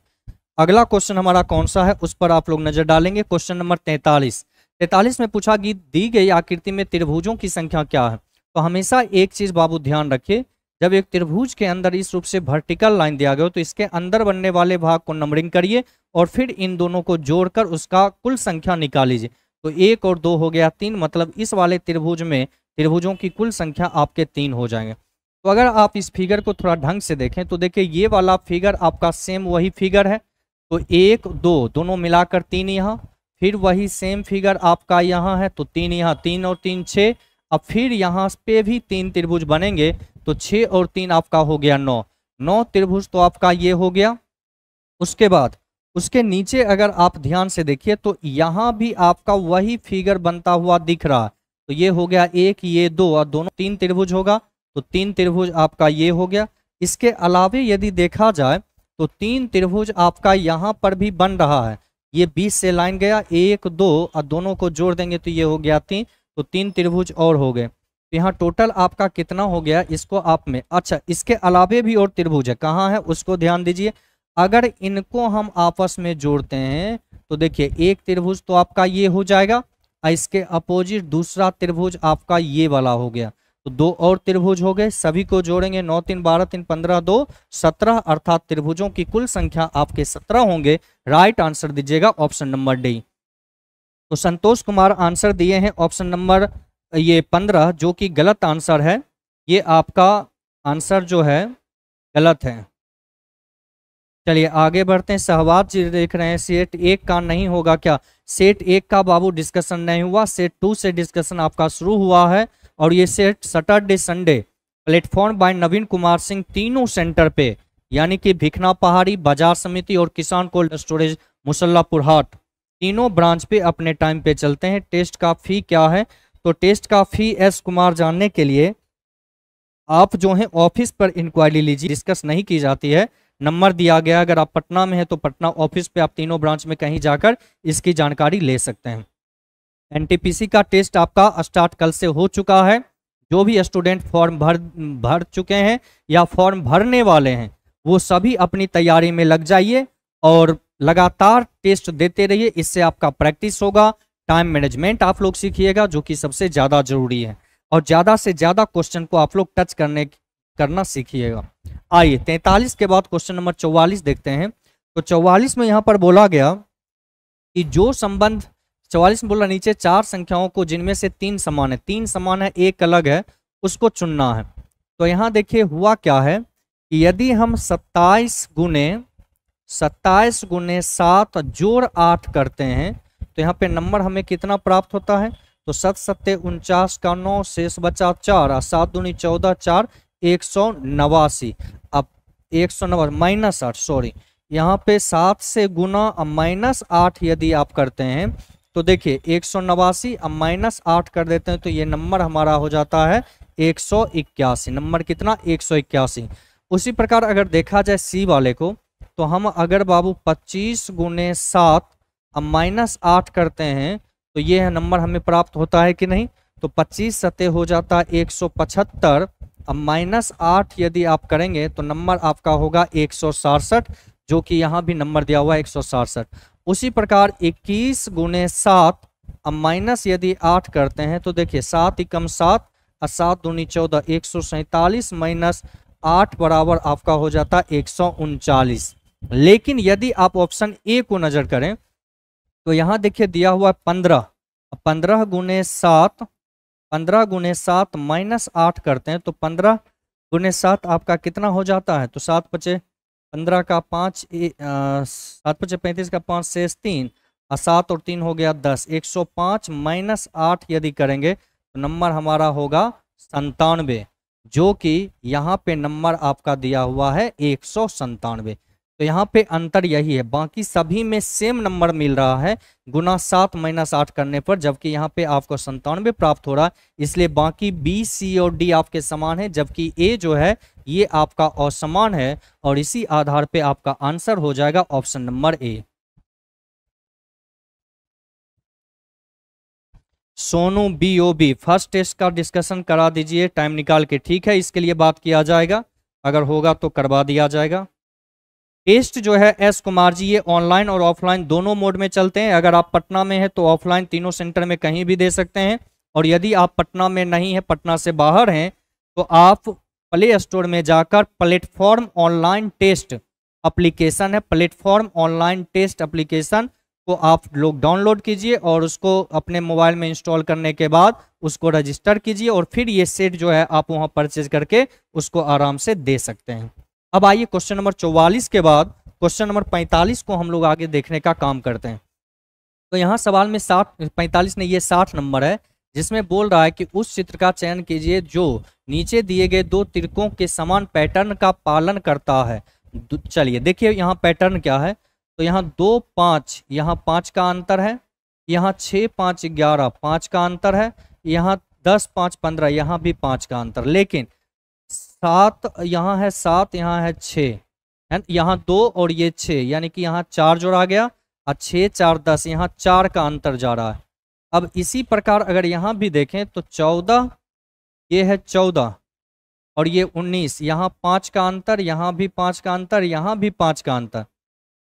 अगला क्वेश्चन हमारा कौन सा है उस पर आप लोग नजर डालेंगे। क्वेश्चन नंबर तैंतालीस। तैंतालीस में पूछा कि दी गई आकृति में त्रिभुजों की संख्या क्या है। तो हमेशा एक चीज बाबू ध्यान रखिए, जब एक त्रिभुज के अंदर इस रूप से वर्टिकल लाइन दिया गया हो तो इसके अंदर बनने वाले भाग को नंबरिंग करिए और फिर इन दोनों को जोड़कर उसका कुल संख्या निकाल लीजिए। तो एक और दो हो गया तीन, मतलब इस वाले त्रिभुज में त्रिभुजों की कुल संख्या आपके तीन हो जाएंगे। तो अगर आप इस फिगर को थोड़ा ढंग से देखें तो देखिए ये वाला फिगर आपका सेम वही फिगर है, तो एक दो दोनों मिलाकर तीन यहाँ, फिर वही सेम फिगर आपका यहाँ है तो तीन यहाँ, तीन और तीन छः। अब फिर यहाँ पे भी तीन त्रिभुज बनेंगे तो छः और तीन आपका हो गया नौ, नौ त्रिभुज तो आपका ये हो गया। उसके बाद उसके नीचे अगर आप ध्यान से देखिए तो यहाँ भी आपका वही फिगर बनता हुआ दिख रहा है, तो ये हो गया एक, ये दो और दोनों तीन त्रिभुज होगा, तो तीन त्रिभुज आपका ये हो गया। इसके अलावे यदि देखा जाए तो तीन त्रिभुज आपका यहाँ पर भी बन रहा है, ये बीस से लाइन गया, एक दो और दोनों को जोड़ देंगे तो ये हो गया तीन, तो तीन त्रिभुज और हो गए। तो यहाँ टोटल आपका कितना हो गया इसको आप में। अच्छा, इसके अलावे भी और त्रिभुज है, कहाँ है उसको ध्यान दीजिए। अगर इनको हम आपस में जोड़ते हैं तो देखिए एक त्रिभुज तो आपका ये हो जाएगा और इसके अपोजिट दूसरा त्रिभुज आपका ये वाला हो गया, तो दो और त्रिभुज हो गए। सभी को जोड़ेंगे, नौ तीन बारह, तीन पंद्रह, दो सत्रह, अर्थात त्रिभुजों की कुल संख्या आपके सत्रह होंगे। राइट आंसर दीजिएगा ऑप्शन नंबर डी। तो संतोष कुमार आंसर दिए हैं ऑप्शन नंबर ये पंद्रह, जो कि गलत आंसर है, ये आपका आंसर जो है गलत है। चलिए आगे बढ़ते हैं। सहवाज जी देख रहे हैं सेट एक का नहीं होगा क्या? सेट एक का बाबू डिस्कशन नहीं हुआ, सेट टू से डिस्कशन आपका शुरू हुआ है और ये set Saturday Sunday platform by Naveen Kumar Singh तीनों सेंटर पे, यानी कि भिखना पहाड़ी, बाजार समिति और किसान कोल्ड स्टोरेज मुसल्लापुर हाट, तीनों ब्रांच पे अपने टाइम पे चलते हैं। टेस्ट का फी क्या है? तो टेस्ट का फी एस कुमार जानने के लिए आप जो है ऑफिस पर इंक्वायरी लीजिए, डिस्कस नहीं की जाती है। नंबर दिया गया, अगर आप पटना में हैं तो पटना ऑफिस पे आप तीनों ब्रांच में कहीं जाकर इसकी जानकारी ले सकते हैं। एनटीपीसी का टेस्ट आपका स्टार्ट कल से हो चुका है। जो भी स्टूडेंट फॉर्म भर भर चुके हैं या फॉर्म भरने वाले हैं वो सभी अपनी तैयारी में लग जाइए और लगातार टेस्ट देते रहिए, इससे आपका प्रैक्टिस होगा। टाइम मैनेजमेंट आप लोग सीखिएगा जो कि सबसे ज़्यादा जरूरी है, और ज़्यादा से ज़्यादा क्वेश्चन को आप लोग टच करने करना सीखिएगा। आइए तैंतालीस के बाद क्वेश्चन नंबर चौवालीस देखते हैं। तो चौवालीस में यहाँ पर बोला गया कि जो संबंध चौवालीस में बोला नीचे चार संख्याओं को जिनमें से तीन समान है, तीन समान है एक अलग है, उसको चुनना है। तो यहाँ देखिए हुआ क्या है कि यदि हम सत्ताईस गुने सत्ताईस गुने सात जोड़ आठ करते हैं तो यहाँ पे नंबर हमें कितना प्राप्त होता है? तो सत सत्ते उनचास का नौ, शेष बचा चार और सात दूनी चौदह, चार एक सौ नवासी। अब एक सौ नवासी माइनस आठ, सॉरी यहाँ पे सात से गुना अब माइनस आठ यदि आप करते हैं तो देखिए एक सौ नवासी, अब माइनस आठ कर देते हैं तो ये नंबर हमारा हो जाता है एक सौ इक्यासी, नंबर कितना एक सौ इक्यासी। उसी प्रकार अगर देखा जाए सी वाले को, तो हम अगर बाबू पच्चीस गुने सात अब माइनस आठ करते हैं तो ये है नंबर हमें प्राप्त होता है कि नहीं। तो पच्चीस सते हो जाता है एक सौ पचहत्तर, अब माइनस आठ यदि आप करेंगे तो नंबर आपका होगा एक सौ सड़सठ, जो कि यहाँ भी नंबर दिया हुआ है एक सौ सड़सठ। उसी प्रकार इक्कीस गुने सात अब माइनस यदि आठ करते हैं तो देखिए सात एकम सात और सात दूनी चौदह, एक सौ सैंतालीस माइनस आठ बराबर आपका हो जाता एक सौ उनचालीस। लेकिन यदि आप ऑप्शन ए को नजर करें तो यहाँ देखिए दिया हुआ पंद्रह, पंद्रह गुने सात, पंद्रह गुने सात माइनस आठ करते हैं तो पंद्रह गुने सात आपका कितना हो जाता है, तो सात पचे पंद्रह का पाँच, सात पचे पैंतीस का पाँच शेष तीन, और सात और तीन हो गया दस, एक सौ पाँच माइनस आठ यदि करेंगे तो नंबर हमारा होगा संतानवे, जो कि यहाँ पे नंबर आपका दिया हुआ है एक सौ संतानवे। तो यहाँ पे अंतर यही है, बाकी सभी में सेम नंबर मिल रहा है गुना सात माइनस आठ करने पर, जबकि यहाँ पे आपको संतानवे प्राप्त हो रहा है, इसलिए बाकी बी, सी और डी आपके समान है, जबकि ए जो है ये आपका असमान है, और इसी आधार पे आपका आंसर हो जाएगा option number A. Sonu B O B first test का डिस्कशन करा दीजिए टाइम निकाल के, ठीक है, इसके लिए बात किया जाएगा, अगर होगा तो करवा दिया जाएगा। टेस्ट जो है एस कुमार जी ये ऑनलाइन और ऑफलाइन दोनों मोड में चलते हैं, अगर आप पटना में हैं तो ऑफलाइन तीनों सेंटर में कहीं भी दे सकते हैं, और यदि आप पटना में नहीं हैं, पटना से बाहर हैं, तो आप प्ले स्टोर में जाकर प्लेटफॉर्म ऑनलाइन टेस्ट एप्लीकेशन है, प्लेटफॉर्म ऑनलाइन टेस्ट एप्लीकेशन को आप लोग डाउनलोड कीजिए और उसको अपने मोबाइल में इंस्टॉल करने के बाद उसको रजिस्टर कीजिए, और फिर ये सेट जो है आप वहाँ परचेज करके उसको आराम से दे सकते हैं। अब आइए क्वेश्चन नंबर चौवालीस के बाद क्वेश्चन नंबर पैंतालीस को हम लोग आगे देखने का काम करते हैं। तो यहाँ सवाल में साठ पैंतालीस में ये साठ नंबर है, जिसमें बोल रहा है कि उस चित्र का चयन कीजिए जो नीचे दिए गए दो तिरकों के समान पैटर्न का पालन करता है। चलिए देखिए यहाँ पैटर्न क्या है, तो यहाँ दो पाँच, यहाँ पाँच का अंतर है, यहाँ छः पाँच ग्यारह पाँच का अंतर है, यहाँ दस पाँच पंद्रह, यहाँ भी पाँच का अंतर, लेकिन सात यहाँ है, सात यहाँ है, छः है, यहाँ दो और ये छः, यानी कि यहाँ चार जोड़ा गया, और छः चार दस, यहाँ चार का अंतर जा रहा है। अब इसी प्रकार अगर यहाँ भी देखें तो चौदह, ये है चौदह और ये उन्नीस, यहाँ पाँच का अंतर, यहाँ भी पाँच का अंतर, यहाँ भी पाँच का अंतर,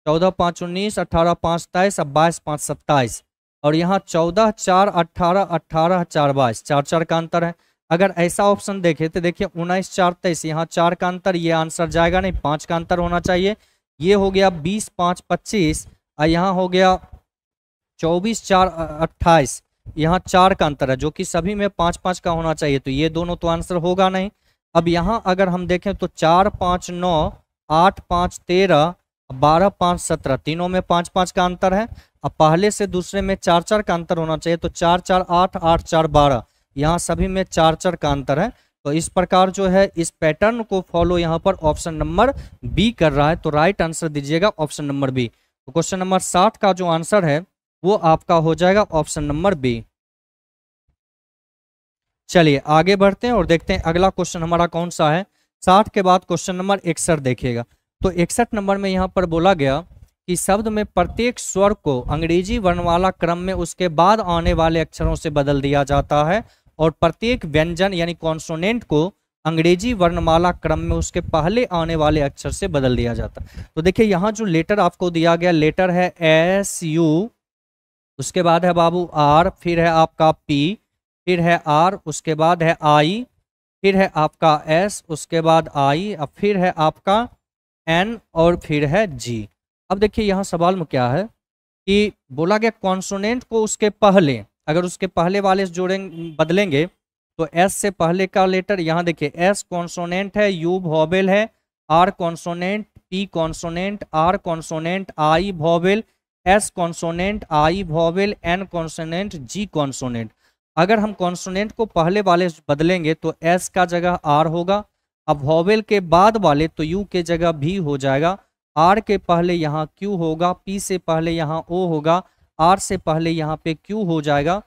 चौदह पाँच उन्नीस, अट्ठारह पाँच तेईस, बाईस पाँच सत्ताईस, और यहाँ चौदह चार अट्ठारह, अट्ठारह चार बाईस, चार चार का अंतर है। अगर ऐसा ऑप्शन देखें तो देखिए उन्नीस चार तेईस, यहाँ चार का अंतर, ये आंसर जाएगा नहीं, पाँच का अंतर होना चाहिए, ये हो गया बीस पाँच पच्चीस, और यहाँ हो गया चौबीस चार अट्ठाईस, यहाँ चार का अंतर है, जो कि सभी में पाँच पाँच का होना चाहिए, तो ये दोनों तो आंसर होगा नहीं। अब यहाँ अगर हम देखें तो चार पाँच नौ, आठ पाँच तेरह, बारह पाँच सत्रह, तीनों में पाँच पाँच का अंतर है, अब पहले से दूसरे में चार चार का अंतर होना चाहिए, तो चार चार आठ, आठ चार बारह, यहाँ सभी में चार चार का अंतर है। तो इस प्रकार जो है इस पैटर्न को फॉलो यहाँ पर ऑप्शन नंबर बी कर रहा है, तो राइट आंसर दीजिएगा ऑप्शन नंबर बी। तो क्वेश्चन नंबर साठ का जो आंसर है वो आपका हो जाएगा ऑप्शन नंबर बी। चलिए आगे बढ़ते हैं और देखते हैं अगला क्वेश्चन हमारा कौन सा है। साठ के बाद क्वेश्चन नंबर इकसठ देखिएगा, तो इकसठ नंबर में यहाँ पर बोला गया कि शब्द में प्रत्येक स्वर को अंग्रेजी वर्णमाला क्रम में उसके बाद आने वाले अक्षरों से बदल दिया जाता है, और प्रत्येक व्यंजन यानी कॉन्सोनेंट को अंग्रेजी वर्णमाला क्रम में उसके पहले आने वाले अक्षर से बदल दिया जाता है। तो देखिए यहाँ जो लेटर आपको दिया गया, लेटर है एस यू, उसके बाद है बाबू आर, फिर है आपका पी, फिर है आर, उसके बाद है आई, फिर है आपका एस, उसके बाद आई, अब फिर है आपका एन, और फिर है जी। अब देखिए यहाँ सवाल में क्या है कि बोला गया कॉन्सोनेंट को उसके पहले, अगर उसके पहले वाले से जोड़ेंगे बदलेंगे तो एस से पहले का लेटर, यहाँ देखिए एस कॉन्सोनेंट है, यू वॉवेल है, R consonant, P consonant, R consonant, I vowel, S consonant, I vowel, N consonant, G consonant. अगर हम कॉन्सोनेंट को पहले वाले से बदलेंगे तो एस का जगह आर होगा, अब वॉवेल के बाद वाले तो यू के जगह भी हो जाएगा, आर के पहले यहाँ क्यू होगा, पी से पहले यहाँ ओ होगा, आर से पहले यहाँ पे क्यू हो जाएगा,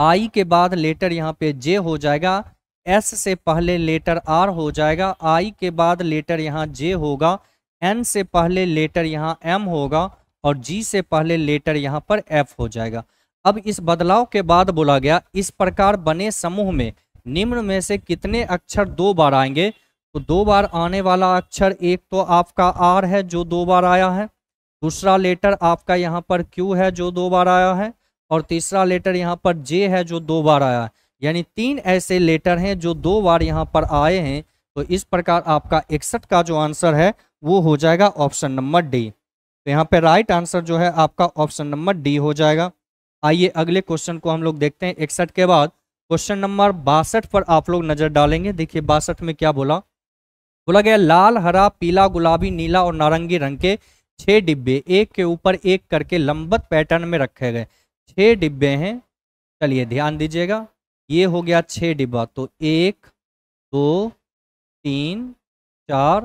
आई के बाद लेटर यहाँ पे जे हो जाएगा, एस से पहले लेटर आर हो जाएगा, आई के बाद लेटर यहाँ जे होगा, एन से पहले लेटर यहाँ एम होगा और जी से पहले लेटर यहाँ पर एफ हो जाएगा। अब इस बदलाव के बाद बोला गया इस प्रकार बने समूह में निम्न में से कितने अक्षर दो बार आएंगे, तो दो बार आने वाला अक्षर एक तो आपका आर है जो दो बार आया है, दूसरा लेटर आपका यहाँ पर क्यू है जो दो बार आया है और तीसरा लेटर यहाँ पर जे है जो दो बार आया है, यानी तीन ऐसे लेटर हैं जो दो बार यहाँ पर आए हैं। तो इस प्रकार आपका इकसठ का जो आंसर है वो हो जाएगा ऑप्शन नंबर डी। तो यहाँ पे राइट आंसर जो है आपका ऑप्शन नंबर डी हो जाएगा। आइए अगले क्वेश्चन को हम लोग देखते हैं। इकसठ के बाद क्वेश्चन नंबर बासठ पर आप लोग नजर डालेंगे। देखिए बासठ में क्या बोला, बोला गया लाल, हरा, पीला, गुलाबी, नीला और नारंगी रंग के छह डिब्बे एक के ऊपर एक करके लंबवत पैटर्न में रखे गए। छह डिब्बे हैं, चलिए ध्यान दीजिएगा, ये हो गया छह डिब्बा, तो एक, दो, तीन, चार,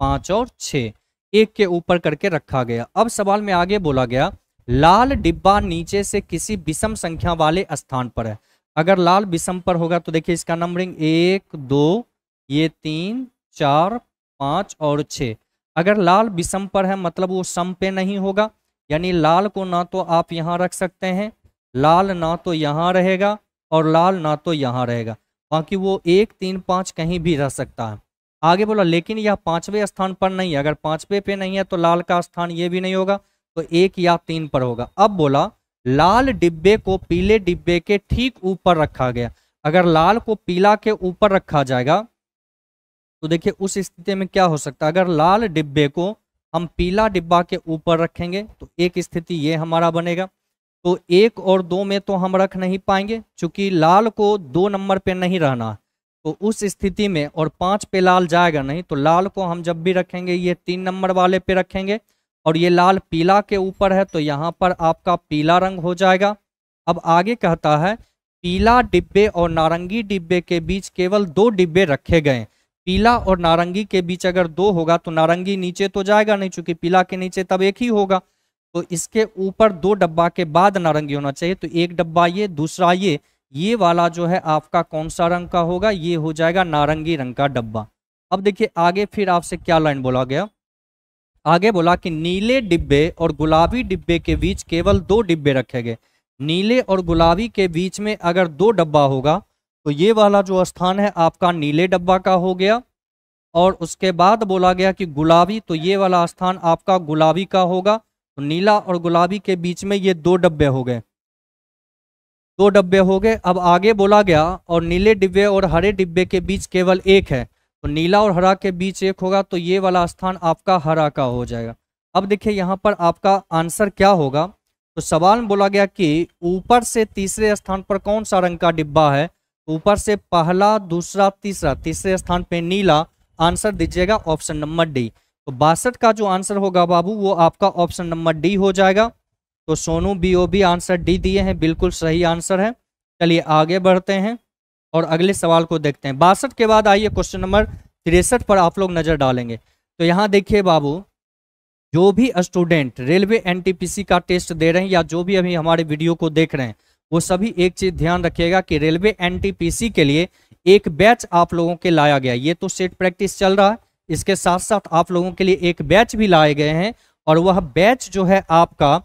पाँच और छः एक के ऊपर करके रखा गया। अब सवाल में आगे बोला गया लाल डिब्बा नीचे से किसी विषम संख्या वाले स्थान पर है। अगर लाल विषम पर होगा तो देखिए इसका नंबरिंग एक, दो, ये तीन, चार, पाँच और छः। अगर लाल विषम पर है मतलब वो सम पे नहीं होगा, यानी लाल को ना तो आप यहाँ रख सकते हैं, लाल ना तो यहाँ रहेगा और लाल ना तो यहाँ रहेगा, बाकी वो एक, तीन, पाँच कहीं भी रह सकता है। आगे बोला लेकिन यह पाँचवें स्थान पर नहीं है, अगर पाँचवें पे नहीं है तो लाल का स्थान ये भी नहीं होगा, तो एक या तीन पर होगा। अब बोला लाल डिब्बे को पीले डिब्बे के ठीक ऊपर रखा गया। अगर लाल को पीला के ऊपर रखा जाएगा तो देखिए उस स्थिति में क्या हो सकता है, अगर लाल डिब्बे को हम पीला डिब्बा के ऊपर रखेंगे तो एक स्थिति ये हमारा बनेगा, तो एक और दो में तो हम रख नहीं पाएंगे क्योंकि लाल को दो नंबर पे नहीं रहना, तो उस स्थिति में, और पाँच पे लाल जाएगा नहीं, तो लाल को हम जब भी रखेंगे ये तीन नंबर वाले पे रखेंगे और ये लाल पीला के ऊपर है तो यहाँ पर आपका पीला रंग हो जाएगा। अब आगे कहता है पीला डिब्बे और नारंगी डिब्बे के बीच केवल दो डिब्बे रखे गए। पीला और नारंगी के बीच अगर दो होगा तो नारंगी नीचे तो जाएगा नहीं क्योंकि पीला के नीचे तब एक ही होगा, तो इसके ऊपर दो डब्बा के बाद नारंगी होना चाहिए, तो एक डब्बा ये, दूसरा ये, ये वाला जो है आपका कौन सा रंग का होगा, ये हो जाएगा नारंगी रंग का डब्बा। अब देखिए आगे फिर आपसे क्या लाइन बोला गया, आगे बोला कि नीले डिब्बे और गुलाबी डिब्बे के बीच केवल दो डिब्बे रखे गए। नीले और गुलाबी के बीच में अगर दो डब्बा होगा तो ये वाला जो स्थान है आपका नीले डब्बा का हो गया, और उसके बाद बोला गया कि गुलाबी, तो ये वाला स्थान आपका गुलाबी का होगा, तो नीला और गुलाबी के बीच में ये दो डब्बे हो गए, दो डब्बे हो गए। अब आगे बोला गया और नीले डिब्बे और हरे डिब्बे के बीच केवल एक है, तो नीला और हरा के बीच एक होगा, तो ये वाला स्थान आपका हरा का हो जाएगा। अब देखिए यहाँ पर आपका आंसर क्या होगा, तो सवाल में बोला गया कि ऊपर से तीसरे स्थान पर कौन सा रंग का डिब्बा है, ऊपर से पहला, दूसरा, तीसरा, तीसरे स्थान पे नीला, आंसर दीजिएगा ऑप्शन नंबर डी। तो बासठ का जो आंसर होगा बाबू वो आपका ऑप्शन नंबर डी हो जाएगा। तो Sonu B O B answer D दिए हैं, बिल्कुल सही आंसर है। चलिए आगे बढ़ते हैं और अगले सवाल को देखते हैं। बासठ के बाद आइए क्वेश्चन नंबर तिरसठ पर आप लोग नज़र डालेंगे। तो यहाँ देखिए बाबू, जो भी student railway N T P C का टेस्ट दे रहे हैं या जो भी अभी हमारे वीडियो को देख रहे हैं वो सभी एक चीज़ ध्यान रखिएगा कि रेलवे एनटीपीसी के लिए एक बैच आप लोगों के लाया गया। ये तो सेट प्रैक्टिस चल रहा है, इसके साथ साथ आप लोगों के लिए एक बैच भी लाए गए हैं और वह बैच जो है आपका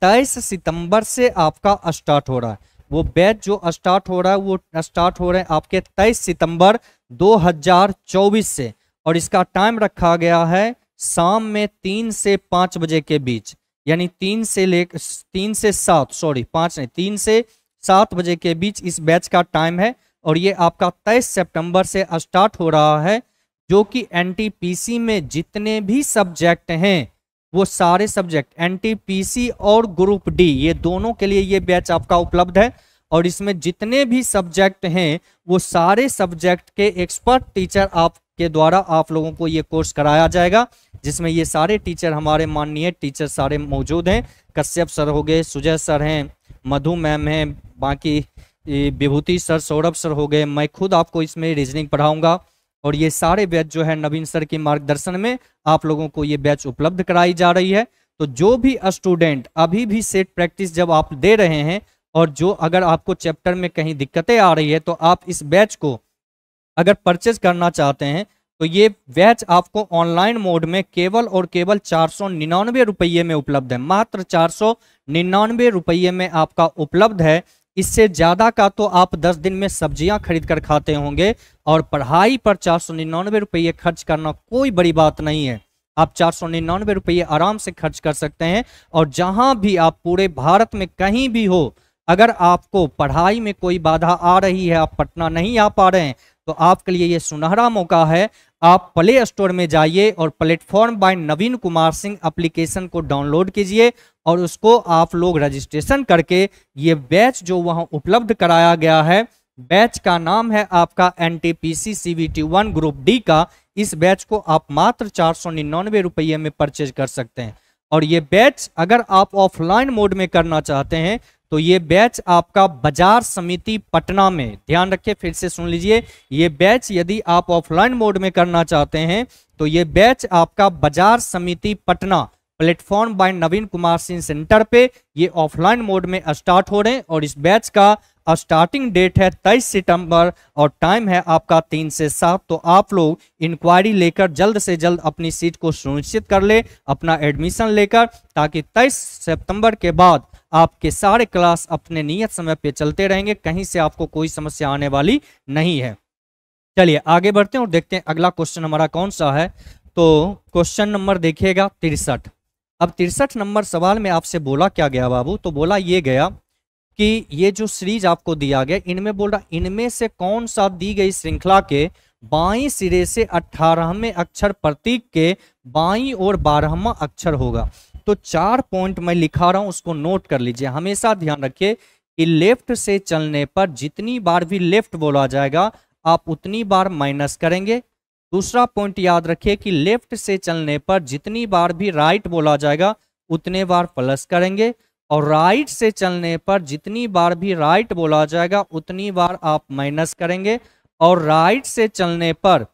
तेईस सितंबर से आपका स्टार्ट हो रहा है। वो बैच जो स्टार्ट हो रहा है वो स्टार्ट हो रहे हैं आपके तेईस सितंबर दो हज़ार चौबीस से, और इसका टाइम रखा गया है शाम में तीन से पाँच बजे के बीच, यानी तीन से ले तीन से सात सॉरी पाँच नहीं तीन से सात बजे के बीच इस बैच का टाइम है, और ये आपका तेईस सितंबर से स्टार्ट हो रहा है। जो कि एनटीपीसी में जितने भी सब्जेक्ट हैं वो सारे सब्जेक्ट एनटीपीसी और ग्रुप डी ये दोनों के लिए ये बैच आपका उपलब्ध है, और इसमें जितने भी सब्जेक्ट हैं वो सारे सब्जेक्ट के एक्सपर्ट टीचर आपके द्वारा आप लोगों को ये कोर्स कराया जाएगा, जिसमें ये सारे टीचर हमारे माननीय टीचर सारे मौजूद हैं। कश्यप सर हो गए, सुजय सर हैं, मधु मैम हैं, बाकी विभूति सर, सौरभ सर हो गए, मैं खुद आपको इसमें रीजनिंग पढ़ाऊँगा, और ये सारे बैच जो है नवीन सर के मार्गदर्शन में आप लोगों को ये बैच उपलब्ध कराई जा रही है। तो जो भी स्टूडेंट अभी भी सेट प्रैक्टिस जब आप दे रहे हैं और जो अगर आपको चैप्टर में कहीं दिक्कतें आ रही है तो आप इस बैच को अगर परचेज करना चाहते हैं तो ये बैच आपको ऑनलाइन मोड में केवल और केवल चार सौ निन्यानवे रुपये में उपलब्ध है। मात्र चार सौ निन्यानवे रुपये में आपका उपलब्ध है। इससे ज़्यादा का तो आप दस दिन में सब्जियां खरीद कर खाते होंगे, और पढ़ाई पर चार सौ निन्यानवे रुपये खर्च करना कोई बड़ी बात नहीं है। आप चार सौ निन्यानवे रुपये आराम से खर्च कर सकते हैं, और जहां भी आप पूरे भारत में कहीं भी हो, अगर आपको पढ़ाई में कोई बाधा आ रही है, आप पटना नहीं आ पा रहे हैं, तो आपके लिए ये सुनहरा मौका है। आप प्ले स्टोर में जाइए और platform by Naveen Kumar Singh application को डाउनलोड कीजिए, और उसको आप लोग रजिस्ट्रेशन करके ये बैच जो वहाँ उपलब्ध कराया गया है, बैच का नाम है आपका N T P C C V T one group D का। इस बैच को आप मात्र चार सौ निन्यानवे रुपये में परचेज कर सकते हैं। और ये बैच अगर आप ऑफलाइन मोड में करना चाहते हैं तो ये बैच आपका बाजार समिति पटना में, ध्यान रखिए फिर से सुन लीजिए, ये बैच यदि आप ऑफलाइन मोड में करना चाहते हैं तो ये बैच आपका Bazar Samiti Patna platform by Naveen Kumar Singh centre पे ये ऑफलाइन मोड में स्टार्ट हो रहे हैं। और इस बैच का स्टार्टिंग डेट है तेईस सितंबर और टाइम है आपका तीन से सात। तो आप लोग इंक्वायरी लेकर जल्द से जल्द अपनी सीट को सुनिश्चित कर ले, अपना एडमिशन लेकर, ताकि तेईस सितंबर के बाद आपके सारे क्लास अपने नियत समय पे चलते रहेंगे, कहीं से आपको कोई समस्या आने वाली नहीं है। चलिए आगे बढ़ते हैं और देखते हैं अगला क्वेश्चन हमारा कौन सा है। तो क्वेश्चन नंबर देखिएगा तिरसठ। अब तिरसठ नंबर सवाल में आपसे बोला क्या गया बाबू, तो बोला ये गया कि ये जो सीरीज आपको दिया गया, इनमें बोल रहा इनमें से कौन सा दी गई श्रृंखला के बाईं सिरे से अठारहवें अक्षर प्रतीक के बाईं और बारहवां अक्षर होगा। तो चार पॉइंट मैं लिखा रहा हूं, उसको नोट कर लीजिए। हमेशा ध्यान रखिए कि लेफ्ट से चलने पर जितनी बार भी लेफ्ट बोला जाएगा आप उतनी बार माइनस करेंगे। दूसरा पॉइंट याद रखिए कि लेफ्ट से चलने पर जितनी बार भी राइट बोला जाएगा उतने बार प्लस करेंगे, और राइट से चलने पर जितनी बार भी राइट बोला जाएगा उतनी बार आप माइनस करेंगे, और राइट से चलने पर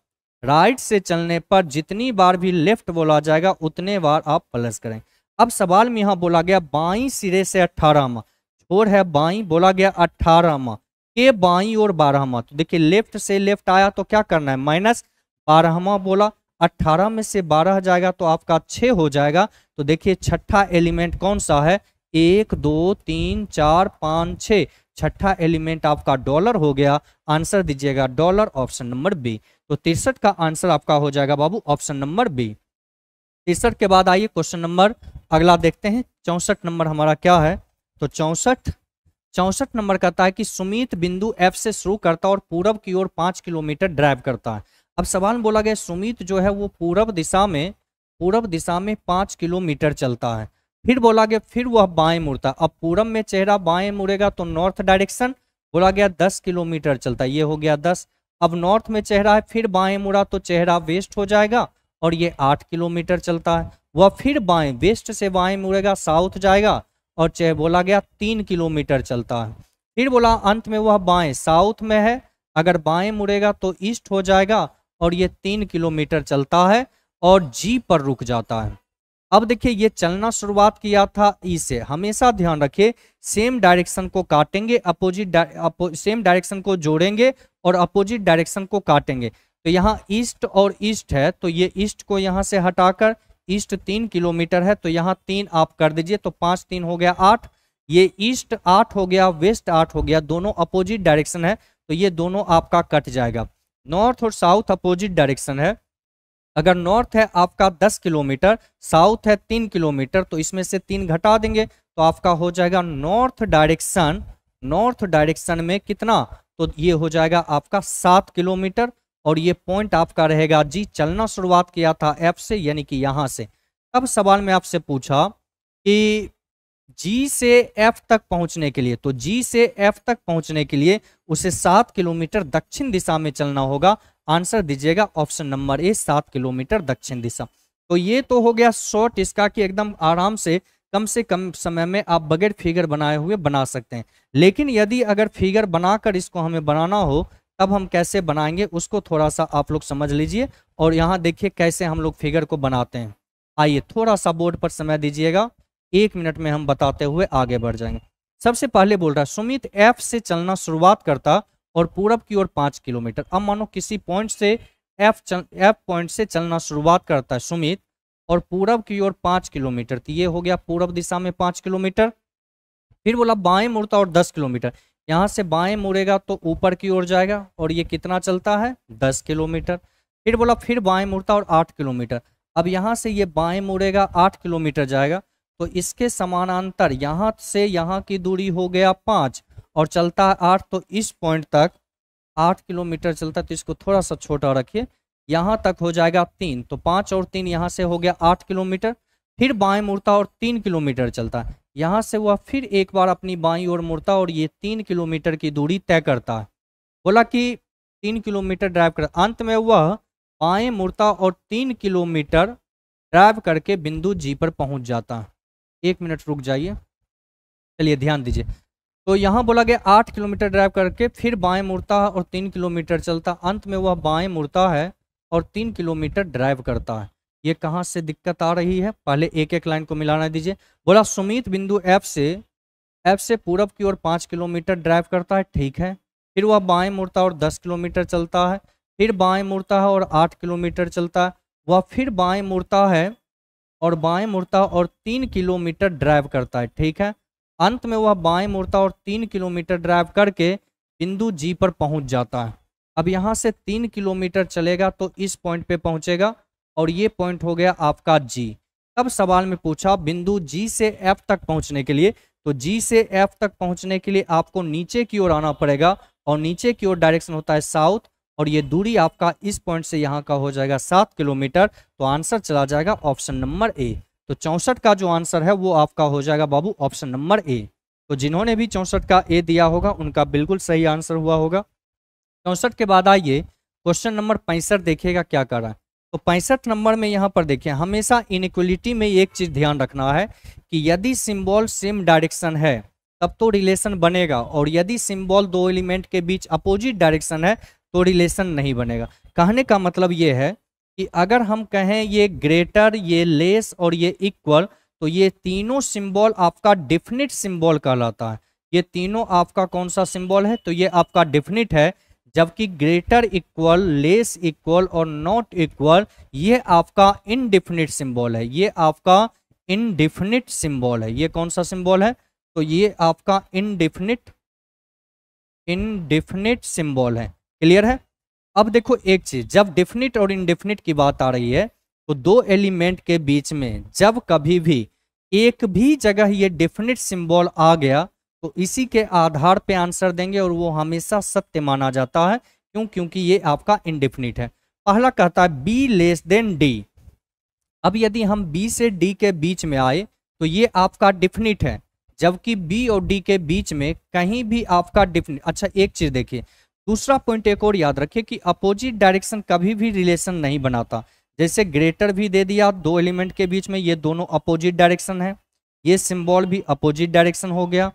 राइट से चलने पर जितनी बार भी लेफ्ट बोला जाएगा उतने बार आप प्लस करेंगे। अब सवाल में यहाँ बोला गया बाईं सिरे से अठारहवां, छोर है बाईं, बोला गया अठारहवां के बाईं और बारहवां। तो देखिए लेफ्ट से लेफ्ट आया तो क्या करना है माइनस, बारहवां बोला अठारह में से बारह जाएगा तो आपका छः हो जाएगा। तो देखिए छठा एलिमेंट कौन सा है, एक दो तीन चार पाँच छः, छठा एलिमेंट आपका डॉलर हो गया। आंसर दीजिएगा डॉलर, ऑप्शन नंबर बी। तो तिरसठ का आंसर आपका हो जाएगा बाबू ऑप्शन नंबर बी। तिरसठ के बाद आइए क्वेश्चन नंबर अगला देखते हैं। चौंसठ नंबर हमारा क्या है, तो चौंसठ चौंसठ नंबर कहता है कि सुमित बिंदु एफ से शुरू करता और पूरब की ओर पाँच किलोमीटर ड्राइव करता है। अब सवाल में बोला गया सुमित जो है वो पूरब दिशा में पूरब दिशा में पाँच किलोमीटर चलता है। फिर बोला गया फिर वह बाएं मुड़ता, अब पूरब में चेहरा बाएं मुड़ेगा तो नॉर्थ डायरेक्शन, बोला गया दस किलोमीटर चलता, ये हो गया दस। अब नॉर्थ में चेहरा है, फिर बाएं मुड़ा तो चेहरा वेस्ट हो जाएगा और ये आठ किलोमीटर चलता है। वह फिर बाएं वेस्ट से बाएं मुड़ेगा साउथ जाएगा और चेहरा बोला गया तीन किलोमीटर चलता है। फिर बोला अंत में वह बाएं साउथ में है, अगर बाएं मुड़ेगा तो ईस्ट हो जाएगा और ये तीन किलोमीटर चलता है और जी पर रुक जाता है। अब देखिए ये चलना शुरुआत किया था ई से, हमेशा ध्यान रखिए सेम डायरेक्शन को काटेंगे, अपोजिट अपो, सेम डायरेक्शन को जोड़ेंगे और अपोजिट डायरेक्शन को काटेंगे। तो यहाँ ईस्ट और ईस्ट है, तो ये ईस्ट को यहाँ से हटाकर ईस्ट तीन किलोमीटर है तो यहाँ तीन आप कर दीजिए, तो पाँच तीन हो गया आठ, ये ईस्ट आठ हो गया वेस्ट आठ हो गया, दोनों अपोजिट डायरेक्शन है तो ये दोनों आपका कट जाएगा। नॉर्थ और साउथ अपोजिट डायरेक्शन है, अगर नॉर्थ है आपका दस किलोमीटर, साउथ है तीन किलोमीटर, तो इसमें से तीन घटा देंगे तो आपका हो जाएगा नॉर्थ डायरेक्शन, नॉर्थ डायरेक्शन में कितना, तो ये हो जाएगा आपका सात किलोमीटर और ये पॉइंट आपका रहेगा जी। चलना शुरुआत किया था एफ से यानी कि यहाँ से। अब सवाल में आपसे पूछा कि जी से एफ तक पहुँचने के लिए, तो जी से एफ तक पहुँचने के लिए उसे सात किलोमीटर दक्षिण दिशा में चलना होगा। आंसर दीजिएगा ऑप्शन नंबर ए, सात किलोमीटर दक्षिण दिशा। तो ये तो हो गया शॉर्ट इसका कि एकदम आराम से कम से कम समय में आप बगैर फिगर बनाए हुए बना सकते हैं। लेकिन यदि अगर फिगर बनाकर इसको हमें बनाना हो तब हम कैसे बनाएंगे उसको थोड़ा सा आप लोग समझ लीजिए। और यहाँ देखिए कैसे हम लोग फिगर को बनाते हैं, आइए थोड़ा सा बोर्ड पर समय दीजिएगा, एक मिनट में हम बताते हुए आगे बढ़ जाएंगे। सबसे पहले बोल रहा है सुमित एफ से चलना शुरुआत करता और पूरब की ओर पाँच किलोमीटर। अब मानो किसी पॉइंट से एफ चल, एफ पॉइंट से चलना शुरुआत करता है सुमित और पूरब की ओर पाँच किलोमीटर, तो ये हो गया पूरब दिशा में पाँच किलोमीटर। फिर बोला बाएं मुड़ता और दस किलोमीटर, यहाँ से बाएं मुड़ेगा तो ऊपर की ओर जाएगा और ये कितना चलता है दस किलोमीटर। फिर बोला फिर बाएं मुड़ता और आठ किलोमीटर, अब यहाँ से ये बाएं मुड़ेगा आठ किलोमीटर जाएगा, तो इसके समानांतर यहाँ से यहाँ की दूरी हो गया पाँच और चलता है आठ, तो इस पॉइंट तक आठ किलोमीटर चलता है, तो इसको थोड़ा सा छोटा रखिए, यहाँ तक हो जाएगा तीन, तो पाँच और तीन यहाँ से हो गया आठ किलोमीटर। फिर बाएं मुड़ता और तीन किलोमीटर चलता है, यहाँ से वह फिर एक बार अपनी बाईं ओर मुड़ता और ये तीन किलोमीटर की दूरी तय करता है। बोला कि तीन किलोमीटर ड्राइव कर, अंत में वह बाएं मुड़ता और तीन किलोमीटर ड्राइव करके बिंदु जी पर पहुंच जाता है। एक मिनट रुक जाइए, चलिए ध्यान दीजिए। तो यहाँ बोला गया आठ किलोमीटर ड्राइव करके फिर बाएं मुड़ता है और तीन किलोमीटर चलता, अंत में वह बाएं मुड़ता है और तीन किलोमीटर ड्राइव करता है। ये कहाँ से दिक्कत आ रही है, पहले एक एक लाइन को मिलाना दीजिए। बोला सुमित बिंदु एफ से एफ से पूरब की ओर पाँच किलोमीटर ड्राइव करता है, ठीक है। फिर वह बाएं मुड़ता और दस किलोमीटर चलता है, फिर बाएं मुड़ता है और आठ किलोमीटर चलता है, वह फिर बाएं मुड़ता है और बाएं मुड़ता और तीन किलोमीटर ड्राइव करता है, ठीक है। अंत में वह बाएं मुड़ता और तीन किलोमीटर ड्राइव करके बिंदु जी पर पहुंच जाता है। अब यहाँ से तीन किलोमीटर चलेगा तो इस पॉइंट पे पहुंचेगा और ये पॉइंट हो गया आपका जी। तब सवाल में पूछा बिंदु जी से एफ तक पहुँचने के लिए, तो जी से एफ तक पहुँचने के लिए आपको नीचे की ओर आना पड़ेगा और नीचे की ओर डायरेक्शन होता है साउथ और ये दूरी आपका इस पॉइंट से यहाँ का हो जाएगा सात किलोमीटर। तो आंसर चला जाएगा ऑप्शन नंबर ए। तो चौंसठ का जो आंसर है वो आपका हो जाएगा बाबू ऑप्शन नंबर ए। तो जिन्होंने भी चौंसठ का ए दिया होगा उनका बिल्कुल सही आंसर हुआ होगा। चौंसठ के बाद आइए क्वेश्चन नंबर पैंसठ देखिएगा क्या कर रहा है। तो पैंसठ नंबर में यहाँ पर देखिए, हमेशा इनइक्वलिटी में एक चीज़ ध्यान रखना है कि यदि सिम्बॉल सेम डायरेक्शन है तब तो रिलेशन बनेगा और यदि सिम्बॉल दो एलिमेंट के बीच अपोजिट डायरेक्शन है तो रिलेशन नहीं बनेगा। कहने का मतलब ये है कि अगर हम कहें ये ग्रेटर, ये लेस और ये इक्वल, तो ये तीनों सिंबल आपका डिफिनिट सिंबल कहलाता है। ये तीनों आपका कौन सा सिंबल है, तो ये आपका डिफिनिट है। जबकि ग्रेटर इक्वल, लेस इक्वल और नॉट इक्वल ये आपका इनडिफिनिट सिंबल है। ये आपका इनडिफिनिट सिंबल है। ये कौन सा सिंबल है, तो ये आपका इनडिफिनिट इनडिफिनिट सिंबल है। क्लियर है। अब देखो एक चीज, जब डिफिनिट और इनडिफिनिट की बात आ रही है तो दो एलिमेंट के बीच में जब कभी भी एक भी जगह ये डिफिनिट सिंबल आ गया तो इसी के आधार पे आंसर देंगे और वो हमेशा सत्य माना जाता है। क्यों? क्योंकि ये आपका इनडिफिनिट है। पहला कहता है बी लेस देन डी। अब यदि हम बी से डी के बीच में आए तो ये आपका डिफिनिट है, जबकि बी और डी के बीच में कहीं भी आपका डिफिनिट। अच्छा एक चीज देखिए, दूसरा पॉइंट एक और याद रखिए कि अपोजिट डायरेक्शन कभी भी रिलेशन नहीं बनाता। जैसे ग्रेटर भी दे दिया दो एलिमेंट के बीच में, ये दोनों अपोजिट डायरेक्शन है, ये सिंबल भी अपोजिट डायरेक्शन हो गया,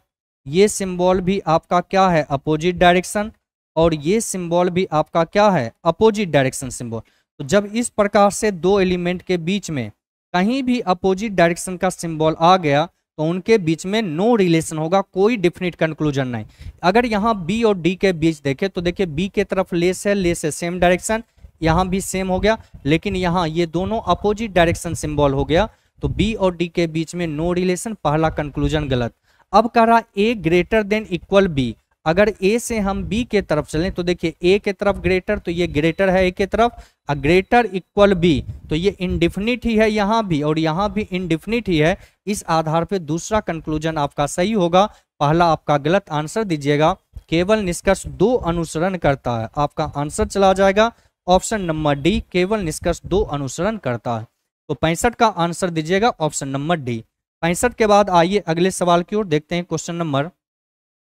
ये सिंबल भी आपका क्या है अपोजिट डायरेक्शन और ये सिंबल भी आपका क्या है अपोजिट डायरेक्शन सिंबल। तो जब इस प्रकार से दो एलिमेंट के बीच में कहीं भी अपोजिट डायरेक्शन का सिंबल आ गया तो उनके बीच में नो रिलेशन होगा, कोई डिफिनिट कंक्लूजन नहीं। अगर यहाँ बी और डी के बीच देखें तो देखिए बी के तरफ लेस है, लेस है सेम डायरेक्शन, यहाँ भी सेम हो गया, लेकिन यहाँ ये दोनों अपोजिट डायरेक्शन सिंबल हो गया, तो बी और डी के बीच में नो रिलेशन, पहला कंक्लूजन गलत। अब कह रहा A greater than equal B. अगर ए से हम बी के तरफ चलें तो देखिए ए के तरफ ग्रेटर, तो ये ग्रेटर है ए के तरफ, और ग्रेटर इक्वल बी तो ये इनडिफिनिट ही है यहाँ भी और यहाँ भी इनडिफिनिट ही है। इस आधार पे दूसरा कंक्लूजन आपका सही होगा, पहला आपका गलत। आंसर दीजिएगा केवल निष्कर्ष दो अनुसरण करता है, आपका आंसर चला जाएगा ऑप्शन नंबर डी, केवल निष्कर्ष दो अनुसरण करता है। तो पैंसठ का आंसर दीजिएगा ऑप्शन नंबर डी। पैंसठ के बाद आइए अगले सवाल की ओर देखते हैं क्वेश्चन नंबर।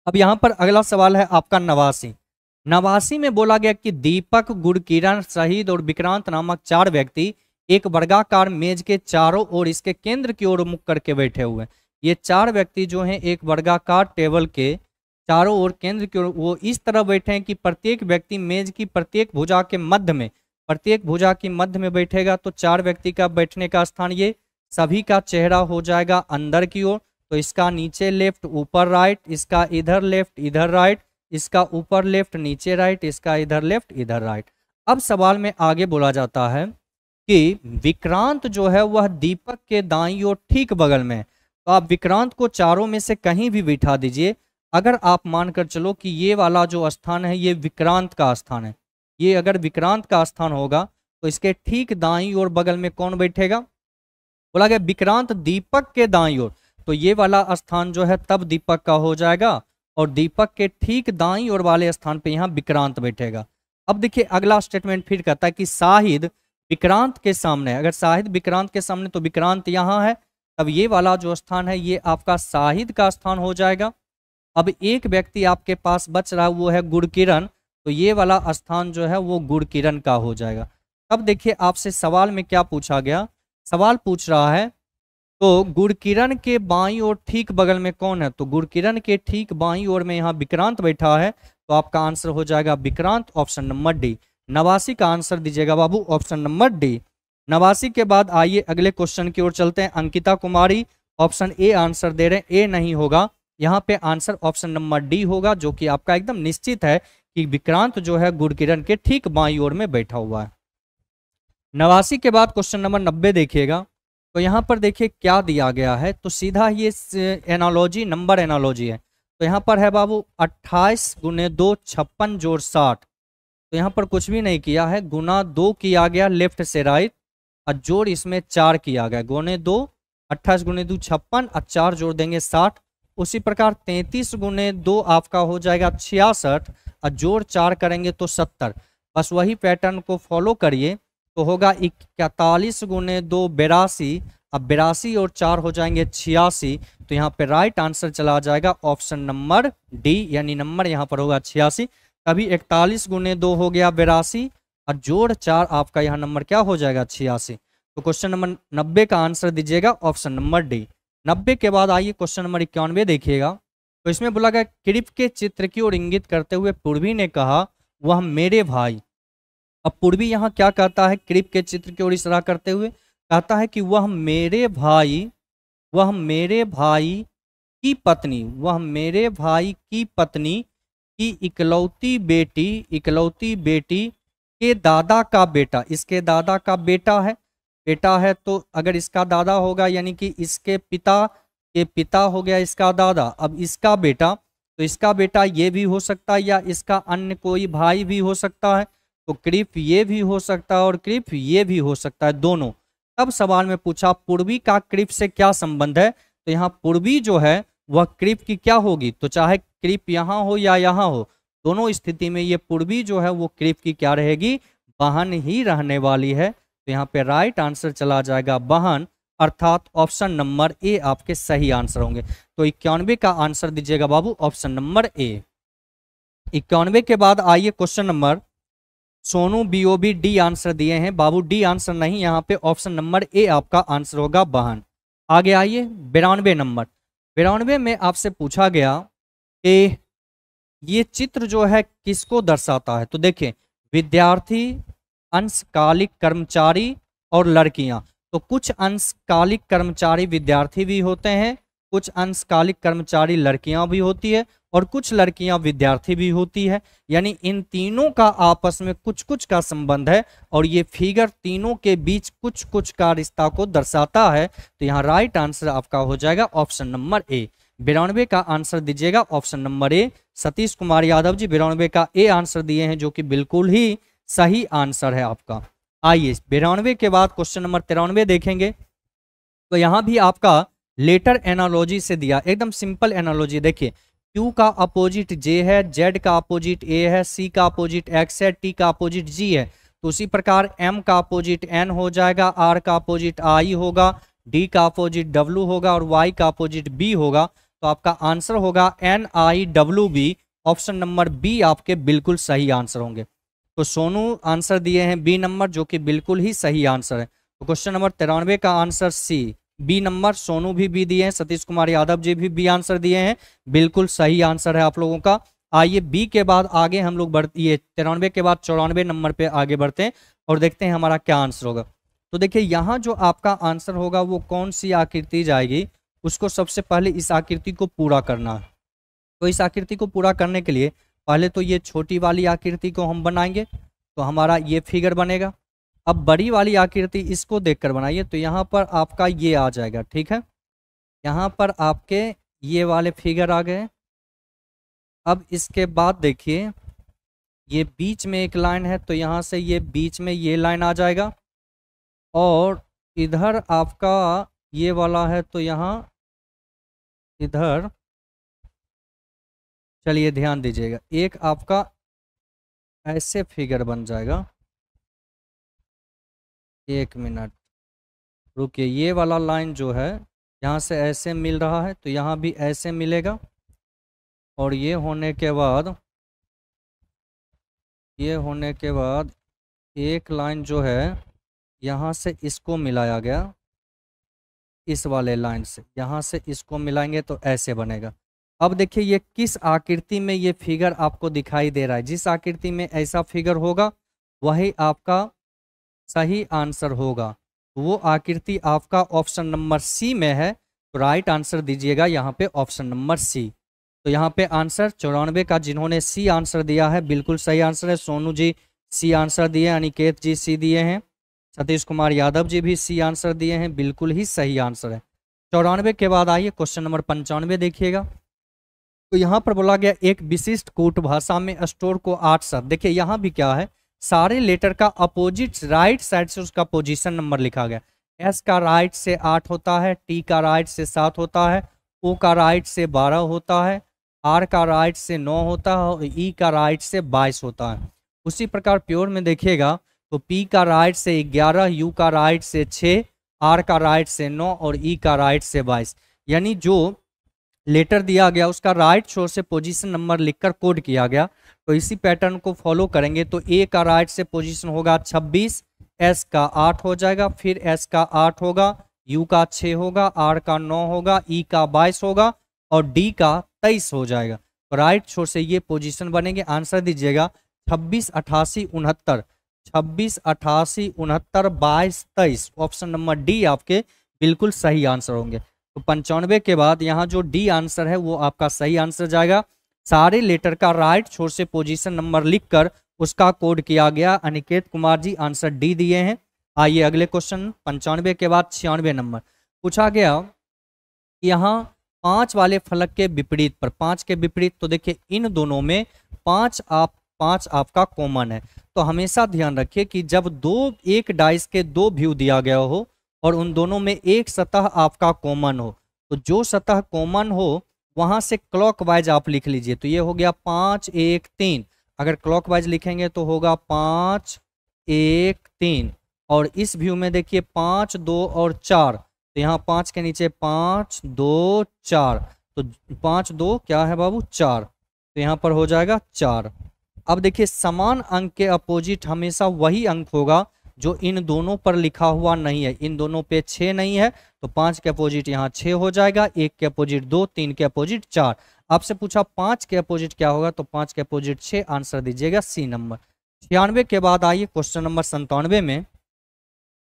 अब यहाँ पर अगला सवाल है आपका नवासी। नवासी में बोला गया कि दीपक, गुरकिरण, शहीद और विक्रांत नामक चार व्यक्ति एक वर्गाकार मेज के चारों ओर इसके केंद्र की ओर मुख करके बैठे हुए हैं। ये चार व्यक्ति जो हैं एक वर्गाकार टेबल के चारों ओर केंद्र की ओर वो इस तरह बैठे हैं कि प्रत्येक व्यक्ति मेज की प्रत्येक भुजा के मध्य में प्रत्येक भुजा के मध्य में बैठेगा। तो चार व्यक्ति का बैठने का स्थान ये, सभी का चेहरा हो जाएगा अंदर की ओर, तो इसका नीचे लेफ्ट ऊपर राइट, इसका इधर लेफ्ट इधर राइट, इसका ऊपर लेफ्ट नीचे राइट, इसका इधर लेफ्ट इधर राइट। अब सवाल में आगे बोला जाता है कि विक्रांत जो है वह दीपक के दाईं ओर ठीक बगल में, तो आप विक्रांत को चारों में से कहीं भी बिठा दीजिए। अगर आप मानकर चलो कि ये वाला जो स्थान है ये विक्रांत का स्थान है, ये अगर विक्रांत का स्थान होगा तो इसके ठीक दाईं ओर बगल में कौन बैठेगा? बोला गया विक्रांत दीपक के दाईं ओर, तो ये वाला स्थान जो है तब दीपक का हो जाएगा और दीपक के ठीक दाईं ओर वाले स्थान पे यहाँ विक्रांत बैठेगा। अब देखिए अगला स्टेटमेंट फिर कहता है कि शाहिद विक्रांत के सामने, अगर शाहिद विक्रांत के सामने तो विक्रांत यहाँ है, अब ये वाला जो स्थान है ये आपका शाहिद का स्थान हो जाएगा। अब एक व्यक्ति आपके पास बच रहा है वो है गुड़किरण, तो ये वाला स्थान जो है वो गुड़किरण का हो जाएगा। अब देखिए आपसे सवाल में क्या पूछा गया, सवाल पूछ रहा है तो गुड़किरण के बाईं ओर ठीक बगल में कौन है, तो गुड़किरण के ठीक बाईं ओर में यहाँ विक्रांत बैठा है, तो आपका आंसर हो जाएगा विक्रांत, ऑप्शन नंबर डी। नवासी का आंसर दीजिएगा बाबू, ऑप्शन नंबर डी। नवासी के बाद आइए अगले क्वेश्चन की ओर चलते हैं। Ankita Kumari option A answer दे रहे हैं, ए नहीं होगा यहाँ पे, आंसर ऑप्शन नंबर डी होगा, जो कि आपका एकदम निश्चित है कि विक्रांत जो है गुड़किरण के ठीक बाईं ओर में बैठा हुआ है। नवासी के बाद क्वेश्चन नंबर नब्बे देखिएगा, तो यहाँ पर देखिए क्या दिया गया है, तो सीधा ये एनालॉजी नंबर एनालॉजी है, तो यहाँ पर है बाबू अट्ठाईस गुने दो छप्पन जोड़ साठ, तो यहाँ पर कुछ भी नहीं किया है, गुना दो किया गया लेफ्ट से राइट और जोड़ इसमें चार किया गया, गुने दो अट्ठाईस गुने दो छप्पन और चार जोड़ देंगे साठ। उसी प्रकार तैंतीस गुने दो आपका हो जाएगा छियासठ और जोड़ चार करेंगे तो सत्तर। बस वही पैटर्न को फॉलो करिए तो होगा इकतालीस गुने दो बेरासी, अब बेरासी और चार हो जाएंगे छियासी, तो यहाँ पे राइट आंसर चला जाएगा ऑप्शन नंबर डी, यानी नंबर यहाँ पर होगा छियासी। तभी इकतालीस गुने दो हो गया बेरासी और जोड़ चार आपका यहाँ नंबर क्या हो जाएगा छियासी। तो क्वेश्चन नंबर नब्बे का आंसर दीजिएगा ऑप्शन नंबर डी। नब्बे के बाद आइए क्वेश्चन नंबर इक्यानवे देखिएगा, तो इसमें बोला गया कृप के चित्र की ओर इंगित करते हुए पूर्वी ने कहा वह मेरे भाई। अब पूर्वी यहाँ क्या कहता है, कृप के चित्र की ओर इशारा करते हुए कहता है कि वह मेरे भाई, वह मेरे भाई की पत्नी, वह मेरे भाई की पत्नी की इकलौती बेटी, इकलौती बेटी के दादा का बेटा, इसके दादा का बेटा है, बेटा है तो अगर इसका दादा होगा यानी कि इसके पिता के पिता हो गया इसका दादा, अब इसका बेटा तो इसका बेटा ये भी हो सकता है या इसका अन्य कोई भाई भी हो सकता है, तो कृप ये भी हो सकता है और कृप ये भी हो सकता है दोनों। तब सवाल में पूछा पूर्वी का कृप से क्या संबंध है, तो यहाँ पूर्वी जो है वह कृप की क्या होगी, तो चाहे कृप यहाँ हो या यहाँ हो दोनों स्थिति में ये पूर्वी जो है वो कृप की क्या रहेगी, बहन ही रहने वाली है, तो यहाँ पे राइट आंसर चला जाएगा बहन, अर्थात ऑप्शन नंबर ए आपके सही आंसर होंगे। तो इक्यानवे का आंसर दीजिएगा बाबू ऑप्शन नंबर ए। इक्यानवे के बाद आइए question number Sonu BOB D answer दिए हैं बाबू, डी आंसर नहीं, यहाँ पे ऑप्शन नंबर ए आपका आंसर होगा बहन। आगे आइए बिरानवे नंबर, बिरानवे में आपसे पूछा गया कि ये चित्र जो है किसको दर्शाता है, तो देखिए विद्यार्थी, अंशकालिक कर्मचारी और लड़कियां, तो कुछ अंशकालिक कर्मचारी विद्यार्थी भी होते हैं, कुछ अंशकालिक कर्मचारी लड़कियां भी होती है और कुछ लड़कियां विद्यार्थी भी होती है, यानी इन तीनों का आपस में कुछ कुछ का संबंध है और ये फिगर तीनों के बीच कुछ कुछ का रिश्ता को दर्शाता है, तो यहाँ राइट आंसर आपका हो जाएगा ऑप्शन नंबर ए। बिरानवे का आंसर दीजिएगा option number A. Satish Kumar Yadav ji बिरानवे का ए आंसर दिए हैं जो कि बिल्कुल ही सही आंसर है आपका। आइए बिरानवे के बाद क्वेश्चन नंबर तिरानवे देखेंगे, तो यहाँ भी आपका लेटर एनालॉजी से दिया, एकदम सिंपल एनालॉजी। देखिए क्यू का अपोजिट जे है, जेड का अपोजिट ए है, सी का अपोजिट एक्स है, टी का अपोजिट जी है, तो उसी प्रकार एम का अपोजिट एन हो जाएगा, आर का अपोजिट आई होगा, डी का अपोजिट डब्ल्यू होगा और वाई का अपोजिट बी होगा, तो आपका आंसर होगा N I W B, option number B आपके बिल्कुल सही आंसर होंगे। तो सोनू आंसर दिए हैं बी नंबर जो कि बिल्कुल ही सही आंसर है। तो क्वेश्चन नंबर तिरानवे का answer C, B number, Sonu भी बी दिए हैं, सतीश कुमार यादव जी भी बी आंसर दिए हैं, बिल्कुल सही आंसर है आप लोगों का। आइए बी के बाद आगे हम लोग बढ़ते, ये तिरानवे के बाद चौरानवे नंबर पे आगे बढ़ते हैं और देखते हैं हमारा क्या आंसर होगा। तो देखिए यहाँ जो आपका आंसर होगा वो कौन सी आकृति जाएगी, उसको सबसे पहले इस आकृति को पूरा करना है, तो इस आकृति को पूरा करने के लिए पहले तो ये छोटी वाली आकृति को हम बनाएंगे तो हमारा ये फिगर बनेगा। अब बड़ी वाली आकृति इसको देखकर बनाइए तो यहाँ पर आपका ये आ जाएगा, ठीक है। यहाँ पर आपके ये वाले फिगर आ गए। अब इसके बाद देखिए ये बीच में एक लाइन है तो यहाँ से ये बीच में ये लाइन आ जाएगा और इधर आपका ये वाला है तो यहाँ इधर, चलिए ध्यान दीजिएगा, एक आपका ऐसे फिगर बन जाएगा। एक मिनट रुकिए, ये वाला लाइन जो है यहाँ से ऐसे मिल रहा है तो यहाँ भी ऐसे मिलेगा और ये होने के बाद ये होने के बाद एक लाइन जो है यहाँ से इसको मिलाया गया इस वाले लाइन से, यहाँ से इसको मिलाएंगे तो ऐसे बनेगा। अब देखिए ये किस आकृति में ये फिगर आपको दिखाई दे रहा है, जिस आकृति में ऐसा फिगर होगा वही आपका सही आंसर होगा। वो आकृति आपका ऑप्शन नंबर सी में है तो राइट आंसर दीजिएगा यहाँ पे ऑप्शन नंबर सी। तो यहाँ पे आंसर चौरानवे का जिन्होंने सी आंसर दिया है बिल्कुल सही आंसर है। सोनू जी सी आंसर दिए, अनिकेत जी सी दिए हैं, सतीश कुमार यादव जी भी सी आंसर दिए हैं, बिल्कुल ही सही आंसर है। चौरानवे के बाद आइए क्वेश्चन नंबर पंचानवे देखिएगा। तो यहाँ पर बोला गया एक विशिष्ट कूट भाषा में स्टोर को आठ शब्द, देखिए यहाँ भी क्या है, सारे लेटर का अपोजिट राइट साइड से उसका पोजीशन नंबर लिखा गया। एस का राइट से आठ होता है, टी का राइट से सात होता है, ओ का राइट से बारह होता है, आर का राइट से नौ होता है और ई का राइट से बाईस होता है। उसी प्रकार प्योर में देखिएगा तो पी का राइट से ग्यारह, यू का राइट से छः, आर का राइट से नौ और ई का राइट से बाईस। यानी जो लेटर दिया गया उसका राइट छोर से पोजीशन नंबर लिखकर कोड किया गया। तो इसी पैटर्न को फॉलो करेंगे तो ए का राइट से पोजीशन होगा छब्बीस, एस का आठ हो जाएगा, फिर एस का आठ होगा, यू का छः होगा, आर का नौ होगा, ई का बाईस होगा और डी का तेईस हो जाएगा। तो राइट छोर से ये पोजीशन बनेंगे। आंसर दीजिएगा छब्बीस अट्ठासी उनहत्तर छब्बीस अट्ठासी उनहत्तर बाईस तेईस, ऑप्शन नंबर डी आपके बिल्कुल सही आंसर होंगे। तो पंचानवे के बाद यहाँ जो डी आंसर है वो आपका सही आंसर जाएगा। सारे लेटर का राइट छोर से पोजीशन नंबर लिखकर उसका कोड किया गया। अनिकेत कुमार जी आंसर डी दिए हैं। आइए अगले क्वेश्चन पंचानवे के बाद छियानवे नंबर। पूछा गया यहाँ पांच वाले फलक के विपरीत पर, पांच के विपरीत तो देखिए इन दोनों में पांच आप पांच आपका कॉमन है। तो हमेशा ध्यान रखिए कि जब दो एक डाइस के दो व्यू दिया गया हो और उन दोनों में एक सतह आपका कॉमन हो तो जो सतह कॉमन हो वहां से क्लॉकवाइज आप लिख लीजिए। तो ये हो गया पाँच एक तीन, अगर क्लॉकवाइज लिखेंगे तो होगा पाँच एक तीन और इस व्यू में देखिए पाँच दो और चार, तो यहाँ पाँच के नीचे पाँच दो चार, तो पाँच दो क्या है बाबू चार, तो यहाँ पर हो जाएगा चार। अब देखिए समान अंक के अपोजिट हमेशा वही अंक होगा जो इन दोनों पर लिखा हुआ नहीं है। इन दोनों पे छः नहीं है तो पाँच के अपोजिट यहाँ छः हो जाएगा, एक के अपोजिट दो, तीन के अपोजिट चार। आपसे पूछा पाँच के अपोजिट क्या होगा तो पाँच के अपोजिट छः, आंसर दीजिएगा सी नंबर। छियानवे के बाद आइए क्वेश्चन नंबर संतानवे में।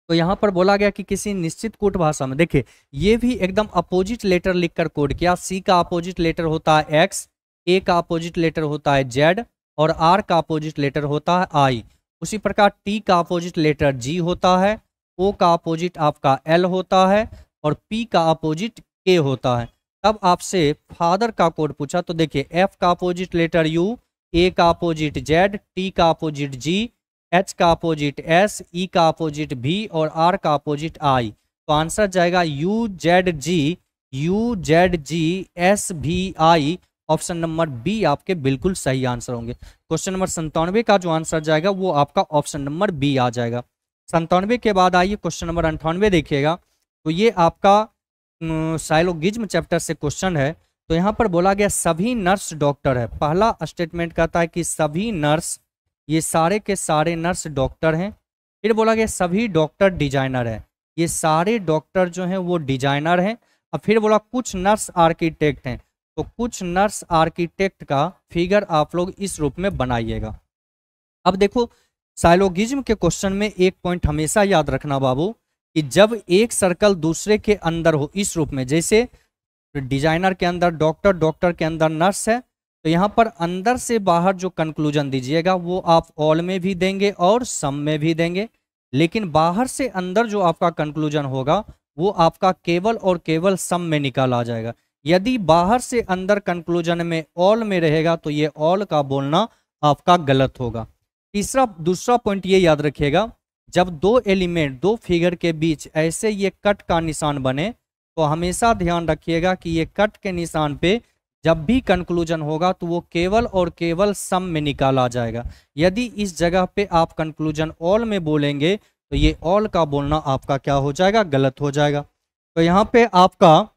तो यहाँ पर बोला गया कि किसी निश्चित कूट भाषा में, देखिए ये भी एकदम अपोजिट लेटर लिखकर कोड किया। सी का अपोजिट लेटर होता है एक्स, ए का अपोजिट लेटर होता है जेड और आर का अपोजिट लेटर होता है आई। उसी प्रकार टी का अपोजिट लेटर जी होता है, ओ का अपोजिट आपका एल होता है और पी का अपोजिट के होता है। तब आपसे फादर का कोड पूछा तो देखिए एफ का अपोजिट लेटर यू, ए का अपोजिट जेड, टी का अपोजिट जी, एच का अपोजिट एस, ई का अपोजिट भी और आर का अपोजिट आई। तो आंसर जाएगा U Z G, U Z G S भी आई, ऑप्शन नंबर बी आपके बिल्कुल सही आंसर होंगे। क्वेश्चन नंबर संतानवे का जो आंसर जाएगा वो आपका ऑप्शन नंबर बी आ जाएगा। संतानवे के बाद आइए क्वेश्चन नंबर अंठानवे देखिएगा। तो ये आपका साइलोगिज्म चैप्टर से क्वेश्चन है। तो यहाँ पर बोला गया सभी नर्स डॉक्टर है। पहला स्टेटमेंट कहता है कि सभी नर्स, ये सारे के सारे नर्स डॉक्टर हैं। फिर बोला गया सभी डॉक्टर डिजाइनर है, ये सारे डॉक्टर जो हैं वो डिजाइनर हैं। और फिर बोला कुछ नर्स आर्किटेक्ट हैं, तो कुछ नर्स आर्किटेक्ट का फिगर आप लोग इस रूप में बनाइएगा। अब देखो साइलोगिज्म के क्वेश्चन में एक पॉइंट हमेशा याद रखना बाबू कि जब एक सर्कल दूसरे के अंदर हो इस रूप में, जैसे डिजाइनर के अंदर डॉक्टर, डॉक्टर के अंदर नर्स है, तो यहाँ पर अंदर से बाहर जो कंक्लूजन दीजिएगा वो आप ऑल में भी देंगे और सम में भी देंगे, लेकिन बाहर से अंदर जो आपका कंक्लूजन होगा वो आपका केवल और केवल सम में निकाल आ जाएगा। यदि बाहर से अंदर कंक्लूजन में ऑल में रहेगा तो ये ऑल का बोलना आपका गलत होगा। तीसरा दूसरा पॉइंट ये याद रखिएगा, जब दो एलिमेंट दो फिगर के बीच ऐसे ये कट का निशान बने तो हमेशा ध्यान रखिएगा कि ये कट के निशान पे जब भी कंक्लूजन होगा तो वो केवल और केवल सम में निकाला जाएगा। यदि इस जगह पे आप कंक्लूजन ऑल में बोलेंगे तो ये ऑल का बोलना आपका क्या हो जाएगा, गलत हो जाएगा। तो यहाँ पे आपका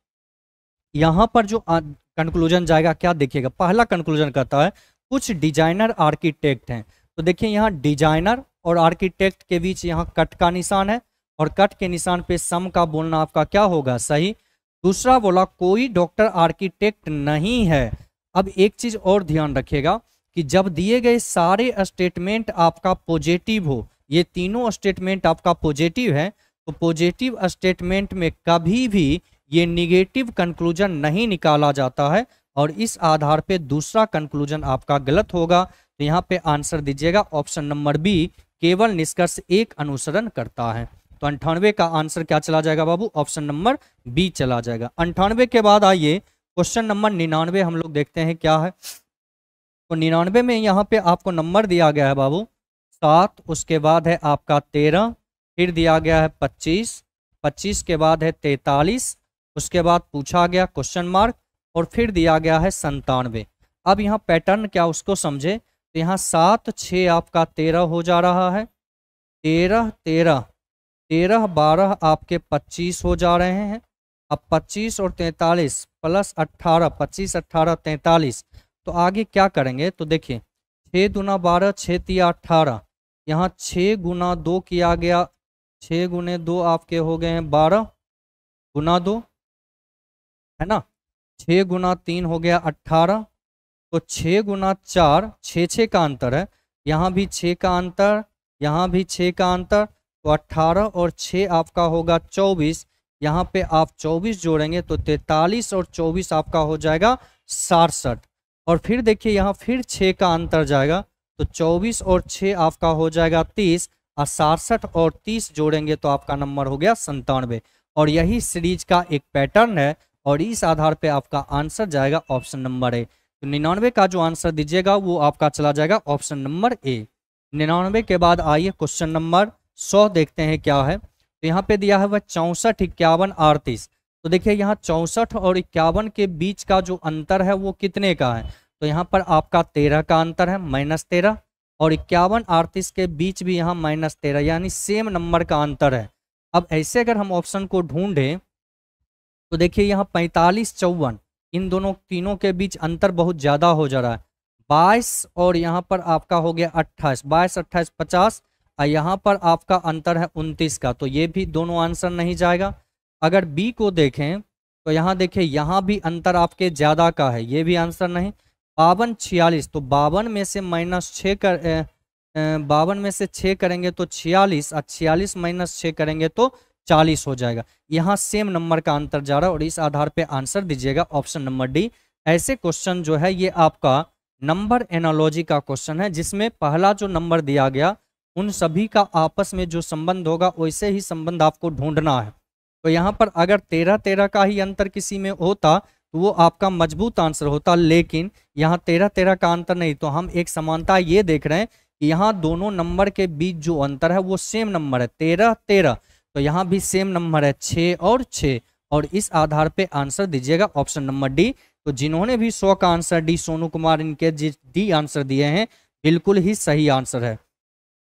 यहाँ पर जो कंक्लूजन जाएगा क्या देखिएगा, पहला कंक्लूजन कहता है कुछ डिजाइनर आर्किटेक्ट हैं। तो देखिए यहाँ डिजाइनर और आर्किटेक्ट के बीच यहाँ कट का निशान है और कट के निशान पे सम का बोलना आपका क्या होगा, सही। दूसरा बोला कोई डॉक्टर आर्किटेक्ट नहीं है। अब एक चीज और ध्यान रखिएगा कि जब दिए गए सारे स्टेटमेंट आपका पॉजिटिव हो, ये तीनों स्टेटमेंट आपका पॉजिटिव है, तो पॉजिटिव स्टेटमेंट में कभी भी ये निगेटिव कंक्लूजन नहीं निकाला जाता है और इस आधार पे दूसरा कंक्लूजन आपका गलत होगा। तो यहाँ पे आंसर दीजिएगा ऑप्शन नंबर बी, केवल निष्कर्ष एक अनुसरण करता है। तो अंठानवे का आंसर क्या चला जाएगा बाबू, ऑप्शन नंबर बी चला जाएगा। अंठानवे के बाद आइए क्वेश्चन नंबर निन्यानवे हम लोग देखते हैं क्या है। तो निन्यानवे में यहाँ पे आपको नंबर दिया गया है बाबू सात, उसके बाद है आपका तेरह, फिर दिया गया है पच्चीस, पच्चीस के बाद है तैतालीस, उसके बाद पूछा गया क्वेश्चन मार्क और फिर दिया गया है संतानवे। अब यहाँ पैटर्न क्या उसको समझे, तो यहाँ सात छः आपका तेरह हो जा रहा है, तेरह तेरह तेरह बारह आपके पच्चीस हो जा रहे हैं। अब पच्चीस और तैंतालीस प्लस अट्ठारह, पच्चीस अट्ठारह तैंतालीस, तो आगे क्या करेंगे, तो देखिए छः गुना बारह छः तिया अट्ठारह, यहाँ छः गुना दो किया गया, छः गुने दो आपके हो गए हैं बारह गुना दो, है ना, छः गुना तीन हो गया अट्ठारह, तो छः गुना चार छः छः का अंतर है, यहाँ भी छः का अंतर, यहाँ भी छः का अंतर, तो अट्ठारह और छः आपका होगा चौबीस, यहाँ पे आप चौबीस जोड़ेंगे तो तैंतालीस और चौबीस आपका हो जाएगा सड़सठ। और फिर देखिए यहाँ फिर छः का अंतर जाएगा तो चौबीस और छः आपका हो जाएगा तीस और सड़सठ और तीस जोड़ेंगे तो आपका नंबर हो गया संतानवे। और यही सीरीज का एक पैटर्न है और इस आधार पे आपका आंसर जाएगा ऑप्शन नंबर ए। तो निन्यानवे का जो आंसर दीजिएगा वो आपका चला जाएगा ऑप्शन नंबर ए। निन्यानवे के बाद आइए क्वेश्चन नंबर सौ देखते हैं क्या है। तो यहाँ पे दिया है वह चौंसठ इक्यावन अड़तीस। तो देखिए यहाँ चौंसठ और इक्यावन के बीच का जो अंतर है वो कितने का है, तो यहाँ पर आपका तेरह का अंतर है माइनस तेरह और इक्यावन अड़तीस के बीच भी यहाँ माइनस तेरह, यानी सेम नंबर का अंतर है। अब ऐसे अगर हम ऑप्शन को ढूंढें तो देखिए यहाँ पैंतालीस चौवन, इन दोनों तीनों के बीच अंतर बहुत ज़्यादा हो जा रहा है, बाईस और यहाँ पर आपका हो गया अट्ठाईस, बाईस अट्ठाईस पचास, और यहाँ पर आपका अंतर है उनतीस का, तो ये भी दोनों आंसर नहीं जाएगा। अगर बी को देखें तो यहाँ देखें यहाँ भी अंतर आपके ज़्यादा का है, ये भी आंसर नहीं। बावन छियालीस, तो बावन में से माइनस छः कर बावन में से छः करेंगे तो छियालीस और छियालीस माइनस छः करेंगे तो चालीस हो जाएगा, यहाँ सेम नंबर का अंतर जा रहा है और इस आधार पर आंसर दीजिएगा ऑप्शन नंबर डी। ऐसे क्वेश्चन जो है ये आपका नंबर एनालॉजी का क्वेश्चन है, जिसमें पहला जो नंबर दिया गया उन सभी का आपस में जो संबंध होगा वैसे ही संबंध आपको ढूंढना है। तो यहाँ पर अगर तेरह तेरह का ही अंतर किसी में होता तो वो आपका मजबूत आंसर होता, लेकिन यहाँ तेरह तेरह का अंतर नहीं, तो हम एक समानता ये देख रहे हैं कि यहाँ दोनों नंबर के बीच जो अंतर है वो सेम नंबर है तेरह तेरह, तो यहाँ भी सेम नंबर है छः और छः, और इस आधार पर आंसर दीजिएगा ऑप्शन नंबर डी। तो जिन्होंने भी सौ का आंसर डी सोनू कुमार इनके जी डी आंसर दिए हैं बिल्कुल ही सही आंसर है।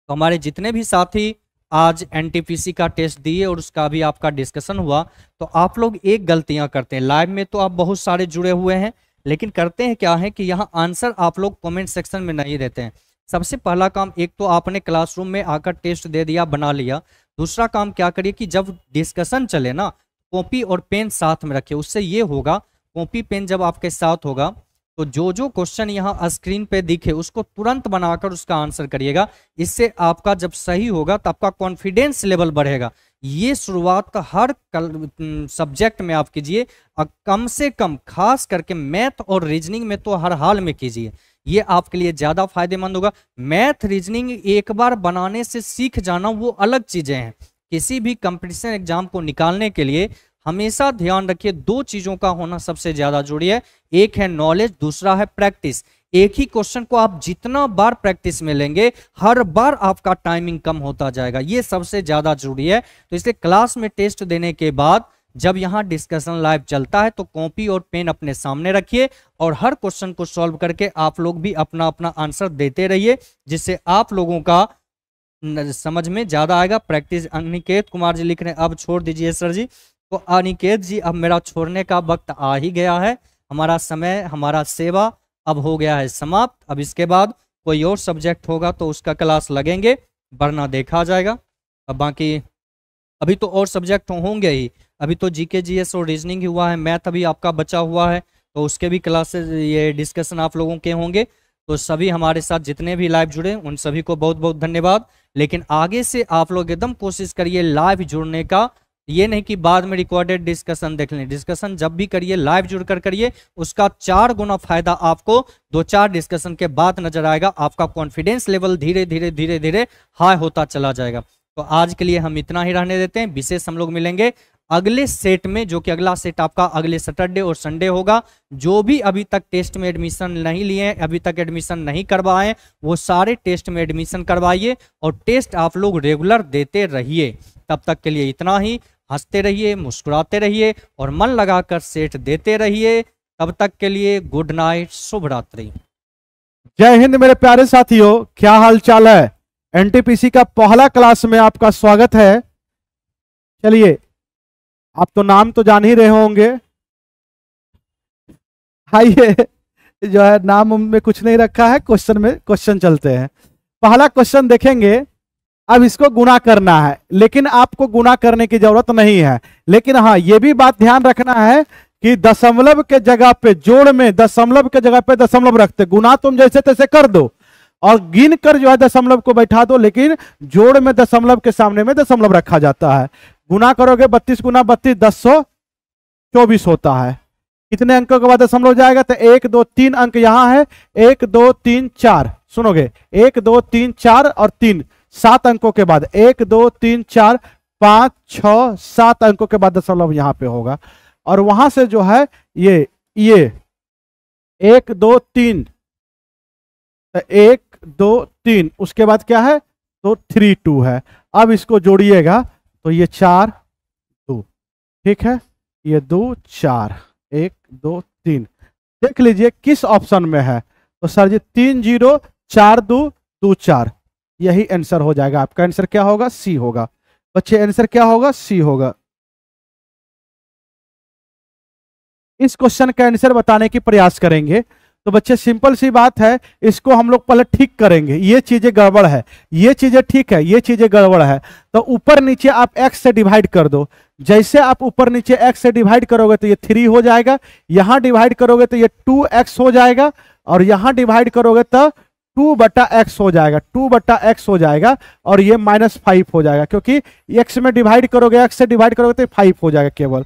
तो हमारे जितने भी साथी आज एनटीपीसी का टेस्ट दिए और उसका भी आपका डिस्कशन हुआ, तो आप लोग एक गलतियां करते हैं, लाइव में तो आप बहुत सारे जुड़े हुए हैं लेकिन करते हैं क्या है कि यहाँ आंसर आप लोग कमेंट सेक्शन में नहीं देते हैं। सबसे पहला काम, एक तो आपने क्लासरूम में आकर टेस्ट दे दिया बना लिया, दूसरा काम क्या करिए कि जब डिस्कशन चले ना कॉपी और पेन साथ में रखिए, उससे ये होगा कॉपी पेन जब आपके साथ होगा तो जो जो क्वेश्चन यहाँ स्क्रीन पे दिखे उसको तुरंत बनाकर उसका आंसर करिएगा। इससे आपका जब सही होगा तो आपका कॉन्फिडेंस लेवल बढ़ेगा। ये शुरुआत हर सब्जेक्ट में आप कीजिए, कम से कम खास करके मैथ और रीजनिंग में तो हर हाल में कीजिए, ये आपके लिए ज़्यादा फायदेमंद होगा। मैथ रीजनिंग एक बार बनाने से सीख जाना वो अलग चीज़ें हैं। किसी भी कंपटीशन एग्जाम को निकालने के लिए हमेशा ध्यान रखिए दो चीज़ों का होना सबसे ज़्यादा जरूरी है, एक है नॉलेज, दूसरा है प्रैक्टिस। एक ही क्वेश्चन को आप जितना बार प्रैक्टिस में लेंगे हर बार आपका टाइमिंग कम होता जाएगा, ये सबसे ज़्यादा जरूरी है। तो इसलिए क्लास में टेस्ट देने के बाद जब यहाँ डिस्कशन लाइव चलता है तो कॉपी और पेन अपने सामने रखिए और हर क्वेश्चन को सॉल्व करके आप लोग भी अपना अपना आंसर देते रहिए, जिससे आप लोगों का समझ में ज़्यादा आएगा। प्रैक्टिस अनिकेत कुमार जी लिख रहे हैं, अब छोड़ दीजिए सर जी। तो अनिकेत जी अब मेरा छोड़ने का वक्त आ ही गया है, हमारा समय, हमारा सेवा अब हो गया है समाप्त। अब इसके बाद कोई और सब्जेक्ट होगा तो उसका क्लास लगेंगे, वरना देखा जाएगा। अब बाकी अभी तो और सब्जेक्ट होंगे ही, अभी तो जीके जीएस और रीजनिंग ही हुआ है, मैथ अभी आपका बचा हुआ है तो उसके भी क्लासेस ये डिस्कशन आप लोगों के होंगे। तो सभी हमारे साथ जितने भी लाइव जुड़े उन सभी को बहुत बहुत धन्यवाद। लेकिन आगे से आप लोग एकदम कोशिश करिए लाइव जुड़ने का, ये नहीं कि बाद में रिकॉर्डेड डिस्कशन देख लें। डिस्कशन जब भी करिए लाइव जुड़कर करिए, उसका चार गुना फायदा आपको दो चार डिस्कशन के बाद नजर आएगा। आपका कॉन्फिडेंस लेवल धीरे धीरे धीरे धीरे हाई होता चला जाएगा। तो आज के लिए हम इतना ही रहने देते हैं। विशेष हम लोग मिलेंगे अगले सेट में, जो कि अगला सेट आपका अगले सैटरडे और संडे होगा। जो भी अभी तक टेस्ट में एडमिशन नहीं लिए हैं, अभी तक एडमिशन नहीं करवाएं, वो सारे टेस्ट में एडमिशन करवाइए और टेस्ट आप लोग रेगुलर देते रहिए। तब तक के लिए इतना ही, हंसते रहिए, मुस्कुराते रहिए और मन लगाकर सेट देते रहिए। तब तक के लिए गुड नाइट, शुभ रात्रि, जय हिंद। मेरे प्यारे साथियों, क्या हालचाल है? एनटीपीसी का पहला क्लास में आपका स्वागत है। चलिए, आप तो नाम तो जान ही रहे होंगे। आइए, जो है नाम में कुछ नहीं रखा है, क्वेश्चन में क्वेश्चन चलते हैं। पहला क्वेश्चन देखेंगे। अब इसको गुना करना है, लेकिन आपको गुना करने की जरूरत नहीं है। लेकिन हाँ, ये भी बात ध्यान रखना है कि दशमलव के जगह पे जोड़ में दशमलव के जगह पे दशमलव रखते। गुना तुम जैसे तैसे कर दो और गिन कर जो है दशमलव को बैठा दो, लेकिन जोड़ में दशमलव के सामने में दशमलव रखा जाता है। गुना करोगे बत्तीस गुना बत्तीस दस सौ चौबीस होता है। कितने अंकों के बाद दशमलव जाएगा? तो एक दो तीन अंक यहाँ है, एक दो तीन चार, सुनोगे, एक दो तीन चार और तीन, सात अंकों के बाद, एक दो तीन चार पाँच छः सात अंकों के बाद दशमलव यहाँ पे होगा। और वहां से जो है ये ये एक दो तीन, एक दो तीन, उसके बाद क्या है? तो थ्री टू है। अब इसको जोड़िएगा तो ये चार दो, ठीक है, ये दो चार, एक दो तीन। देख लीजिए किस ऑप्शन में है। तो सर जी तीन जीरो चार दो दो चार, यही आंसर हो जाएगा। आपका आंसर क्या होगा? सी होगा। बच्चे, आंसर क्या होगा? सी होगा। इस क्वेश्चन का आंसर बताने की प्रयास करेंगे। तो बच्चे, सिंपल सी बात है, इसको हम लोग पहले ठीक करेंगे। ये चीजें गड़बड़ है, ये चीजें ठीक है, ये चीजें गड़बड़ है। तो ऊपर नीचे आप एक्स से डिवाइड कर दो। जैसे आप ऊपर नीचे एक्स से डिवाइड करोगे तो ये थ्री हो जाएगा, यहाँ डिवाइड करोगे तो ये टू एक्स हो जाएगा, और यहाँ डिवाइड करोगे तो टू बटा एक्स हो जाएगा, टू बटा एक्स हो जाएगा, और ये माइनस फाइव हो जाएगा, क्योंकि एक्स में डिवाइड करोगे, एक्स से डिवाइड करोगे तो फाइव हो जाएगा केवल।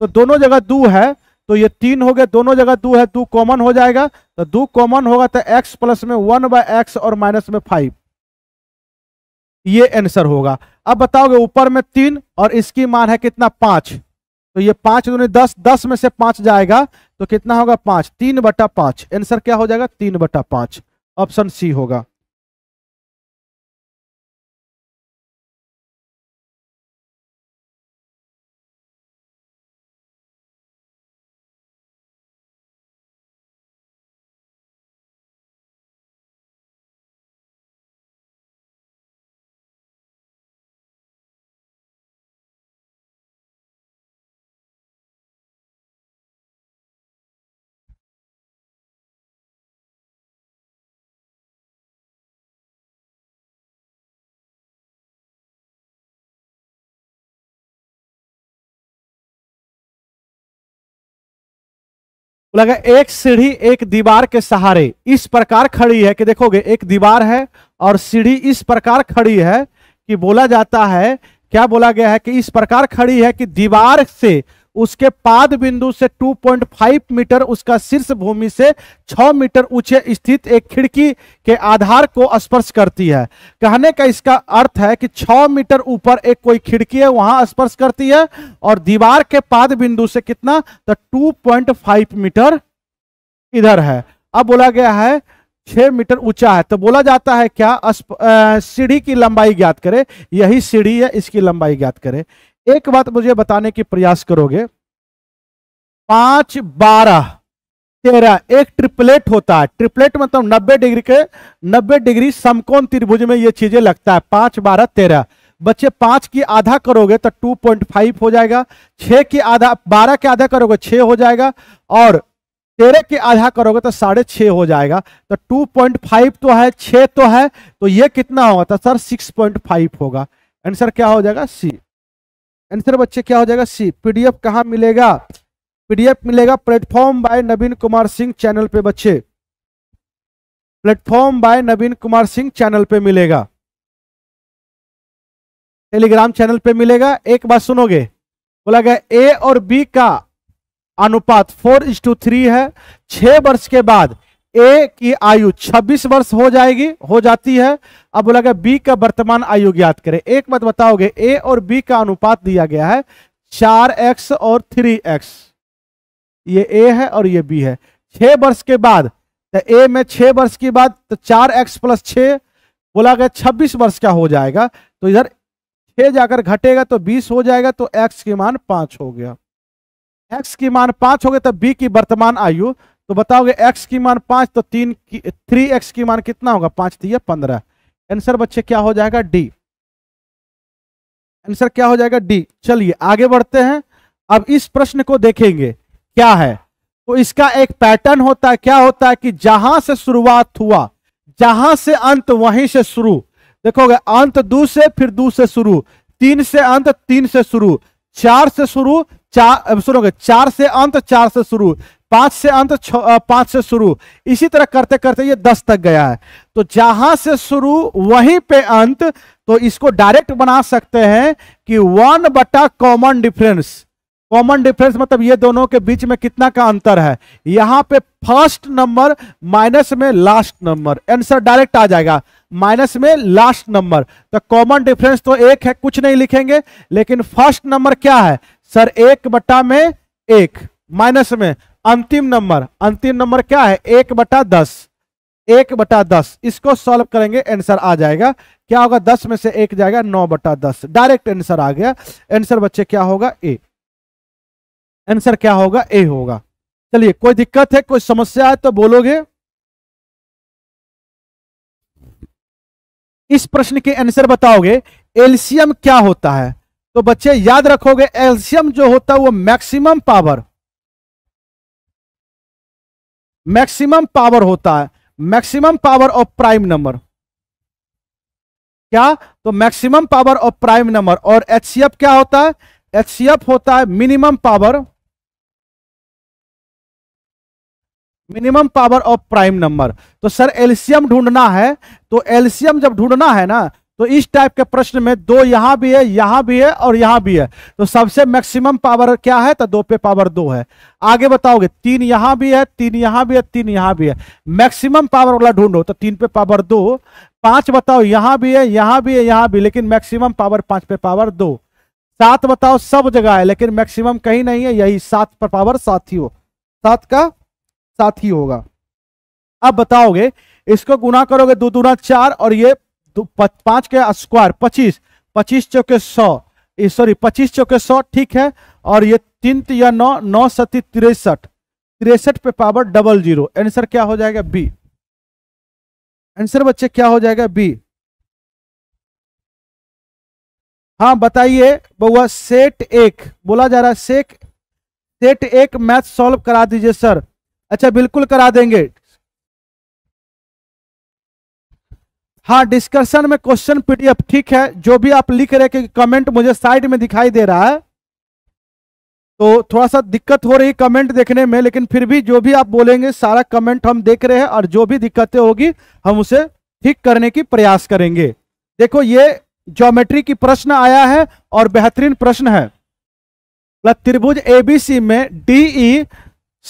तो दोनों जगह दो है तो ये तीन हो गया, दोनों जगह दो है, दो कॉमन हो जाएगा। तो दो कॉमन होगा तो एक्स प्लस में वन बाय एक्स और माइनस में फाइव, ये आंसर होगा। अब बताओगे ऊपर में तीन और इसकी मान है कितना? पाँच। तो ये पाँच दूनी दस, दस में से पाँच जाएगा तो कितना होगा? पाँच, तीन बटा पाँच। आंसर क्या हो जाएगा? तीन बटा पाँच, ऑप्शन सी होगा। बोला एक सीढ़ी एक दीवार के सहारे इस प्रकार खड़ी है कि देखोगे एक दीवार है और सीढ़ी इस प्रकार खड़ी है कि बोला जाता है, क्या बोला गया है कि इस प्रकार खड़ी है कि दीवार से उसके पाद बिंदु से दो पॉइंट पाँच मीटर उसका शीर्ष भूमि से छह मीटर ऊंचे स्थित एक खिड़की के आधार को स्पर्श करती है। कहने का इसका अर्थ है कि छह मीटर ऊपर एक कोई खिड़की है, वहां स्पर्श करती है और दीवार के पाद बिंदु से कितना, तो दो पॉइंट पाँच मीटर इधर है। अब बोला गया है छह मीटर ऊंचा है, तो बोला जाता है क्या, सीढ़ी की लंबाई ज्ञात करे, यही सीढ़ी है, इसकी लंबाई ज्ञात करे। एक बात मुझे बताने की प्रयास करोगे, पांच बारह तेरह एक ट्रिपलेट होता है, ट्रिपलेट मतलब नब्बे डिग्री के नब्बे डिग्री समकोण त्रिभुज में ये चीजें लगता है, पांच बारह तेरह। बच्चे पांच की आधा करोगे तो टू पॉइंट फाइव हो जाएगा, छह की आधा, बारह की आधा करोगे छह हो जाएगा और तेरह के आधा करोगे तो साढ़े छः हो जाएगा। तो टू पॉइंट फाइव तो है, छः तो है, तो ये कितना होगा, तो सर सिक्स पॉइंट फाइव होगा। आंसर क्या हो जाएगा, सी। आंसर बच्चे क्या हो जाएगा, सी। पीडीएफ कहाँ मिलेगा, पीडीएफ मिलेगा platform by Naveen Kumar Singh channel पे बच्चे, platform by Naveen Kumar Singh channel पे मिलेगा, टेलीग्राम चैनल पे मिलेगा। एक बात सुनोगे, बोला गया ए और बी का अनुपात फोर इज टू थ्री है। छह वर्ष के बाद ए की आयु छब्बीस वर्ष हो जाएगी, हो जाती है। अब बोला गया बी का वर्तमान आयु ज्ञात करें। एक मत बताओगे, ए और बी का अनुपात दिया गया है चार एक्स और थ्री एक्स, ये ए है और ये बी है। छह वर्ष के बाद तो ए में छह वर्ष के बाद तो चार एक्स प्लस छः बोला गया छब्बीस वर्ष का हो जाएगा, तो इधर छः जाकर घटेगा तो बीस हो जाएगा, तो एक्स की मान पाँच हो गया। एक्स की मान पाँच हो गया तब बी की वर्तमान आयु, तो बताओगे एक्स की मान पाँच तो तीन की थ्री एक्स की मान कितना होगा, पाँच थी पंद्रह। आंसर बच्चे क्या हो जाएगा, डी। आंसर क्या हो जाएगा, डी। चलिए आगे बढ़ते हैं। अब इस प्रश्न को देखेंगे क्या है, तो इसका एक पैटर्न होता है, क्या होता है कि जहां से शुरुआत हुआ, जहां से अंत वहीं से शुरू। देखोगे अंत दो से, फिर दो से शुरू, तीन से अंत, तीन से शुरू, चार से शुरू, चार सुनोगे चार से अंत, चार से शुरू, पांच से अंत, पांच से शुरू, इसी तरह करते करते ये दस तक गया है। तो जहां से शुरू वहीं पे अंत, तो इसको डायरेक्ट बना सकते हैं कि वन बटा कॉमन डिफरेंस। कॉमन डिफरेंस मतलब ये दोनों के बीच में कितना का अंतर है, यहाँ पे फर्स्ट नंबर माइनस में लास्ट नंबर। आंसर डायरेक्ट आ जाएगा, माइनस में लास्ट नंबर। तो कॉमन डिफरेंस तो एक है, कुछ नहीं लिखेंगे, लेकिन फर्स्ट नंबर क्या है सर, एक बटा में एक, माइनस में अंतिम नंबर, अंतिम नंबर क्या है, एक बटा दस, एक बटा दस। इसको सॉल्व करेंगे, आंसर आ जाएगा, क्या होगा, दस में से एक जाएगा, नौ बटा दस, डायरेक्ट आंसर आ गया। आंसर बच्चे क्या होगा, ए। आंसर क्या होगा, ए होगा। चलिए कोई दिक्कत है, कोई समस्या है तो बोलोगे। इस प्रश्न के आंसर बताओगे, एलसीएम क्या होता है, तो बच्चे याद रखोगे एलसीएम जो होता है वो मैक्सिमम पावर, मैक्सिमम पावर होता है, maximum power of prime number. क्या, तो maximum power of prime number. और एचसीएफ क्या होता है, एचसीएफ होता है minimum power, minimum power of prime number. तो सर एलसीएम ढूंढना है, तो एलसीएम जब ढूंढना है ना, तो इस टाइप के प्रश्न में दो यहां भी है, यहां भी है और यहां भी है, तो सबसे मैक्सिमम पावर क्या है, तो दो पे पावर दो है। आगे बताओगे तीन यहां भी है, तीन यहां भी है, तीन यहां भी है, मैक्सिमम पावर वाला ढूंढो तो तीन पे पावर दो। पांच बताओ यहां भी है, यहां भी है, यहां भी, लेकिन मैक्सिमम पावर पांच पे पावर दो। सात बताओ सब जगह है लेकिन मैक्सिमम कहीं नहीं है, यही सात पर पावर सात ही हो, सात का सात ही होगा। अब बताओगे इसको गुना करोगे, दो दूना चार और ये तो पांच के स्क्वायर पच्चीस, पच्चीस चौके सौ, सॉरी पच्चीस चौके सौ, ठीक है, और ये तीन या नौ, नौ सती तिरसठ, तिरसठ पे पावर डबल जीरो। आंसर क्या हो जाएगा, बी। आंसर बच्चे क्या हो जाएगा, बी। हाँ बताइए बउआ, सेट एक बोला जा रहा है, सेट सेट एक मैथ सॉल्व करा दीजिए सर। अच्छा बिल्कुल करा देंगे, हाँ डिस्कशन में क्वेश्चन पीडीएफ, ठीक है, जो भी आप लिख रहे हैं कमेंट मुझे साइड में दिखाई दे रहा है, तो थोड़ा सा दिक्कत हो रही कमेंट देखने में, लेकिन फिर भी जो भी आप बोलेंगे सारा कमेंट हम देख रहे हैं और जो भी दिक्कतें होगी हम उसे ठीक करने की प्रयास करेंगे। देखो ये ज्योमेट्री की प्रश्न आया है और बेहतरीन प्रश्न है। त्रिभुज एबीसी में डीई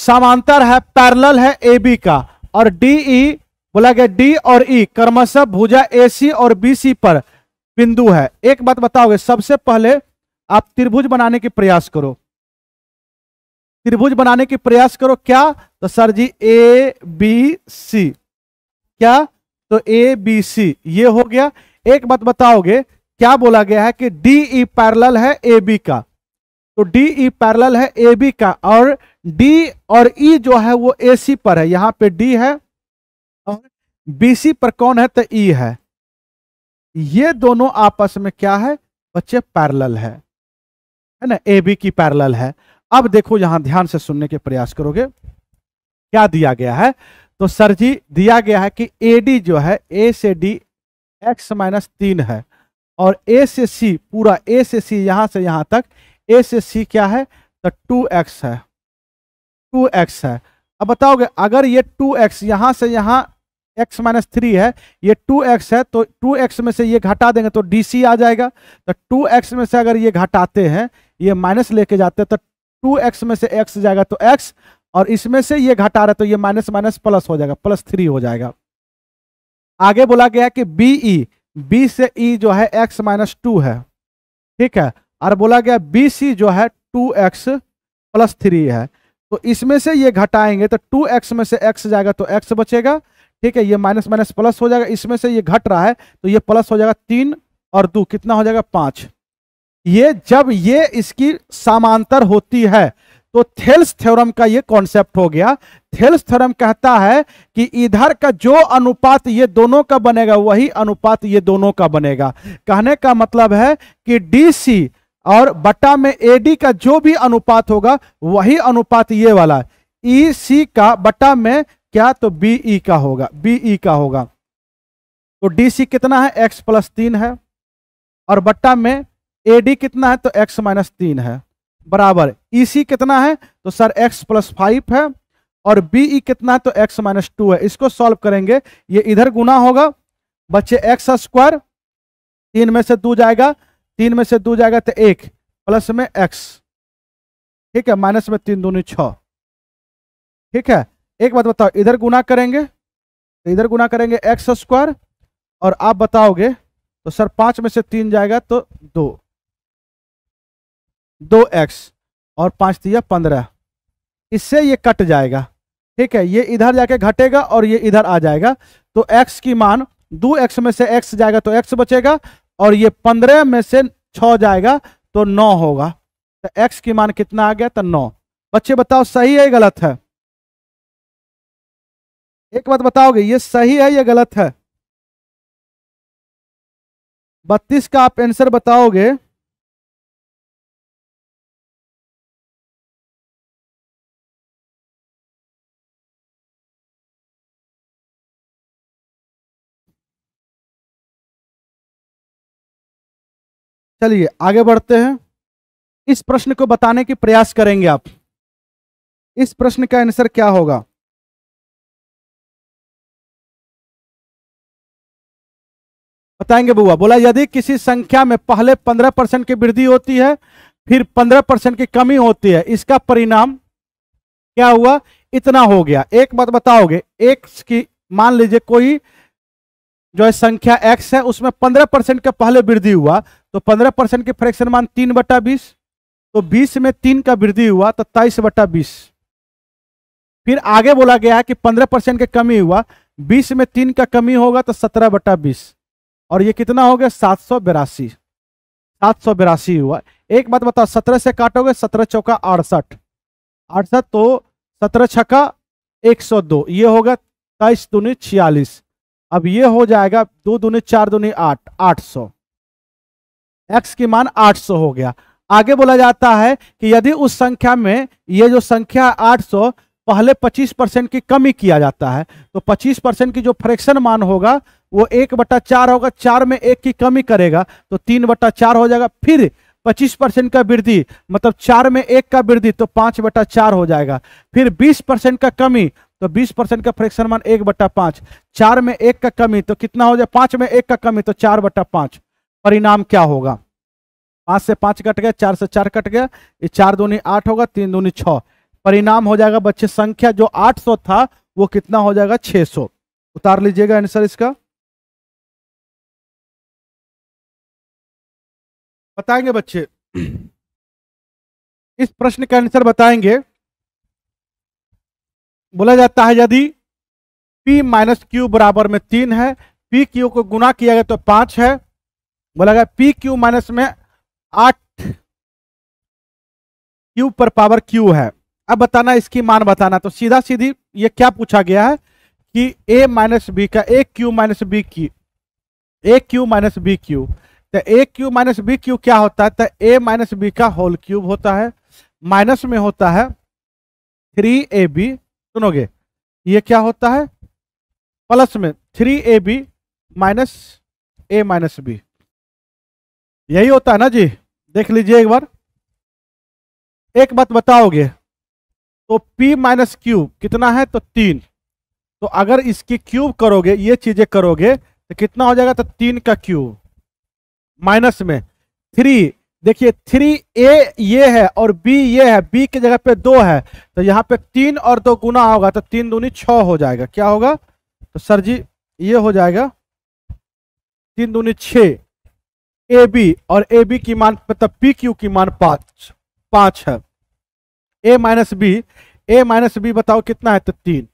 समांतर है, पैरेलल है एबी का, और डीई बोला गया डी और ई क्रमशः भुजा एसी और बीसी पर बिंदु है। एक बात बताओगे, सबसे पहले आप त्रिभुज बनाने की प्रयास करो, त्रिभुज बनाने की प्रयास करो। क्या? तो sir ji A B C, क्या? तो ए बी सी ये हो गया। एक बात बताओगे, क्या बोला गया है कि डीई पैरेलल है एबी का, तो डीई पैरेलल है एबी का और डी और ई जो है वो एसी पर है, यहाँ पे डी है और बीसी पर कौन है? तो ई है। ये दोनों आपस में क्या है बच्चे? पैरेलल है, है ना, एबी की पैरेलल है। अब देखो यहां ध्यान से सुनने के प्रयास करोगे, क्या दिया गया है? तो सर जी दिया गया है कि एडी जो है ए से डी एक्स माइनस तीन है और ए से सी, पूरा ए से सी यहां से यहां तक ए से सी क्या है? तो टू एक्स है, टू एक्स है। अब बताओगे अगर ये टू एक्स यहाँ से यहाँ एक्स माइनस थ्री है, ये टू एक्स है, तो टू एक्स में से ये घटा देंगे तो डी सी आ जाएगा। तो टू एक्स में से अगर ये घटाते हैं, ये माइनस लेके जाते हैं, तो टू एक्स में से एक्स जाएगा तो एक्स, और इसमें से ये घटा रहा है तो ये माइनस माइनस प्लस हो जाएगा, प्लस थ्री हो जाएगा। आगे बोला गया कि बी ई, बी से ई जो है एक्स माइनस टू है, ठीक है, और बोला गया बी सी जो है टू एक्स प्लस थ्री है, तो इसमें से ये घटाएंगे तो टू एक्स में से एक्स जाएगा तो एक्स बचेगा, ठीक है, ये माइनस माइनस प्लस हो जाएगा, इसमें से ये घट रहा है तो ये प्लस हो जाएगा, तीन और दो कितना हो जाएगा? पाँच। ये जब ये इसकी समांतर होती है तो थेल्स थ्योरम का ये कॉन्सेप्ट हो गया। थेल्स थ्योरम कहता है कि इधर का जो अनुपात ये दोनों का बनेगा वही अनुपात ये दोनों का बनेगा। कहने का मतलब है कि डी सी और बटा में एडी का जो भी अनुपात होगा वही अनुपात ये वाला ई सी का बटा में क्या? तो बीई का होगा, बीई का होगा। तो डी सी कितना है? एक्स प्लस तीन है, और बटा में एडी कितना है? तो एक्स माइनस तीन है, बराबर ई सी कितना है? तो सर एक्स प्लस फाइव है, और बीई कितना है? तो एक्स माइनस टू है। इसको सॉल्व करेंगे, ये इधर गुना होगा बच्चे, एक्स स्क्वायर, तीन में से दो जाएगा, तीन में से दो जाएगा तो एक, प्लस में एक्स, ठीक है, माइनस में तीन दूनी छः, ठीक है। एक बात बताओ, इधर गुना करेंगे तो इधर गुना करेंगे एक्स स्क्वायर, और आप बताओगे तो सर पाँच में से तीन जाएगा तो दो, दो एक्स और पाँच तीन पंद्रह, इससे ये कट जाएगा, ठीक है, ये इधर जाके घटेगा और ये इधर आ जाएगा, तो एक्स की मान दो एक्स में से एक्स जाएगा तो एक्स बचेगा, और ये पंद्रह में से छः जाएगा तो नौ होगा, तो x की मान कितना आ गया? तो नौ। बच्चे बताओ सही है या गलत है? एक बात बताओगे, ये सही है या गलत है? बत्तीस का आप आंसर बताओगे, चलिए आगे बढ़ते हैं। इस प्रश्न को बताने की प्रयास करेंगे आप, इस प्रश्न का आंसर क्या होगा? बताएंगे बुआ। बोला यदि किसी संख्या में पहले पंद्रह परसेंट की वृद्धि होती है फिर पंद्रह परसेंट की कमी होती है, इसका परिणाम क्या हुआ? इतना हो गया। एक बात बताओगे, एक्स की मान लीजिए कोई जो है संख्या x है, उसमें पंद्रह परसेंट का पहले वृद्धि हुआ तो पंद्रह परसेंट के फ्रैक्शन मान तीन बटा बीस, तो बीस में तीन का वृद्धि हुआ तो तेईस बटा बीस। फिर आगे बोला गया है कि पंद्रह परसेंट के कमी हुआ, बीस में तीन का कमी होगा तो सत्रह बटा बीस, और ये कितना हो गया? सात सौ बिरासी, सात सौ बिरासी हुआ। एक बात बताओ, सत्रह से काटोगे, सत्रह चौका अड़सठ, अड़सठ तो सत्रह छक्का एक सौ दो, ये होगा तेईस दूनी छियालीस, अब ये हो जाएगा दो दूनी चार दूनी आठ, आठ सौ, एक्स की मान आठ सौ हो गया। आगे बोला जाता है कि यदि उस संख्या में ये जो संख्या आठ सौ पहले पच्चीस परसेंट की कमी किया जाता है तो पच्चीस परसेंट की जो फ्रैक्शन मान होगा वो एक बटा चार होगा, चार में एक की कमी करेगा तो तीन बटा चार हो जाएगा। फिर पच्चीस परसेंट का वृद्धि मतलब चार में एक का वृद्धि तो पाँच बटा चार हो जाएगा। फिर बीस परसेंट का कमी तो बीस परसेंट का फ्रैक्शन मान एक बटा पाँच, चार में एक का कमी तो कितना हो जाए, पाँच में एक का कमी तो चार बटा पाँच। परिणाम क्या होगा, पाँच से पाँच कट गया, चार से चार कट गया, ये चार दूनी आठ होगा, तीन दूनी छः। परिणाम हो जाएगा बच्चे संख्या जो आठ सौ था वो कितना हो जाएगा, छः सौ। उतार लीजिएगा आंसर इसका। बताएंगे बच्चे इस प्रश्न का आंसर बताएंगे। बोला जाता है यदि p माइनस क्यू बराबर में तीन है, पी क्यू को गुना किया गया तो पाँच है। बोला गया पी क्यू माइनस में आठ क्यू पर पावर क्यू है। अब बताना इसकी मान बताना, तो सीधा सीधी ये क्या पूछा गया है कि a माइनस बी का a क्यू माइनस बी की a cube minus B Q, तो a cube minus B cube क्या होता है, तो a माइनस बी का होल क्यूब होता है, माइनस में होता है थ्री ए बी, सुनोगे ये क्या होता है, प्लस में three A B minus A minus B, यही होता है ना जी। देख लीजिए एक बार, एक बात बताओगे तो p माइनस क्यूब कितना है तो तीन, तो अगर इसकी क्यूब करोगे ये चीजें करोगे तो कितना हो जाएगा, तो तीन का क्यूब माइनस में थ्री, देखिए थ्री ए ये है और b ये है, b की जगह पे दो है तो यहाँ पे तीन और दो गुना होगा तो तीन दूनी छः हो जाएगा। क्या होगा तो सर जी ये हो जाएगा तीन दूनी छः ए बी, और ए बी की मान मतलब पी क्यू की मान पाँच पाँच है। A minus B A minus B बताओ कितना है तो तीन,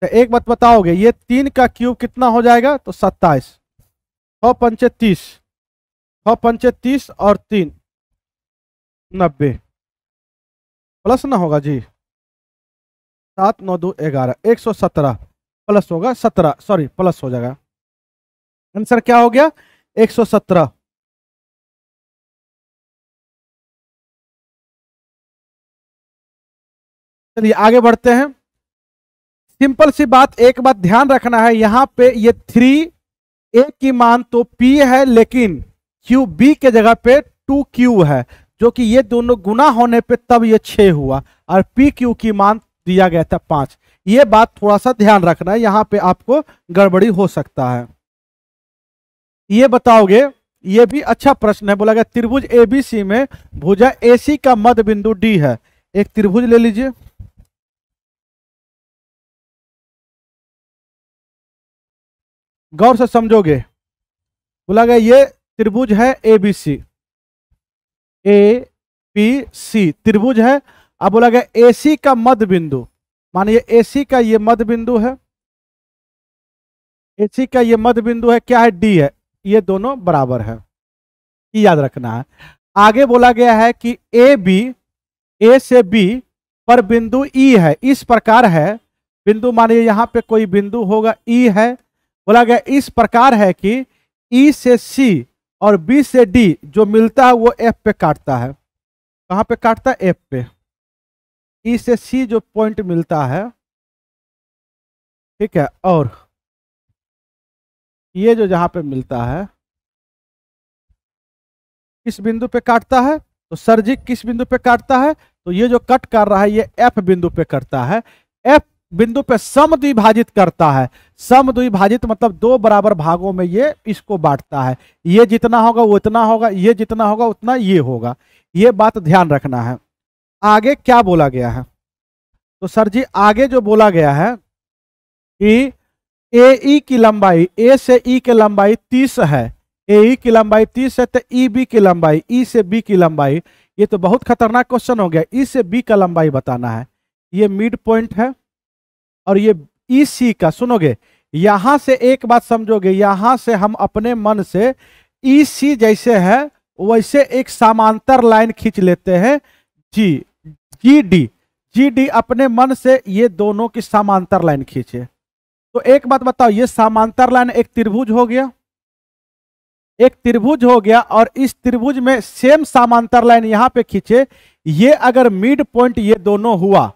तो एक बात बताओगे ये तीन का क्यूब कितना हो जाएगा तो सत्ताईस, छः पंचे तीस, छः पंचे तीस और तीन नब्बे, प्लस ना होगा जी, सात नौ दो ग्यारह, एक सौ सत्रह प्लस होगा सत्रह, सॉरी प्लस हो जाएगा। आंसर क्या हो गया एक सौ सत्रह। चलिए आगे बढ़ते हैं। सिंपल सी बात, एक बात ध्यान रखना है, यहाँ पे ये थ्री ए की मान तो p है लेकिन q b के जगह पे टू q है, जो कि ये दोनों गुना होने पे तब ये छः हुआ, और p q की मान दिया गया था पाँच। ये बात थोड़ा सा ध्यान रखना है, यहाँ पे आपको गड़बड़ी हो सकता है। ये बताओगे ये भी अच्छा प्रश्न है। बोला गया त्रिभुज ए बी सी में भुजा ए सी का मध्य बिंदु डी है। एक त्रिभुज ले लीजिए, गौर से समझोगे। बोला गया ये त्रिभुज है A B C, A B C त्रिभुज है। अब बोला गया ए सी का मध्य बिंदु, मानिए ए सी का ये मध्य बिंदु है, ए सी का ये मध्य बिंदु है, क्या है डी है, ये दोनों बराबर है, ये याद रखना है। आगे बोला गया है कि ए बी ए से बी पर बिंदु ई है, इस प्रकार है बिंदु, मानिए यहाँ पे कोई बिंदु होगा ई है। बोला गया इस प्रकार है कि E से C और B से D जो मिलता है वो F पे काटता है। कहाँ पे काटता है? F पे। E से C जो पॉइंट मिलता है, ठीक है, और ये जो जहाँ पे मिलता है किस बिंदु पे काटता है, तो सर जी किस बिंदु पे काटता है, तो ये जो कट कर रहा है ये F बिंदु पे करता है। F बिंदु पे समद्विभाजित करता है, समद्विभाजित मतलब दो बराबर भागों में ये इसको बांटता है, ये जितना होगा वो इतना होगा, ये जितना होगा उतना ये होगा। ये बात ध्यान रखना है। आगे क्या बोला गया है, तो सर जी आगे जो बोला गया है कि ए ई की लंबाई ए से ई की लंबाई तीस है, ए ई की लंबाई तीस है, तो ई बी की लंबाई ई से बी की लंबाई, ये तो बहुत खतरनाक क्वेश्चन हो गया। ई से बी का लंबाई बताना है, ये मिड पॉइंट है, और ये ई सी का, सुनोगे यहाँ से एक बात समझोगे, यहाँ से हम अपने मन से ई सी जैसे है वैसे एक समांतर लाइन खींच लेते हैं जी, जी डी जी डी अपने मन से ये दोनों की समांतर लाइन खींचे। तो एक बात बताओ, ये समांतर लाइन एक त्रिभुज हो गया, एक त्रिभुज हो गया, और इस त्रिभुज में सेम समांतर लाइन यहाँ पे खींचे, ये अगर मिड पॉइंट ये दोनों हुआ,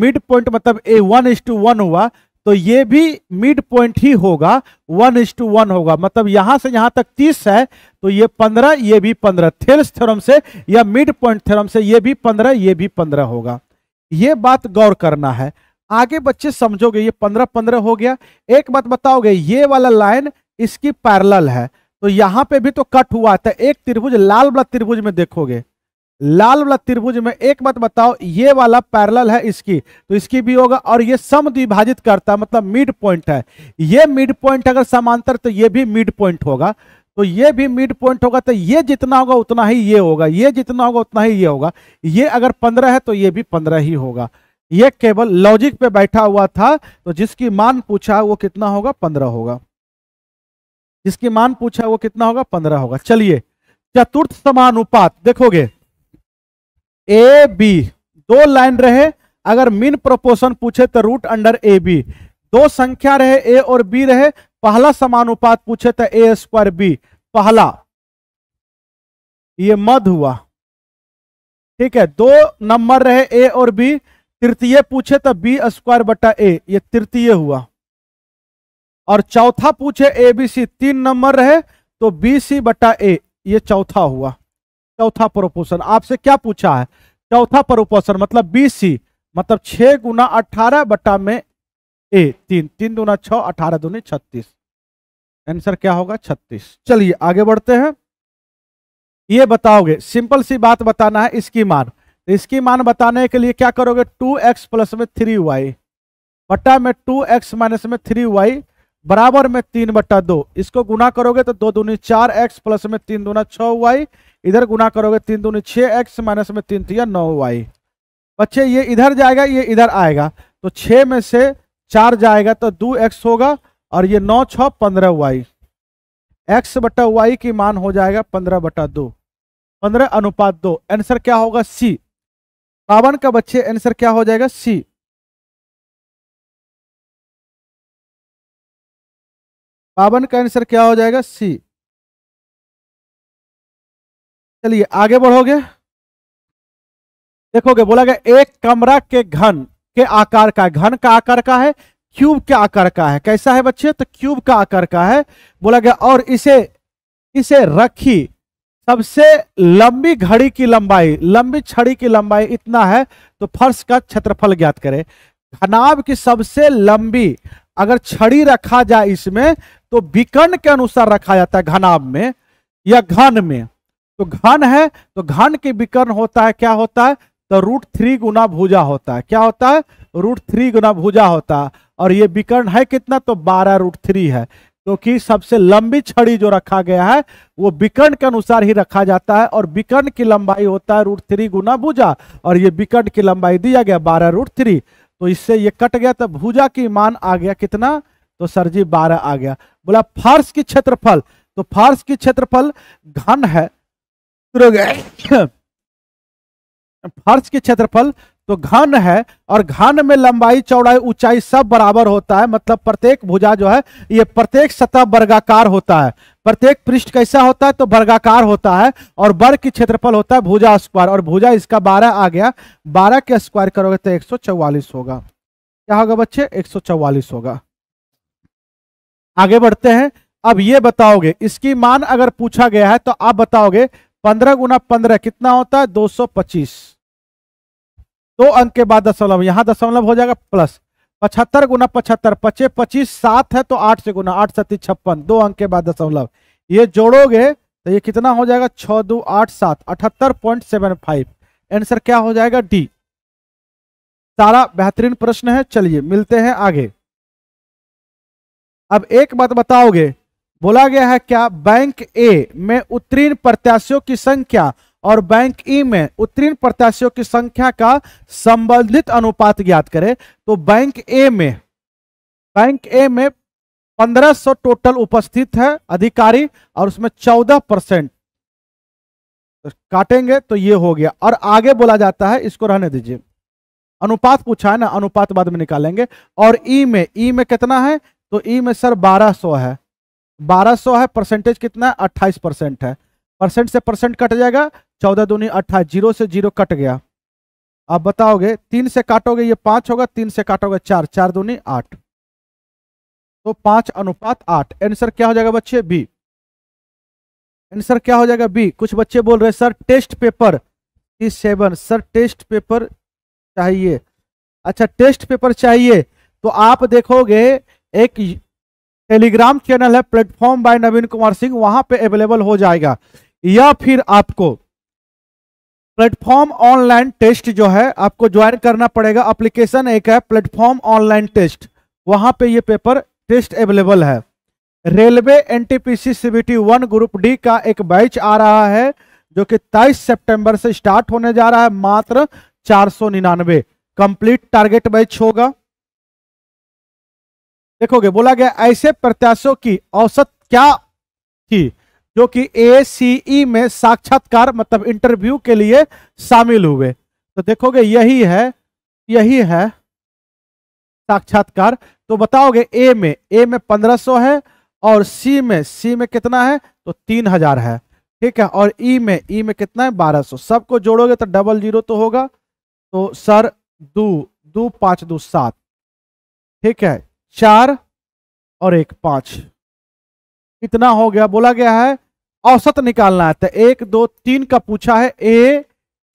मिड पॉइंट मतलब A one is to one हुआ, तो ये भी मिड पॉइंट ही होगा, वन इज टू वन होगा, मतलब यहां से यहां तक तीस है तो ये पंद्रह, ये भी पंद्रह। थेल्स थ्योरम से या मिड पॉइंट थ्योरम से ये भी पंद्रह, ये भी पंद्रह होगा। ये बात गौर करना है। आगे बच्चे समझोगे, ये पंद्रह पंद्रह हो गया। एक बात बताओगे, ये वाला लाइन इसकी पैरेलल है तो यहाँ पे भी तो कट हुआ था। एक त्रिभुज, लाल वाला त्रिभुज में देखोगे, लाल वाला त्रिभुज में एक बात बताओ, ये वाला पैरेलल है इसकी तो इसकी भी होगा, और ये समद्विभाजित करता है मतलब मिड पॉइंट है। ये मिड पॉइंट अगर समांतर तो ये भी मिड पॉइंट होगा, तो ये भी मिड पॉइंट होगा। तो ये जितना होगा उतना ही ये होगा, ये जितना होगा उतना ही ये होगा। ये अगर पंद्रह है तो ये भी पंद्रह ही होगा। ये केवल लॉजिक पे बैठा हुआ था, तो जिसकी मान पूछा वो कितना होगा, पंद्रह होगा। जिसकी मान पूछा वो कितना होगा, पंद्रह होगा। चलिए चतुर्थ समानुपात देखोगे, ए बी दो लाइन रहे, अगर मीन प्रोपोर्शन पूछे तो रूट अंडर ए बी। दो संख्या रहे ए और बी रहे, पहला समानुपात पूछे तो ए स्क्वायर बी पहला, ये मद हुआ, ठीक है। दो नंबर रहे ए और बी, तृतीय पूछे तो बी स्क्वायर बटा ए, ये तृतीय हुआ। और चौथा पूछे ए बी सी, तीन नंबर रहे तो बी सी बटा ए, ये चौथा हुआ। चौथा प्रोपोर्शन आपसे क्या पूछा है, चौथा प्रोपोर्शन मतलब बी सी, मतलब छह गुना अठारह बटा में ए, तीन तीन दूना छः, अठारह दूनी छत्तीस। आंसर क्या होगा, छत्तीस। चलिए आगे बढ़ते हैं। ये बताओगे, सिंपल सी बात बताना है, इसकी मान। इसकी मान बताने के लिए क्या करोगे, टू एक्स प्लस में थ्री वाई बटा में टू एक्स माइनस में थ्री वाई बराबर में तीन बटा दो। इसको गुना करोगे तो दो दूनी चार एक्स प्लस में तीन दूना छः वाई, इधर गुना करोगे तीन दूनी छः एक्स माइनस में तीन तीन नौ वाई। बच्चे ये इधर जाएगा, ये इधर आएगा, तो छः में से चार जाएगा तो दो एक्स होगा, और ये नौ छः पंद्रह वाई। एक्स बटा वाई की मान हो जाएगा पंद्रह बटा दो, पंद्रह अनुपात दो। आंसर क्या होगा, सी। बावन का बच्चे आंसर क्या हो जाएगा, सी। बावन का आंसर क्या हो जाएगा, सी। चलिए आगे बढ़ोगे, देखोगे बोला गया एक कमरा के घन के आकार का, घन का आकार का है, क्यूब के आकार का है। कैसा है बच्चे, तो क्यूब का आकार का है बोला गया। और इसे इसे रखी सबसे लंबी घड़ी की लंबाई, लंबी छड़ी की लंबाई इतना है, तो फर्श का क्षेत्रफल ज्ञात करें। घनाभ की सबसे लंबी अगर छड़ी रखा जाए इसमें, तो विकर्ण के अनुसार रखा जाता है घनाभ में या घन में। तो घन है तो घन के विकर्ण होता है, क्या होता है, तो रूट थ्री गुना भुजा होता है। क्या होता है, रूट थ्री गुना भुजा होता है। और ये विकर्ण है कितना, तो बारह रूट थ्री है, क्योंकि तो सबसे लंबी छड़ी जो रखा गया है वो विकर्ण के अनुसार ही रखा जाता है, और विकर्ण की लंबाई होता है रूट थ्री गुना भुजा, और ये विकर्ण की लंबाई दिया गया बारह रूट थ्री। तो इससे ये कट गया, तो भुजा की मान आ गया कितना, तो सर जी बारह आ गया। बोला फर्श की क्षेत्रफल, तो फर्श की क्षेत्रफल घन है, फर्श की क्षेत्रफल तो घन है, और घन में लंबाई चौड़ाई ऊंचाई सब बराबर होता है, मतलब प्रत्येक भुजा जो है ये प्रत्येक सतह वर्गाकार होता है। प्रत्येक पृष्ठ कैसा होता है, तो वर्गाकार होता है, और वर्ग की क्षेत्रफल होता है भुजा स्क्वायर, और भुजा इसका बारह आ गया। बारह के स्क्वायर करोगे तो एक सौ चौवालीस होगा। क्या होगा बच्चे, एक सौ चौवालीस होगा। आगे बढ़ते हैं। अब ये बताओगे, इसकी मान अगर पूछा गया है तो आप बताओगे पंद्रह गुना पंद्रह कितना होता है, दो सौ पच्चीस। दो अंक के बाद दशमलव, यहां दशमलव हो जाएगा प्लस। पचहत्तर गुना पचहत्तर, पचे पच्चीस सात है तो आठ से गुना, आठ सती छप्पन, दो अंक के बाद दशमलव। ये जोड़ोगे तो ये कितना हो जाएगा, छः दो आठ सात, अठहत्तर पॉइंट सेवन फाइव। आंसर क्या हो जाएगा, डी। सारा बेहतरीन प्रश्न है। चलिए मिलते हैं आगे। अब एक बात बताओगे, बोला गया है क्या, बैंक ए में उत्तीर्ण प्रत्याशियों की संख्या और बैंक ई में उत्तीर्ण प्रत्याशियों की संख्या का संबंधित अनुपात ज्ञात करें। तो बैंक ए में बैंक ए में पंद्रह सौ टोटल उपस्थित है अधिकारी, और उसमें चौदह परसेंट काटेंगे तो ये हो गया। और आगे बोला जाता है, इसको रहने दीजिए, अनुपात पूछा है ना, अनुपात बाद में निकालेंगे। और ई में ई में कितना है, तो ई में सर बारह सौ है, बारह सौ है, परसेंटेज कितना है, अट्ठाईस परसेंट है। परसेंट से परसेंट कट जाएगा, चौदह दूनी अट्ठाईस, जीरो से जीरो कट गया। आप बताओगे तीन से काटोगे ये पाँच होगा, तीन से काटोगे चार, चार दूनी आठ, तो पांच अनुपात आठ आंसर क्या हो जाएगा बच्चे बी। आंसर क्या हो जाएगा बी। कुछ बच्चे बोल रहे sir test paper T seven, sir test paper चाहिए। अच्छा टेस्ट पेपर चाहिए तो आप देखोगे एक टेलीग्राम चैनल है प्लेटफॉर्म बाय नवीन कुमार सिंह, वहां पे अवेलेबल हो जाएगा, या फिर आपको प्लेटफॉर्म ऑनलाइन टेस्ट जो है आपको ज्वाइन करना पड़ेगा। एप्लीकेशन एक है प्लेटफॉर्म ऑनलाइन टेस्ट, वहां पे ये पेपर टेस्ट अवेलेबल है। Railway NTPC CBT one group D का एक बैच आ रहा है जो कि तेईस सितंबर से स्टार्ट होने जा रहा है, मात्र चार सौ निन्यानवे। कंप्लीट टारगेट बैच होगा। देखोगे बोला गया ऐसे प्रत्याशियों की औसत क्या थी जो कि एसीई में साक्षात्कार मतलब इंटरव्यू के लिए शामिल हुए, तो देखोगे यही है यही है साक्षात्कार। तो बताओगे ए में ए में पंद्रह सौ है और सी में सी में कितना है तो तीन हजार है, ठीक है, और ई में ई में कितना है बारह सौ। सबको जोड़ोगे तो डबल जीरो तो होगा, तो सर दो दो पाँच दो सात, ठीक है, चार और एक पाँच, इतना हो गया। बोला गया है औसत निकालना है तो एक दो तीन का पूछा है, ए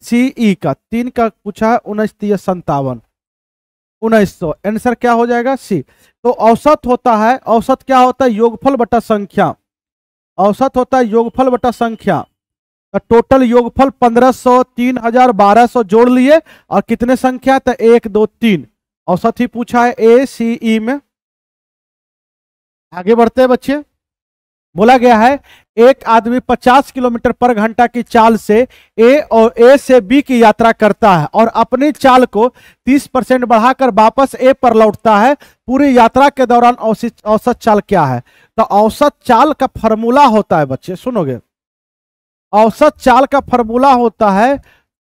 सी ई का तीन का पूछा है, उन्नीस तीस संतावन उन्नीस सौ। आंसर क्या हो जाएगा सी। तो औसत होता है, औसत क्या होता है योगफल बटा संख्या, औसत होता है योगफल बटा संख्या। टोटल योगफल पंद्रह सौ, तीन हजार बारह सौ जोड़ लिए और कितने संख्या तो एक दो तीन, औसत ही पूछा है ए सी ई में। आगे बढ़ते हैं बच्चे। बोला गया है एक आदमी पचास किलोमीटर पर घंटा की चाल से ए और ए से बी की यात्रा करता है और अपनी चाल को तीस परसेंट बढ़ाकर वापस ए पर लौटता है। पूरी यात्रा के दौरान औसत चाल क्या है, तो औसत चाल का फॉर्मूला होता है बच्चे, सुनोगे, औसत चाल का फॉर्मूला होता है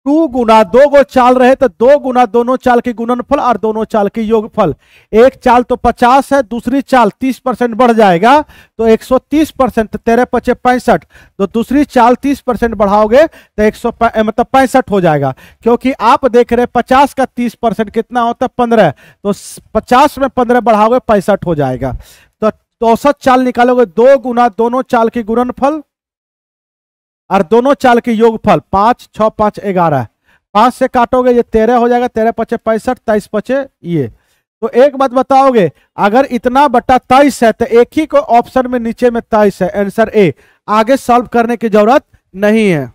टू गुना दो गो चाल रहे तो दो गुना दोनों चाल की गुणनफल और दोनों चाल की योगफल। एक चाल तो पचास है, दूसरी चाल तीस परसेंट बढ़ जाएगा तो एक सौ तीस परसेंट, तेरह पचे पैंसठ, तो दूसरी चाल तीस परसेंट बढ़ाओगे तो एक सौ मतलब पैंसठ हो जाएगा, क्योंकि आप देख रहे पचास का तीस परसेंट कितना होता है पंद्रह, तो पचास में पंद्रह बढ़ाओगे पैंसठ हो जाएगा। तो औसत चाल निकालोगे दो गुना दोनों चाल की गुणनफल और दोनों चाल के योगफल, पांच छः पाँच ग्यारह, पांच से काटोगे ये तेरह हो जाएगा, तेरह पचे पैंसठ, तेईस पचे ये। तो एक बात बताओगे अगर इतना बटा तेईस है तो एक ही को ऑप्शन में नीचे में तेईस है, आंसर ए। आगे सॉल्व करने की जरूरत नहीं है।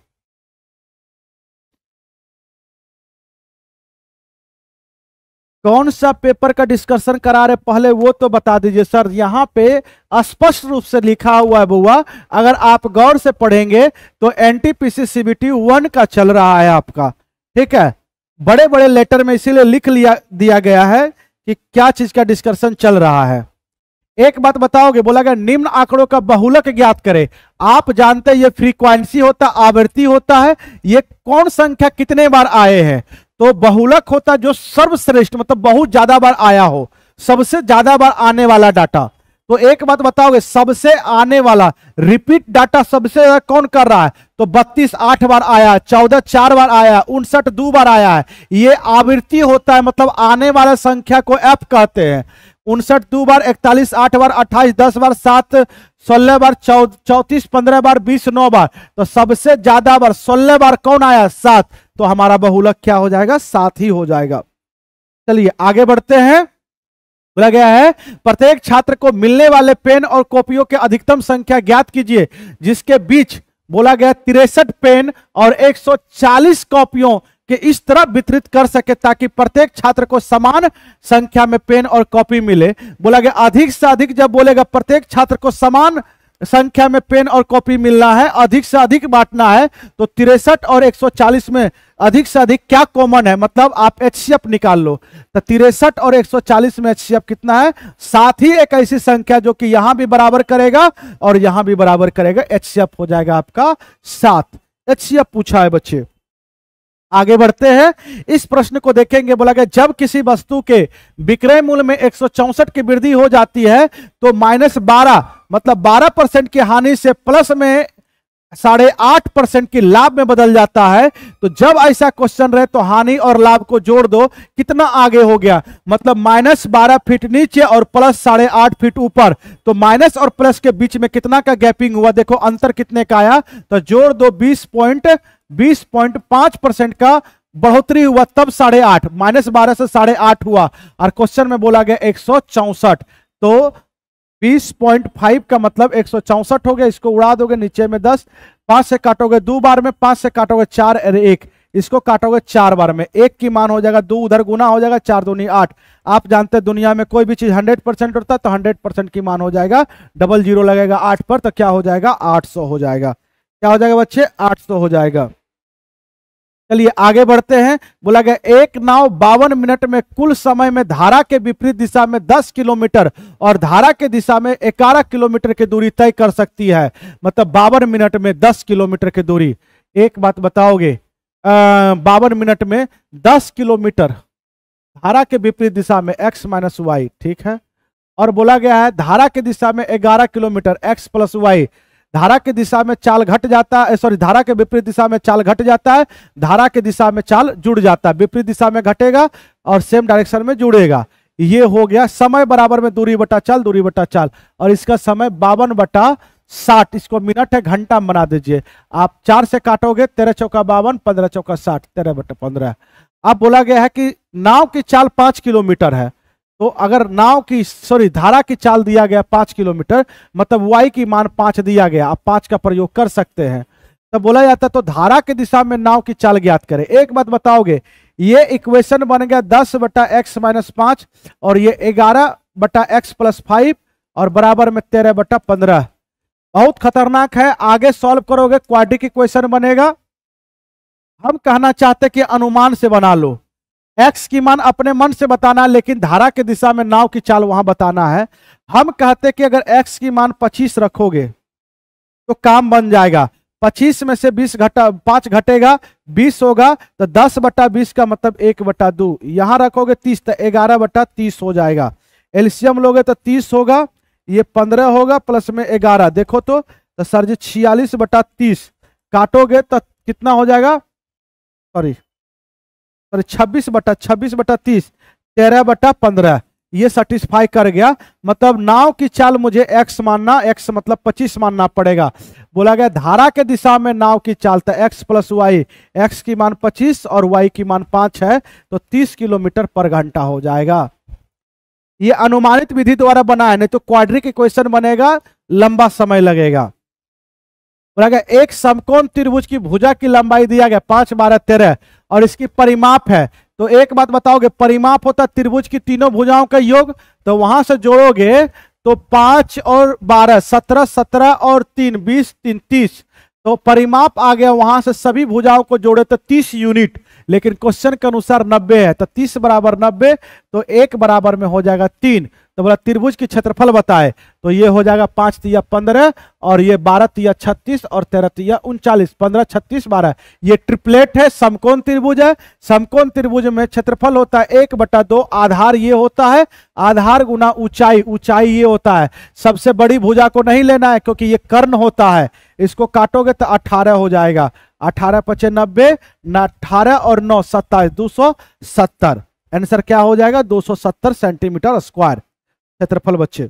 कौन सा पेपर का डिस्कशन करा रहे पहले वो तो बता दीजिए सर। यहाँ पे स्पष्ट रूप से लिखा हुआ है बुआ, अगर आप गौर से पढ़ेंगे तो एनटीपीसी सीबीटी वन का चल रहा है आपका, ठीक है, बड़े बड़े लेटर में इसीलिए लिख लिया दिया गया है कि क्या चीज का डिस्कशन चल रहा है। एक बात बताओगे बोला गया निम्न आंकड़ों का बहुलक ज्ञात करें। आप जानते हैं ये फ्रीक्वेंसी होता है, आवृत्ति होता है, ये कौन संख्या कितने बार आए हैं, तो बहुलक होता जो सर्वश्रेष्ठ मतलब बहुत ज्यादा बार आया हो, सबसे ज्यादा बार आने वाला डाटा। तो एक बात बताओगे सबसे आने वाला रिपीट डाटा सबसे ज्यादा कौन कर रहा है, तो बत्तीस आठ बार आया, चौदह चार बार आया, उनसठ दो बार आया है। ये आवृत्ति होता है मतलब आने वाला संख्या को एफ कहते हैं। उनसठ दो बार, इकतालीस आठ बार, अट्ठाईस दस बार, सात सोलह बार, चौतीस पंद्रह बार, बीस नौ बार। तो सबसे ज्यादा बार सोलह बार कौन आया, सात, तो हमारा बहुलक क्या हो जाएगा, सात ही हो जाएगा। चलिए आगे बढ़ते हैं। बोला गया है प्रत्येक छात्र को मिलने वाले पेन और कॉपियों के अधिकतम संख्या ज्ञात कीजिए जिसके बीच बोला गया तिरसठ पेन और एक सौ चालीस कॉपियों के इस तरह वितरित कर सके ताकि प्रत्येक छात्र को समान संख्या में पेन और कॉपी मिले। बोला गया अधिक से अधिक, जब बोलेगा प्रत्येक छात्र को समान संख्या में पेन और कॉपी मिलना है, अधिक से अधिक बांटना है, तो तिरसठ और एक सौ चालीस में अधिक से अधिक क्या कॉमन है, मतलब आप एचसीएफ निकाल लो। तो तिरसठ और एक सौ चालीस में एचसीएफ कितना है, साथ ही एक ऐसी संख्या जो कि यहां भी बराबर करेगा और यहां भी बराबर करेगा, एचसीएफ हो जाएगा आपका सात। एचसीएफ पूछा है बच्चे। आगे बढ़ते हैं। इस प्रश्न को देखेंगे। बोला गया जब किसी वस्तु के विक्रय मूल्य में एक सौ चौसठ की वृद्धि हो जाती है तो माइनस बारह मतलब बारह परसेंट की हानि से प्लस में साढ़े आठ परसेंट के लाभ में बदल जाता है। तो जब ऐसा क्वेश्चन रहे तो हानि और लाभ को जोड़ दो, कितना आगे हो गया, मतलब माइनस बारह फीट नीचे और प्लस साढ़े आठ फीट ऊपर, तो माइनस और प्लस के बीच में कितना का गैपिंग हुआ, देखो अंतर कितने का आया, तो जोड़ दो बीस पॉइंट बीस पॉइंट पांच परसेंट का बढ़ोतरी हुआ, तब साढ़े आठ माइनस बारह से साढ़े आठ हुआ, और क्वेश्चन में बोला गया एक सौ चौसठ, तो बीस पॉइंट पांच का मतलब एक सौ चौसठ हो गया। इसको उड़ा दोगे, नीचे में दस, पांच से काटोगे दो बार में, पांच से काटोगे चार, अरे एक, इसको काटोगे चार बार में, एक की मान हो जाएगा दो, उधर गुना हो जाएगा, चार दूनी आठ। आप जानते हैं दुनिया में कोई भी चीज हंड्रेड परसेंट होता है तो हंड्रेड परसेंट की मान हो जाएगा, डबल जीरो लगेगा आठ पर, तो क्या हो जाएगा आठ सौ हो जाएगा, क्या हो जाएगा बच्चे आठ सौ हो जाएगा। चलिए आगे बढ़ते हैं। बोला गया एक नाव बावन मिनट में कुल समय में धारा के विपरीत दिशा में दस किलोमीटर और धारा के दिशा में ग्यारह किलोमीटर की दूरी तय कर सकती है, मतलब बावन मिनट में दस किलोमीटर की दूरी। एक बात बताओगे, बावन मिनट में दस किलोमीटर धारा के विपरीत दिशा में एक्स माइनस वाई, ठीक है, और बोला गया है धारा की दिशा में ग्यारह किलोमीटर एक्स प्लस वाई, धारा की दिशा में चाल घट जाता है, सॉरी धारा के विपरीत दिशा में चाल घट जाता है, धारा के दिशा में चाल जुड़ जाता है, विपरीत दिशा में घटेगा और सेम डायरेक्शन में जुड़ेगा। ये हो गया समय बराबर में दूरी बटा चाल, दूरी बटा चाल, और इसका समय बावन बटा साठ, इसको मिनट है घंटा बना दीजिए। आप चार से काटोगे, तेरह चौका बावन, पंद्रह चौका साठ, तेरह बटा पंद्रह। अब बोला गया है कि नाव की चाल पांच किलोमीटर है, तो अगर नाव की सॉरी धारा की चाल दिया गया पांच किलोमीटर, मतलब y की मान पांच दिया गया, आप पांच का प्रयोग कर सकते हैं, तो बोला जाता है तो धारा की दिशा में नाव की चाल ज्ञात करें। एक बात बताओगे, ये इक्वेशन बन गया दस बटा एक्स माइनस पांच और ये ग्यारह बटा एक्स प्लस फाइव और बराबर में तेरह बटा पंद्रह। बहुत खतरनाक है, आगे सॉल्व करोगे क्वाड्रेटिक इक्वेशन बनेगा। हम कहना चाहते कि अनुमान से बना लो, एक्स की मान अपने मन से बताना, लेकिन धारा के दिशा में नाव की चाल वहां बताना है। हम कहते कि अगर एक्स की मान पच्चीस रखोगे तो काम बन जाएगा, पच्चीस में से बीस घटा पांच घटेगा, बीस होगा, तो दस बटा बीस का मतलब एक बटा दो, यहाँ रखोगे तीस तो ग्यारह बटा तीस हो जाएगा, एलसीएम लोगे तो तीस होगा, ये पंद्रह होगा प्लस में ग्यारह, देखो तो, तो सर जी छियालीस बटा तीस काटोगे तो कितना हो जाएगा, सॉरी और छब्बीस बटा छब्बीस बटा तीस, तेरह बटा पंद्रह, ये सेटिस्फाई कर गया। मतलब नाव की चाल मुझे x मानना, x मतलब पच्चीस मानना पड़ेगा। बोला गया धारा के दिशा में नाव की चाल था x प्लस वाई, एक्स की मान पच्चीस और y की मान पांच है, तो तीस किलोमीटर पर घंटा हो जाएगा। ये अनुमानित विधि द्वारा बना है, नहीं तो क्वाड्रेटिक इक्वेशन बनेगा, लंबा समय लगेगा। एक समकोण त्रिभुज की भुजा की लंबाई दिया गया पांच बारह तेरह और इसकी परिमाप है, तो एक बात बताओगे परिमाप होता त्रिभुज की तीनों भुजाओं का योग, तो वहां से जोड़ोगे तो पांच और बारह सत्रह, सत्रह और तीन बीस, तीन तीस, तो परिमाप आ गया। वहां से सभी भुजाओं को जोड़े तो तीस यूनिट, लेकिन क्वेश्चन के अनुसार नब्बे है, तो तीस बराबर नब्बे, तो एक बराबर में हो जाएगा तीन, तो बोला त्रिभुज की क्षेत्रफल बताए, तो ये हो जाएगा पांच तिया पंद्रह और ये बारह तिया छत्तीस और तेरह तिया उनचालीस, पंद्रह छत्तीस बारह, ये ट्रिपलेट है, समकोण त्रिभुज है। समकोण त्रिभुज में क्षेत्रफल होता है एक बटा दो, आधार ये होता है, आधार गुना ऊंचाई, ऊंचाई ये होता है। सबसे बड़ी भुजा को नहीं लेना है क्योंकि ये कर्ण होता है, इसको काटोगे तो अठारह हो जाएगा, अठारह पचे नब्बे, अठारह और नौ सत्ताईस, दो सौ सत्तर, आंसर क्या हो जाएगा दो सौ सत्तर सेंटीमीटर स्क्वायर क्षेत्रफल। बच्चे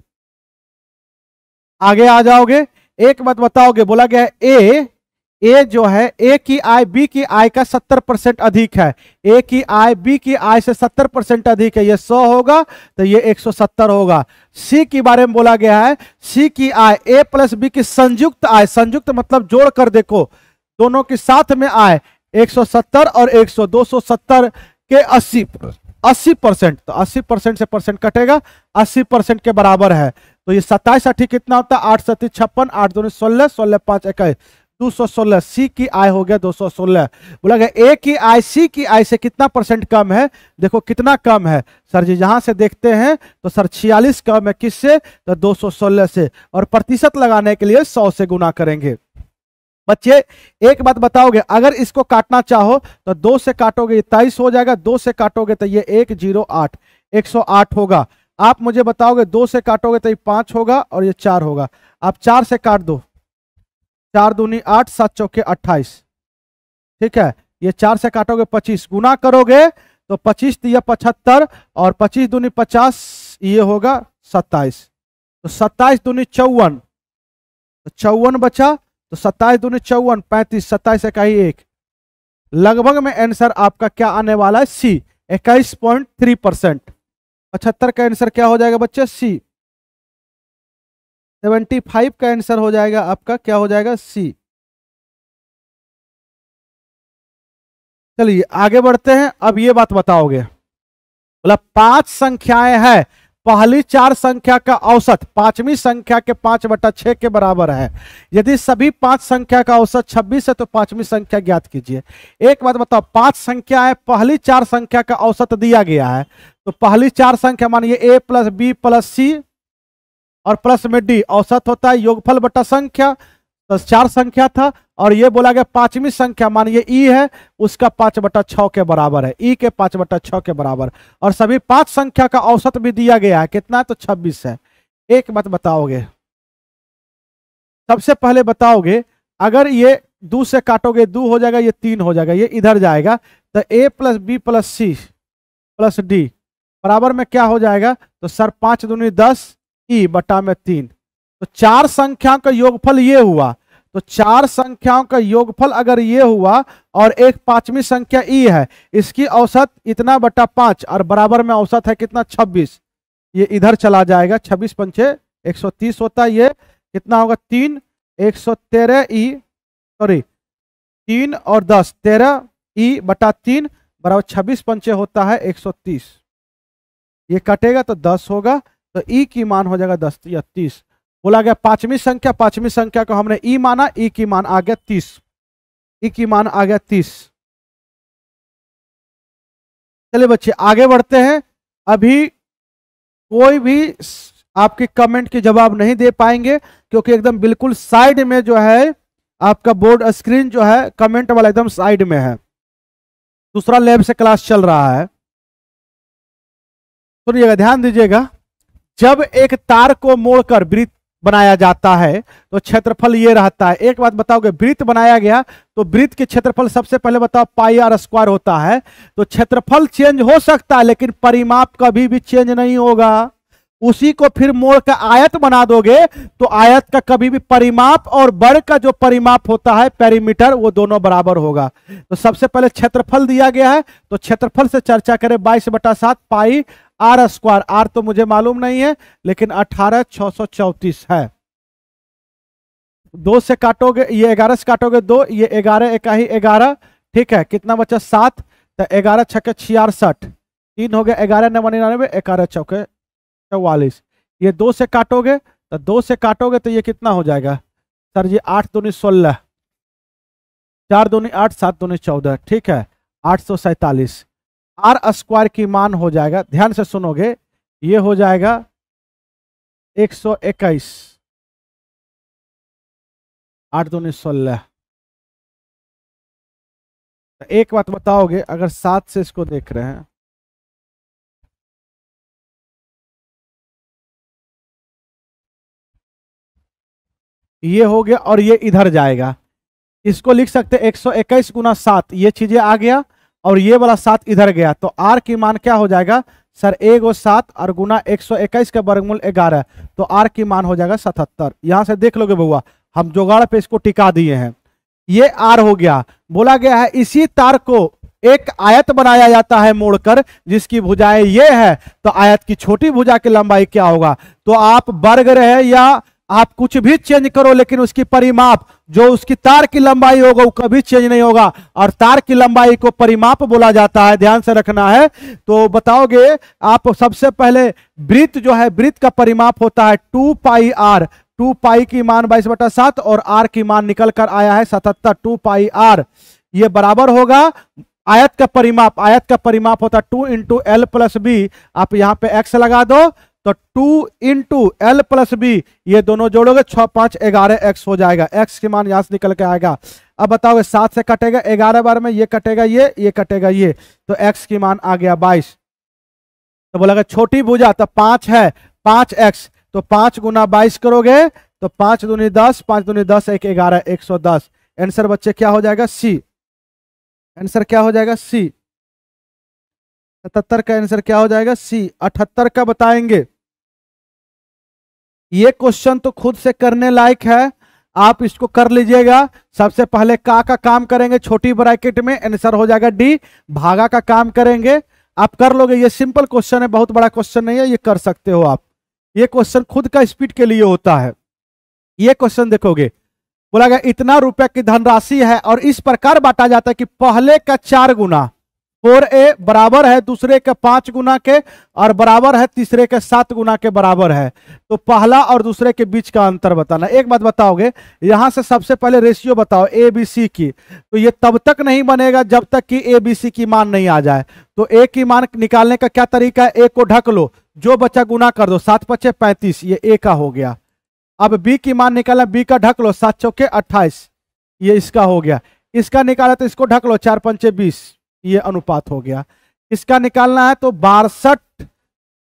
आगे आ जाओगे, एक बात बताओगे, बोला गया है ए ए जो है ए की आय बी की आय का सत्तर परसेंट अधिक है, ए की आय बी की आय से सत्तर परसेंट अधिक है, ये सौ होगा तो ये एक सौ सत्तर होगा। सी के बारे में बोला गया है सी की आय ए प्लस बी की संयुक्त आय, संयुक्त मतलब जोड़ कर देखो दोनों के साथ में आय एक सौ सत्तर और एक सौ दो सौ सत्तर के अस्सी अस्सी परसेंट, तो अस्सी परसेंट से परसेंट कटेगा, अस्सी परसेंट के बराबर है, तो ये सत्ताईस आठ कितना होता है आठ सत्ती छप्पन, आठ दो सोलह, सोलह पांच इक्कीस, दो सौ सोलह, सी की आय हो गया दो सौ सोलह। बोला गया ए की आय सी की आय से कितना परसेंट कम है, देखो कितना कम है सर जी, जहां से देखते हैं तो सर छियालीस कम है, किससे तो दो सौ सोलह से, और प्रतिशत लगाने के लिए सौ से गुना करेंगे। बच्चे एक बात बताओगे, अगर इसको काटना चाहो तो दो से काटोगे तेईस हो जाएगा, दो से काटोगे तो ये एक जीरो आठ एक सौ आठ होगा। आप मुझे बताओगे दो से काटोगे तो ये पांच होगा और ये चार होगा, आप चार से काट दो चार दूनी आठ, सात चौके अट्ठाईस। ठीक है, ये चार से काटोगे पच्चीस, गुना करोगे तो पच्चीस दिया पचहत्तर और पच्चीस दूनी पचास, ये होगा सत्ताईस। तो सत्ताईस दूनी चौवन, तो चौवन बचा, तो सत्ताईस दूनी चौवन पैंतीस, सत्ताईस इकाई एक। लगभग में आंसर आपका क्या आने वाला है? सी, इक्कीस पॉइंट थ्री परसेंट। पचहत्तर का आंसर क्या हो जाएगा बच्चे? सी। सेवेंटी फाइव का आंसर हो जाएगा आपका क्या हो जाएगा? सी। चलिए आगे बढ़ते हैं। अब ये बात बताओगे, मतलब पांच संख्याएं हैं, पहली चार संख्या का औसत पांचवी संख्या के पांच बटा छह के बराबर है। यदि सभी पांच संख्या का औसत छब्बीस है तो पांचवी संख्या ज्ञात कीजिए। एक बात बताओ, पांच संख्या है, पहली चार संख्या का औसत दिया गया है, तो पहली चार संख्या मानिए a plus B plus C और प्लस में डी, औसत होता है योगफल बटा संख्या, तो चार संख्या था और ये बोला गया पांचवी संख्या मानिए ई है, उसका पांच बटा छः के बराबर है, ई के पांच बटा छः के बराबर, और सभी पांच संख्या का औसत भी दिया गया है, कितना है? तो छब्बीस है। एक बात बताओगे, सबसे पहले बताओगे अगर ये दो से काटोगे दो हो जाएगा, ये तीन हो जाएगा, ये इधर जाएगा, तो A plus B plus C plus D बराबर में क्या हो जाएगा? तो सर पांच दूनी दस, ई बटा में तीन। तो चार संख्याओं का योगफल ये हुआ, तो चार संख्याओं का योगफल अगर ये हुआ और एक पांचवी संख्या ई है, इसकी औसत इतना बटा पांच और बराबर में औसत है कितना? छब्बीस। ये इधर चला जाएगा, छब्बीस पंचे एक सौ तीस होता है, ये कितना होगा? तीन, एक सौ तेरह ई, सॉरी तीन और दस तेरह, ई बटा तीन बराबर छब्बीस पंचे होता है एक सौ तीस। ये कटेगा तो दस होगा, तो ई की मान हो जाएगा दस या तीस। बोला गया पांचवी संख्या, पांचवी संख्या को हमने ई माना, ई की मान आ गया तीस, ई की मान आ गया तीस। चलिए बच्चे आगे बढ़ते हैं। अभी कोई भी आपके कमेंट के जवाब नहीं दे पाएंगे क्योंकि एकदम बिल्कुल साइड में जो है आपका बोर्ड स्क्रीन जो है कमेंट वाला एकदम साइड में है। दूसरा लैब से क्लास चल रहा है, सुनिएगा ध्यान दीजिएगा। जब एक तार को मोड़कर वृत्त बनाया जाता है तो क्षेत्रफल ये रहता है। एक बात बताओगे, वृत्त बनाया गया तो वृत्त के क्षेत्रफल सबसे पहले बताओ पाई आर स्क्वायर होता है। तो क्षेत्रफल चेंज हो सकता है लेकिन परिमाप कभी भी चेंज नहीं होगा। उसी को फिर मोड़ का आयत बना दोगे तो आयत का कभी भी परिमाप और बड़ का जो परिमाप होता है पेरीमीटर, वो दोनों बराबर होगा। तो सबसे पहले क्षेत्रफल दिया गया है तो क्षेत्रफल से चर्चा करें। बाईस बटा सात पाई आर स्क्वायर, आर तो मुझे मालूम नहीं है लेकिन अठारह छह सौ चौतीस है। दो से काटोगे, ये ग्यारह से काटोगे दो, ये ग्यारह इकाई ग्यारह, ठीक है कितना बचा? सात। तो ग्यारह छक्के छियासठ, तीन हो गया, ग्यारह नवा निन्यानवे, ग्यारह चौके चौवालीस। ये दो से काटोगे तो दो से काटोगे तो ये कितना हो जाएगा सर? ये आठ दूनी सोलह, चार दूनी आठ, सात दूनी चौदह, ठीक है आठ सौ सैतालीस। आर स्क्वायर की मान हो जाएगा, ध्यान से सुनोगे, ये हो जाएगा एक सौ इक्कीस, आठ दूनी सोलह। एक बात बताओगे, अगर सात से इसको देख रहे हैं ये हो गया और ये इधर जाएगा, इसको लिख सकते एक सौ इक्कीस गुना सात, ये चीजें आ गया और ये वाला सात इधर गया। तो आर की मान क्या हो जाएगा सर? एक और सात और गुना एक सौ इक्कीस का वर्गमूल ग्यारह, तो आर की मान हो जाएगा सतहत्तर। यहां से देख लोगे भैया, हम जोगाड़ पे इसको टिका दिए हैं, ये आर हो गया। बोला गया है इसी तार को एक आयत बनाया जाता है मोड़कर, जिसकी भुजाएं ये है, तो आयत की छोटी भुजा की लंबाई क्या होगा? तो आप वर्ग रहे या आप कुछ भी चेंज करो लेकिन उसकी परिमाप जो उसकी तार की लंबाई होगा वो कभी चेंज नहीं होगा, और तार की लंबाई को परिमाप बोला जाता है, ध्यान से रखना है। तो बताओगे आप सबसे पहले वृत्त जो है, वृत्त का परिमाप होता है two pi R, two pi की मान बाईस बटा सात और आर की मान निकल कर आया है सतहत्तर, टू पाई आर ये बराबर होगा। आयत का परिमाप, आयत का परिमाप होता है two into L plus B, आप यहाँ पे एक्स लगा दो तो two into L plus B, ये दोनों जोड़ोगे छह पांच ग्यारह एक्स हो जाएगा, एक्स की मान यहां से निकल के आएगा। अब बताओगे सात से कटेगा ग्यारह बार में, ये कटेगा ये, ये कटेगा ये, तो एक्स की मान आ गया बाईस। तो बोला छोटी भुजा तो पांच है, पांच एक्स, तो पांच गुना बाईस करोगे तो पांच दूनी दस, पांच दूनी दस, एक ग्यारह, एक सौ दस। आंसर बच्चे क्या हो जाएगा? सी। आंसर क्या हो जाएगा? सी। सतहत्तर का आंसर क्या हो जाएगा? सी। अठहत्तर का बताएंगे। ये क्वेश्चन तो खुद से करने लायक है, आप इसको कर लीजिएगा। सबसे पहले का का काम करेंगे छोटी ब्रैकेट में, आंसर हो जाएगा डी। भागा का काम करेंगे, आप कर लोगे। ये सिंपल क्वेश्चन है, बहुत बड़ा क्वेश्चन नहीं है, ये कर सकते हो आप। ये क्वेश्चन खुद का स्पीड के लिए होता है। ये क्वेश्चन देखोगे, बोला गया इतना रुपए की धनराशि है और इस प्रकार बांटा जाता है कि पहले का चार गुना फोर ए बराबर है दूसरे के पांच गुना के और बराबर है तीसरे के सात गुना के बराबर है। तो पहला और दूसरे के बीच का अंतर बताना। एक बात बताओगे, यहां से सबसे पहले रेशियो बताओ ए बी सी की। तो ये तब तक नहीं बनेगा जब तक कि ए बी सी की मान नहीं आ जाए। तो ए की मान निकालने का क्या तरीका है? ए को ढक लो, जो बचा गुना कर दो, सात पचे पैंतीस, ये ए का हो गया। अब बी की मान निकालना, बी का ढक लो, सात चौके अट्ठाईस, ये इसका हो गया। इसका निकाला तो इसको ढक लो, चार पंचे बीस, ये अनुपात हो गया। इसका निकालना है तो बासठ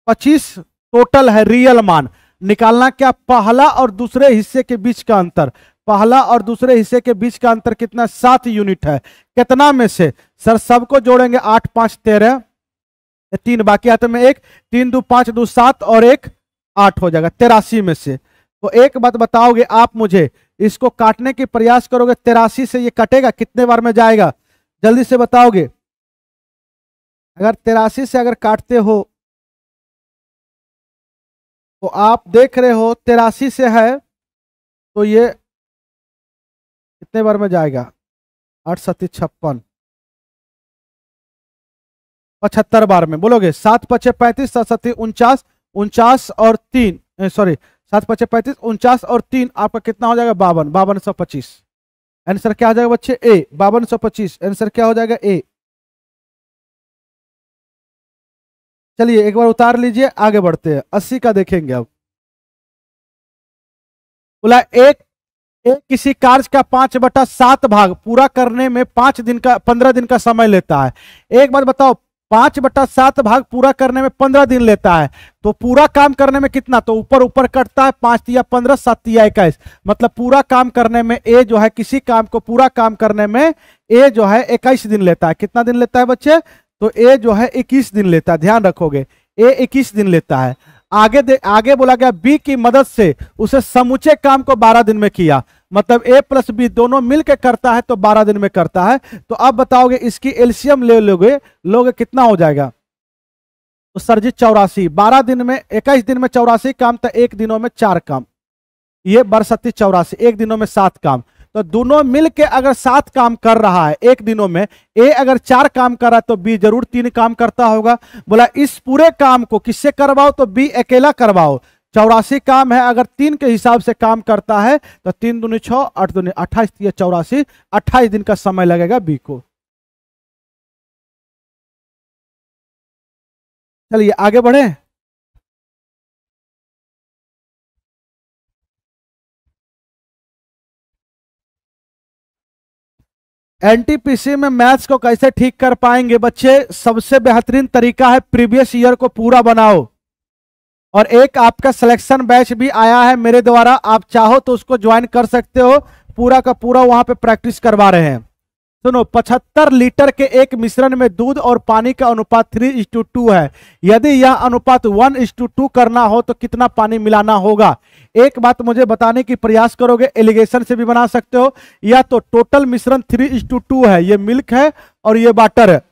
पच्चीस टोटल है रियल मान। निकालना क्या? पहला और दूसरे हिस्से के बीच का अंतर। पहला और दूसरे हिस्से के बीच का अंतर कितना? सात यूनिट है। कितना में से? सर सबको जोड़ेंगे, आठ पांच तेरह, तीन बाकी आते में एक, तीन दो पांच, दो सात और एक आठ हो जाएगा, तेरासी में से। तो एक बात बताओगे आप मुझे, इसको काटने के प्रयास करोगे, तेरासी से ये कटेगा, कितने बार में जाएगा? जल्दी से बताओगे। अगर तेरासी से अगर काटते हो तो आप देख रहे हो तेरासी से है तो ये कितने बार में जाएगा? आठ सत्ती छप्पन, पचहत्तर बार में। बोलोगे सात पचे पैंतीस, सात सत्ती उनचास, उनचास और तीन, सॉरी सात पचे पैंतीस, उनचास और तीन आपका कितना हो जाएगा? बावन, बावन सौ पच्चीस। आंसर क्या हो जाएगा बच्चे? ए, बावन सौ पच्चीस। आंसर क्या हो जाएगा? ए। चलिए एक बार उतार लीजिए, आगे बढ़ते हैं। अस्सी का देखेंगे अब। बोला एक एक किसी कार्य का पांच बटा सात भाग पूरा करने में पांच दिन का पंद्रह दिन का समय लेता है। एक बार बताओ, पांच बटा सात भाग पूरा करने में पंद्रह दिन लेता है तो पूरा काम करने में कितना? तो ऊपर ऊपर कटता है, पांच तिया पंद्रह, सात तिया इक्कीस। मतलब पूरा काम करने में ए जो है, किसी काम को पूरा काम करने में ए जो है इक्कीस दिन लेता है। कितना दिन लेता है बच्चे? तो ए जो है इक्कीस दिन लेता है। ध्यान रखोगे, ए इक्कीस दिन लेता है। आगे दे, आगे बोला गया बी की मदद से उसे समूचे काम को बारह दिन में किया। मतलब ए प्लस बी दोनों मिलकर करता है तो बारह दिन में करता है। तो अब बताओगे इसकी एलसीएम ले लोगे, लोगे कितना हो जाएगा? तो सर जी चौरासी। बारह दिन में, इक्कीस दिन में चौरासी काम, तो एक दिनों में चार काम, ये बरसती चौरासी, एक दिनों में सात काम। तो दोनों मिलके अगर सात काम कर रहा है एक दिनों में, ए अगर चार काम कर रहा है तो बी जरूर तीन काम करता होगा। बोला इस पूरे काम को किससे करवाओ? तो बी अकेला करवाओ। चौरासी काम है, अगर तीन के हिसाब से काम करता है तो तीन दूनी छः, आठ दूनी अट्ठाईस, तीन चौरासी, अट्ठाईस दिन का समय लगेगा बी को। चलिए आगे बढ़े। एनटीपीसी में मैथ्स को कैसे ठीक कर पाएंगे बच्चे? सबसे बेहतरीन तरीका है प्रीवियस ईयर को पूरा बनाओ। और एक आपका सिलेक्शन बैच भी आया है मेरे द्वारा, आप चाहो तो उसको ज्वाइन कर सकते हो। पूरा का पूरा वहां पे प्रैक्टिस करवा रहे हैं। सुनो, पचहत्तर लीटर के एक मिश्रण में दूध और पानी का अनुपात थ्री इस टू टू है। यदि यह अनुपात वन इस टू टू करना हो तो कितना पानी मिलाना होगा? एक बात मुझे बताने की प्रयास करोगे, एलिगेशन से भी बना सकते हो। या तो टोटल मिश्रण थ्री इस टू टू है, ये मिल्क है और ये वाटर है।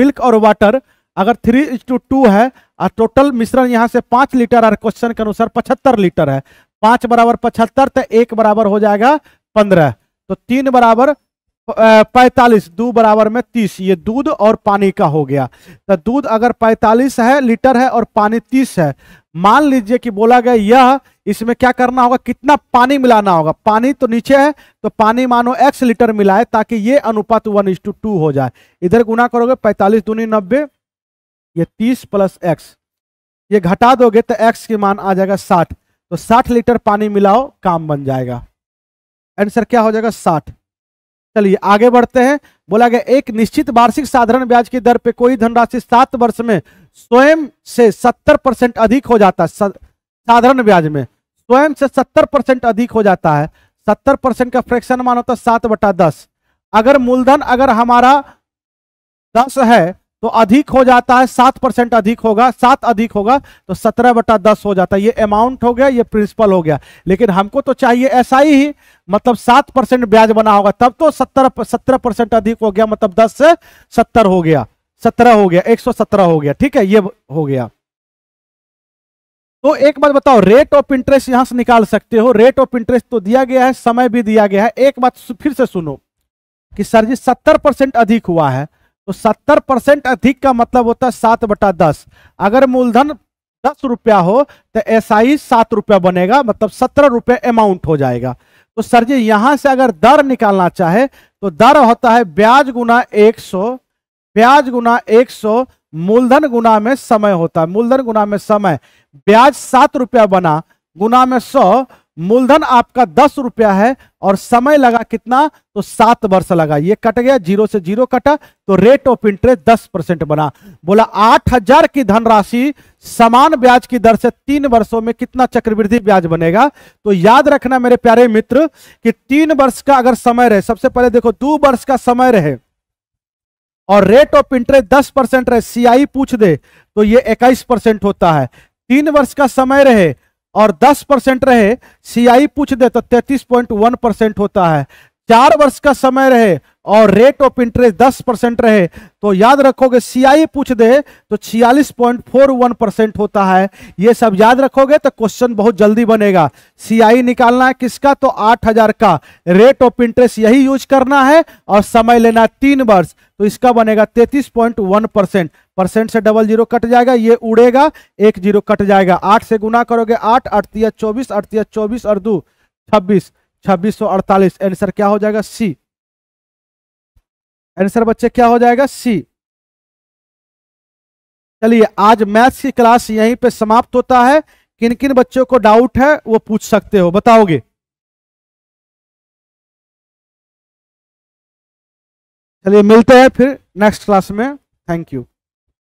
मिल्क और वाटर अगर थ्री इस टू टू है और टोटल मिश्रण यहाँ से पांच लीटर और क्वेश्चन के अनुसार पचहत्तर लीटर है, पांच बराबर पचहत्तर तो एक बराबर हो जाएगा पंद्रह, तो तीन बराबर पैंतालीस, दो बराबर में तीस, ये दूध और पानी का हो गया। तो दूध अगर पैंतालीस है लीटर है और पानी तीस है, मान लीजिए कि बोला गया यह, इसमें क्या करना होगा? कितना पानी मिलाना होगा? पानी तो नीचे है तो पानी मानो एक्स लीटर मिलाए ताकि ये अनुपात वन इस टू टू हो जाए। इधर गुना करोगे, पैंतालीस दूनी नब्बे, ये तीस प्लस एक्स, ये घटा दोगे तो एक्स की मान आ जाएगा साठ। तो साठ लीटर पानी मिलाओ, काम बन जाएगा। आंसर क्या हो जाएगा? साठ। चलिए आगे बढ़ते हैं। बोला गया एक निश्चित वार्षिक साधारण ब्याज की दर पे कोई धनराशि सात वर्ष में स्वयं से सत्तर परसेंट अधिक हो जाता है। साधारण ब्याज में स्वयं से सत्तर परसेंट अधिक हो जाता है। सत्तर परसेंट का फ्रैक्शन मान होता है सात बटा दस। अगर मूलधन अगर हमारा दस है तो अधिक हो जाता है, सात परसेंट अधिक होगा, सात अधिक होगा तो सत्रह बटा दस हो जाता है। ये अमाउंट हो गया, ये प्रिंसिपल हो गया, लेकिन हमको तो चाहिए ऐसा ही, मतलब सात परसेंट ब्याज बना होगा तब तो सत्रह सत्रह परसेंट अधिक हो गया, मतलब दस से सत्तर हो गया, सत्रह हो गया, एक सौ सत्रह हो गया। ठीक है, ये हो गया। तो एक बात बताओ, रेट ऑफ इंटरेस्ट यहां से निकाल सकते हो। रेट ऑफ इंटरेस्ट तो दिया गया है, समय भी दिया गया है। एक बात फिर से सुनो कि सर जी सत्तर परसेंट अधिक हुआ है, तो सत्तर परसेंट अधिक का मतलब होता है सात बटा दस। अगर मूलधन दस रुपया हो तो एसआई सात रुपया बनेगा, मतलब सत्रह रुपये अमाउंट हो जाएगा। तो सर जी यहां से अगर दर निकालना चाहे तो दर होता है ब्याज गुना एक सौ, ब्याज गुना एक सौ, मूलधन गुना में समय होता है, मूलधन गुना में समय। ब्याज सात रुपया बना, गुना में सौ, मूलधन आपका दस रुपया है और समय लगा कितना, तो सात वर्ष लगा। ये कट गया, जीरो से जीरो कटा, तो रेट ऑफ इंटरेस्ट दस परसेंट बना। बोला आठ हजार की धनराशि समान ब्याज की दर से तीन वर्षों में कितना चक्रवृद्धि ब्याज बनेगा। तो याद रखना मेरे प्यारे मित्र कि तीन वर्ष का अगर समय रहे, सबसे पहले देखो दो वर्ष का समय रहे और रेट ऑफ इंटरेस्ट दस परसेंट रहे, सीआई पूछ दे तो ये इक्कीस परसेंट होता है। तीन वर्ष का समय रहे और दस परसेंट रहे, सीआई पूछ दे तो तैतीस पॉइंट वन परसेंट होता है। चार वर्ष का समय रहे और रेट ऑफ इंटरेस्ट दस परसेंट रहे तो याद रखोगे सीआई पूछ दे तो छियालीस पॉइंट फोर वन परसेंट होता है। ये सब याद रखोगे तो क्वेश्चन बहुत जल्दी बनेगा। सीआई निकालना है किसका, तो आठ हजार का, रेट ऑफ इंटरेस्ट यही यूज करना है और समय लेना है तीन वर्ष, तो इसका बनेगा तैतीस पॉइंट वन परसेंट। परसेंट से डबल जीरो कट जाएगा, ये उड़ेगा, एक जीरो कट जाएगा। आठ से गुना करोगे आठ, अड़तीस चौबीस, अड़तीस चौबीस और दो छब्बीस, छब्बीस सौ अड़तालीस। आंसर क्या हो जाएगा, सी। आंसर बच्चे क्या हो जाएगा, सी। चलिए आज मैथ्स की क्लास यहीं पे समाप्त होता है। किन किन बच्चों को डाउट है वो पूछ सकते हो, बताओगे। चलिए मिलते हैं फिर नेक्स्ट क्लास में, थैंक यू।